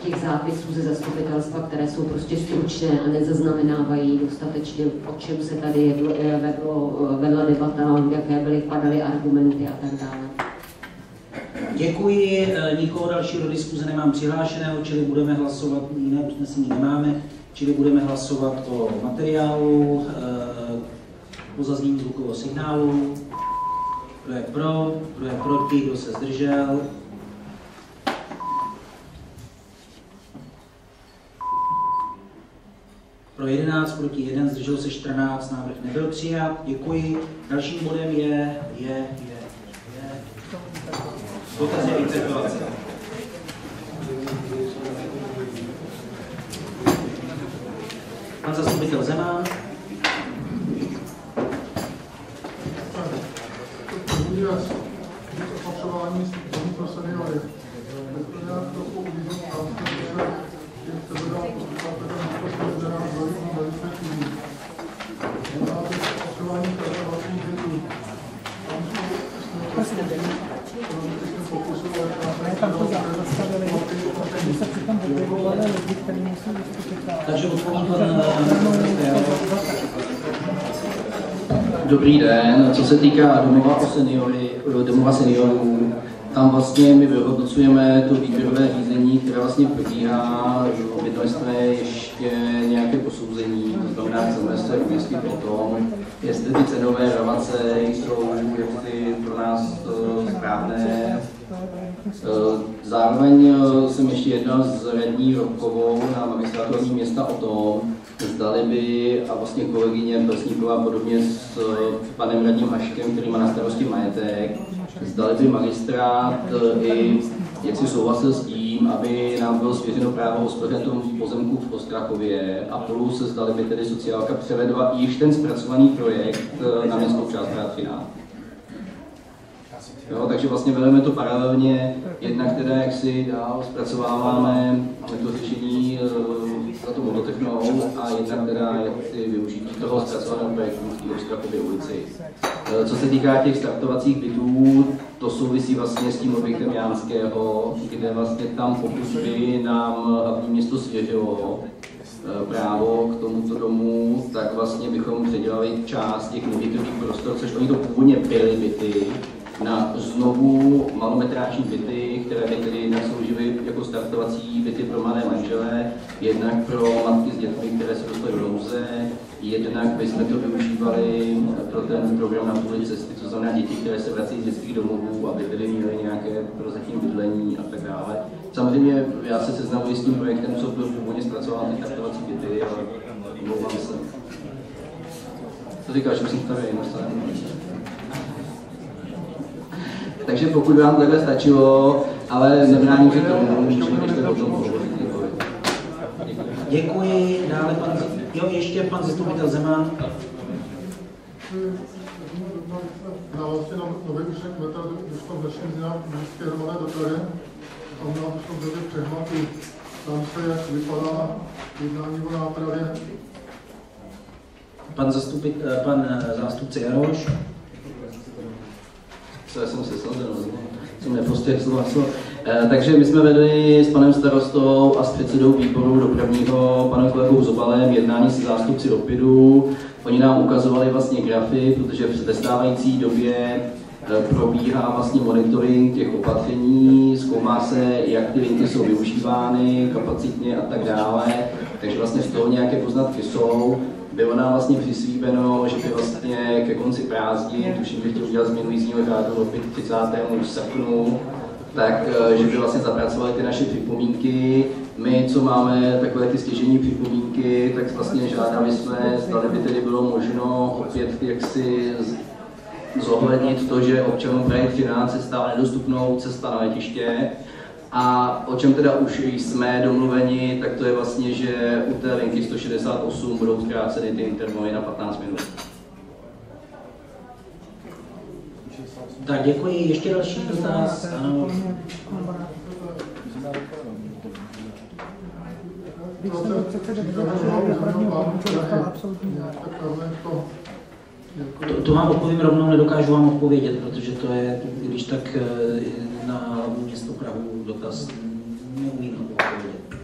těch zápisů ze zastupitelstva, které jsou prostě stručné a nezaznamenávají dostatečně, o čem se tady vedla debata, jaké padaly argumenty a tak dále. Děkuji, nikoho dalšího do diskuze nemám přihlášeného, čili budeme hlasovat, jiné usnesení nemáme, čili budeme hlasovat o materiálu, o zaznění zvukového signálu. Kdo je pro, kdo je proti, kdo se zdržel. Pro 11, proti 1, zdržel se 14, návrh nebyl přijat. Děkuji. Dalším bodem je dotazy a interpelace. Pan zastupitel Zeman. Opatřování pro seniory. Já trochu uvidím, že se vedá velice tím. Opatřování vlastních dětů. Tam jsme pokusovali Dobrý den, co se týká domova seniorů, tam vlastně my vyhodnocujeme to výběrové řízení, které vlastně probíhá, objednali jsme ještě nějaké posouzení, to znamená, chceme se ujistit o tom, jestli ty cenové relace jsou pro nás správné. Zároveň jsem ještě jednal s radní Robkovou na magistraturní města o tom, zdali by, a vlastně kolegyně Prsníková podobně s panem radním Haškem, který má na starosti majetek, zdali by magistrát i jaksi souhlasil s tím, aby nám bylo svěřeno právo hospodařit na tom pozemku v Ostrachově a plus zdali by tedy sociálka převedla již ten zpracovaný projekt na městskou část Praha 13. Jo, takže vlastně vedeme to paralelně, jednak teda jak si dál zpracováváme to řešení za to vodotechnou a jednak teda jak si využití toho zpracovaného projektu v Ostrachově ulici. Co se týká těch startovacích bytů, to souvisí vlastně s tím objektem Janského, kde vlastně tam pokud by nám hlavní město svěřilo právo k tomuto domu, tak vlastně bychom předělali část těch nebytových prostor, což oni to původně byly byty, na znovu malometrážní byty, které by tedy jednak sloužily jako startovací byty pro malé manžele, jednak pro matky s dětmi, které se dostaly do nouze, jednak bychom to využívali pro ten program na půli cesty, to znamená děti, které se vrací z dětských domovů, aby tedy měly nějaké prozatím bydlení a tak dále. Samozřejmě já se seznamuji s tím projektem, co byl původně zpracován ty startovací byty, ale omlouvám se. To říkáš, že jsem tady jednostavně. Takže pokud by vám takhle stačilo, ale nebráním se tomu, když jste o tom hovořit. Děkuji. Dále pan, jo, ještě pan zastupitel Zeman. Návazně na nový úsek metra došlo v dnešním dní na městské hromadné dopravě a u nás došlo v době přehmatů. Tam se, jak vypadá jednání o nápravě. Pan zástupce Jaroš. Já jsem si slazený, jsem neprostihl slovo. Takže my jsme vedli s panem starostou a s předsedou výboru dopravního, panem kolegou Zobalem, jednání se zástupci ROPIDu. Oni nám ukazovali vlastně grafy, protože ve stávající době probíhá vlastně monitoring těch opatření, zkoumá se, jak ty linky jsou využívány, kapacitně a tak dále. Takže vlastně z toho nějaké poznatky jsou. Bylo nám vlastně přislíbeno, že by vlastně ke konci prázdnin, tuším, že chtěl udělat změnu jízdního řádu ROPID 30. srpnu, tak že by vlastně zapracovali ty naše připomínky. My, co máme takové ty stěžejní připomínky, tak vlastně žádáme jsme, zda by tedy bylo možno opět jaksi zohlednit to, že občanům Prahy 13 se stává nedostupnou cesta na letiště. A o čem teda už jsme domluveni, tak to je vlastně, že u té linky 168 budou zkráceny ty intervaly na 15 minut. Tak děkuji. Ještě další dotaz? Ano. To vám odpovím rovnou, nedokážu vám odpovědět, protože to je, když tak na město Prahu dotaz neumím odpovědět.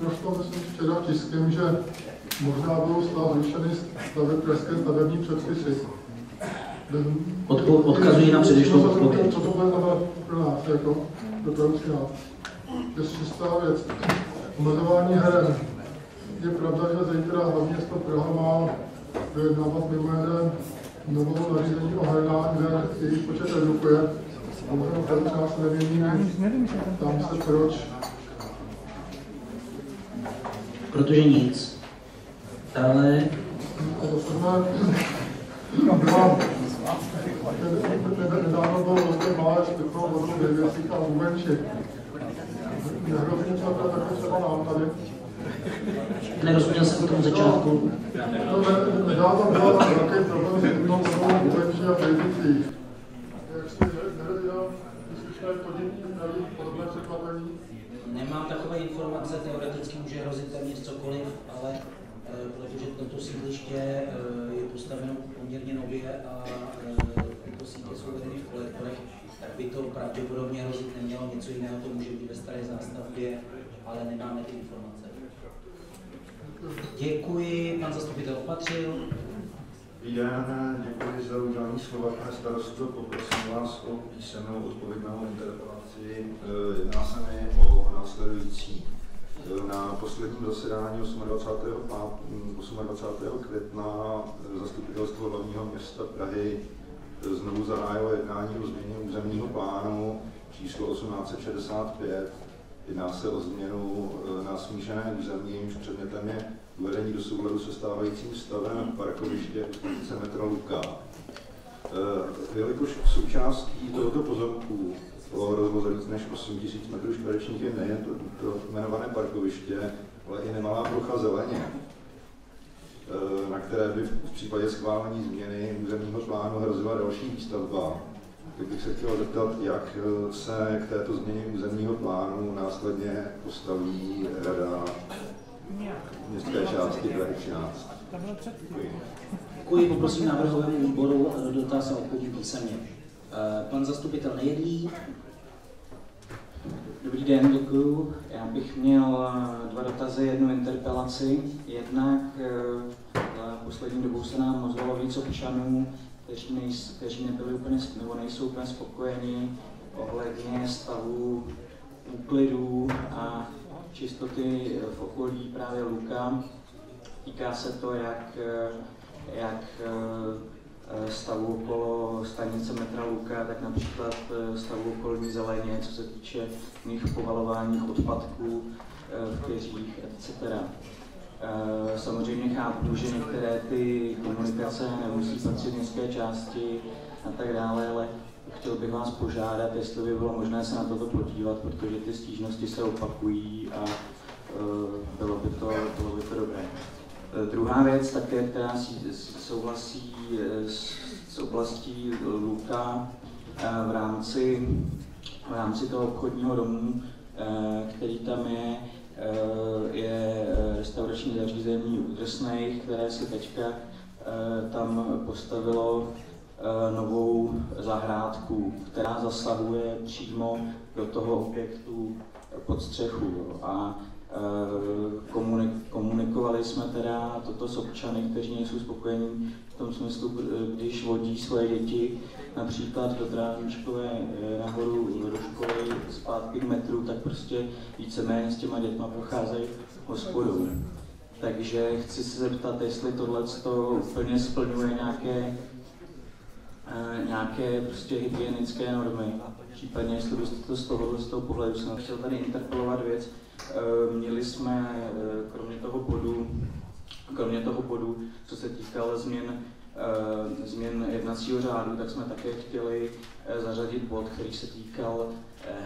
Prošlo myslím včera tiskem, že možná budou zrušeny pražské stavební předpisy. Odkazují na předešlou odpověď. Co to bude pro nás, jako pro Prahu? To je čistá věc. Omezování heren. Je pravda, že zítra hlavně město Praha má vyjednávat mimo jeden novou nařízení o hernách, kde jejich počet redukuje. Možná se nemění. Tam se proč? Protože nic. Dále. A to jsme... Nedávno bylo vlastně malé špitlo vodu věvěsík a uvenčit. Nehrozí něco takové třeba nám tady. Nerozuměl jsem k tomu začátku. Nedávno byla velký problém s jednou vodou uvenčí a věvěsík. Jak jste nevěděl, jestli jsme podělní zdraví podobné překvapení? Nemám takové informace, teoreticky může hrozit téměř cokoliv, ale protože toto sídliště je postaveno poměrně nově a tyto sítě jsou vedeny v kolektorech, tak by to pravděpodobně hrozit nemělo. Něco jiného to může být ve staré zástavbě, ale nemáme ty informace. Děkuji, pan zastupitel opatřil. Dobrý den, děkuji za udělení slova, pane starosto, poprosím vás o písemnou odpověď na mou interpelaci. Jedná se mi o následující. Na posledním zasedání 28. května Zastupitelstvo hlavního města Prahy znovu zahájilo jednání o změně územního plánu číslo 1865. Jedná se o změnu na smíšené území, jejímž předmětem je uvedení do souladu se stávajícím stavem parkoviště u metra Luka. Jelikož součástí tohoto pozemku o rozloze víc než 8 000 m2 je nejen to jmenované parkoviště, ale i nemalá plocha zeleně, na které by v případě schválení změny územního plánu hrozila další výstavba. Tak bych se chtěl zeptat, jak se k této změně územního plánu následně postaví rada městské části Prahy 13. Děkuji, poprosím návrhovému výboru dotaz a odpověď písemně. Pan zastupitel Nejedlý. Dobrý den, děkuji. Já bych měl dva dotazy, jednu interpelaci. Jednak poslední dobou se nám ozvalo víc občanů, kteří nebyli úplně, nebo nejsou úplně spokojeni ohledně stavu úklidů a čistoty v okolí právě Luka. Týká se to jak stavu okolo stanice metra Luka, tak například stavu okolní zeleně, co se týče mých povalováních odpadků v keřích, etc. Samozřejmě chápu, že některé ty komunikace nemusí patřit městské části a tak dále, ale chtěl bych vás požádat, jestli by bylo možné se na toto podívat, protože ty stížnosti se opakují a bylo by to dobré. Druhá věc také, která souhlasí s oblastí Luka v rámci toho obchodního domu, který tam je restaurační zařízení u Drsnejch, které si teďka tam postavilo novou zahrádku, která zasahuje přímo do toho objektu pod střechu. A komunikovali jsme teda toto s občany, kteří nejsou spokojení v tom smyslu, když vodí svoje děti například do Trávničkové nahoru, do školy, zpátky k metru, tak prostě víceméně s těma dětma procházejí hospodou. Takže chci se zeptat, jestli tohleto úplně splňuje nějaké prostě hygienické normy. Případně, jestli byste to z toho pohledu, jsem chtěl tady interpelovat věc. Měli jsme kromě toho bodu, co se týkalo změn jednacího řádu, tak jsme také chtěli zařadit bod, který se týkal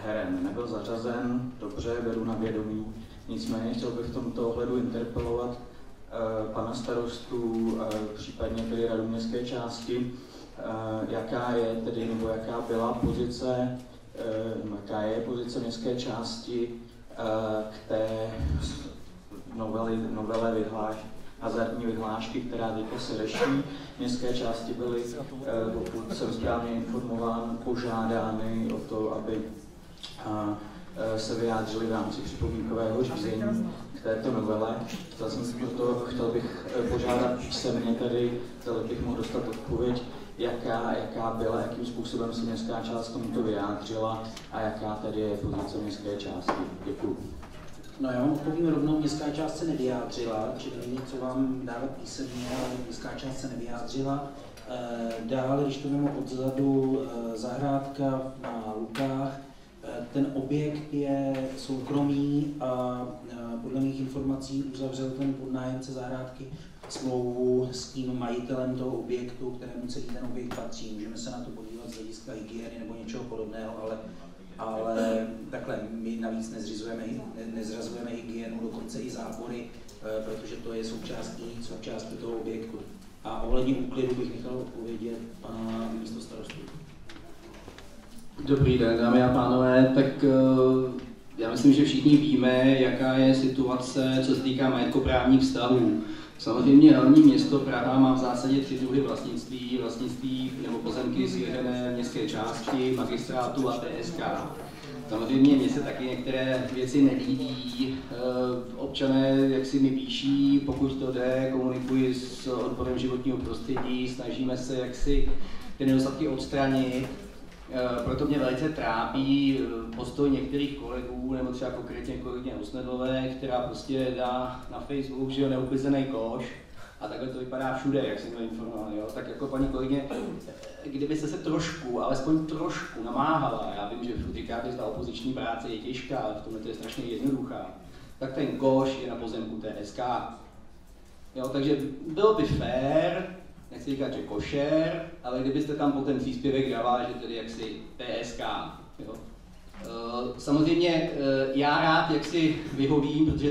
heren. Nebyl zařazen, dobře, beru na vědomí. Nicméně chtěl bych v tomto ohledu interpelovat pana starostu, případně tedy radu městské části, jaká je pozice městské části k té novele hazardní vyhlášky, která teď se řeší. Městské části byly, pokud jsem správně informován, požádány o to, aby se vyjádřili v rámci připomínkového řízení k této novele. Proto chtěl bych požádat písemně tady, chtěl bych mohl dostat odpověď, jakým způsobem se městská část tomuto vyjádřila a jaká tedy je pozice městské části. Děkuji. No já vám odpovím rovnou, městská část se nevyjádřila, čili není co vám dávat písemně, ale městská část se nevyjádřila. Dále, když to víme odzadu, zahrádka na Lukách, ten objekt je soukromý a podle mých informací uzavřel ten podnájemce zahrádky smlouvu s tím majitelem toho objektu, kterému celý ten objekt patří. Můžeme se na to podívat z hlediska hygieny nebo něčeho podobného, ale takhle my navíc nezrazujeme hygienu, dokonce i zábory, protože to je součástí toho objektu. A ohledně úklidu bych nechal odpovědět pana místostarostu. Dobrý den, dámy a pánové, tak já myslím, že všichni víme, jaká je situace, co se týká majetkoprávních vztahů. Samozřejmě hlavní město Praha má v zásadě tři druhy vlastnictví nebo pozemky svěřené městské části, magistrátu a TSK. Samozřejmě mně se taky některé věci nelíbí. Občané, jak si mi píší, pokud to jde, komunikuji s odborem životního prostředí, snažíme se jaksi ty nedostatky odstranit. Proto mě velice trápí postoj některých kolegů, nebo třeba konkrétně kolegyně Usnedlové, která prostě dá na Facebook, že neuklizený koš. A takhle to vypadá všude, jak jsem byl informoval, jo? Tak jako paní kolegyně, kdybyste se trošku, alespoň trošku namáhala, já vím, že říkáte, že ta opoziční práce je těžká, ale v tomhle to je strašně jednoduchá, tak ten koš je na pozemku TSK. Jo, takže bylo by fér, nechci říkat, že košer, ale kdybyste tam po ten příspěvek dala, že tedy jaksi TSK. Jo? Samozřejmě já rád jaksi vyhovím, protože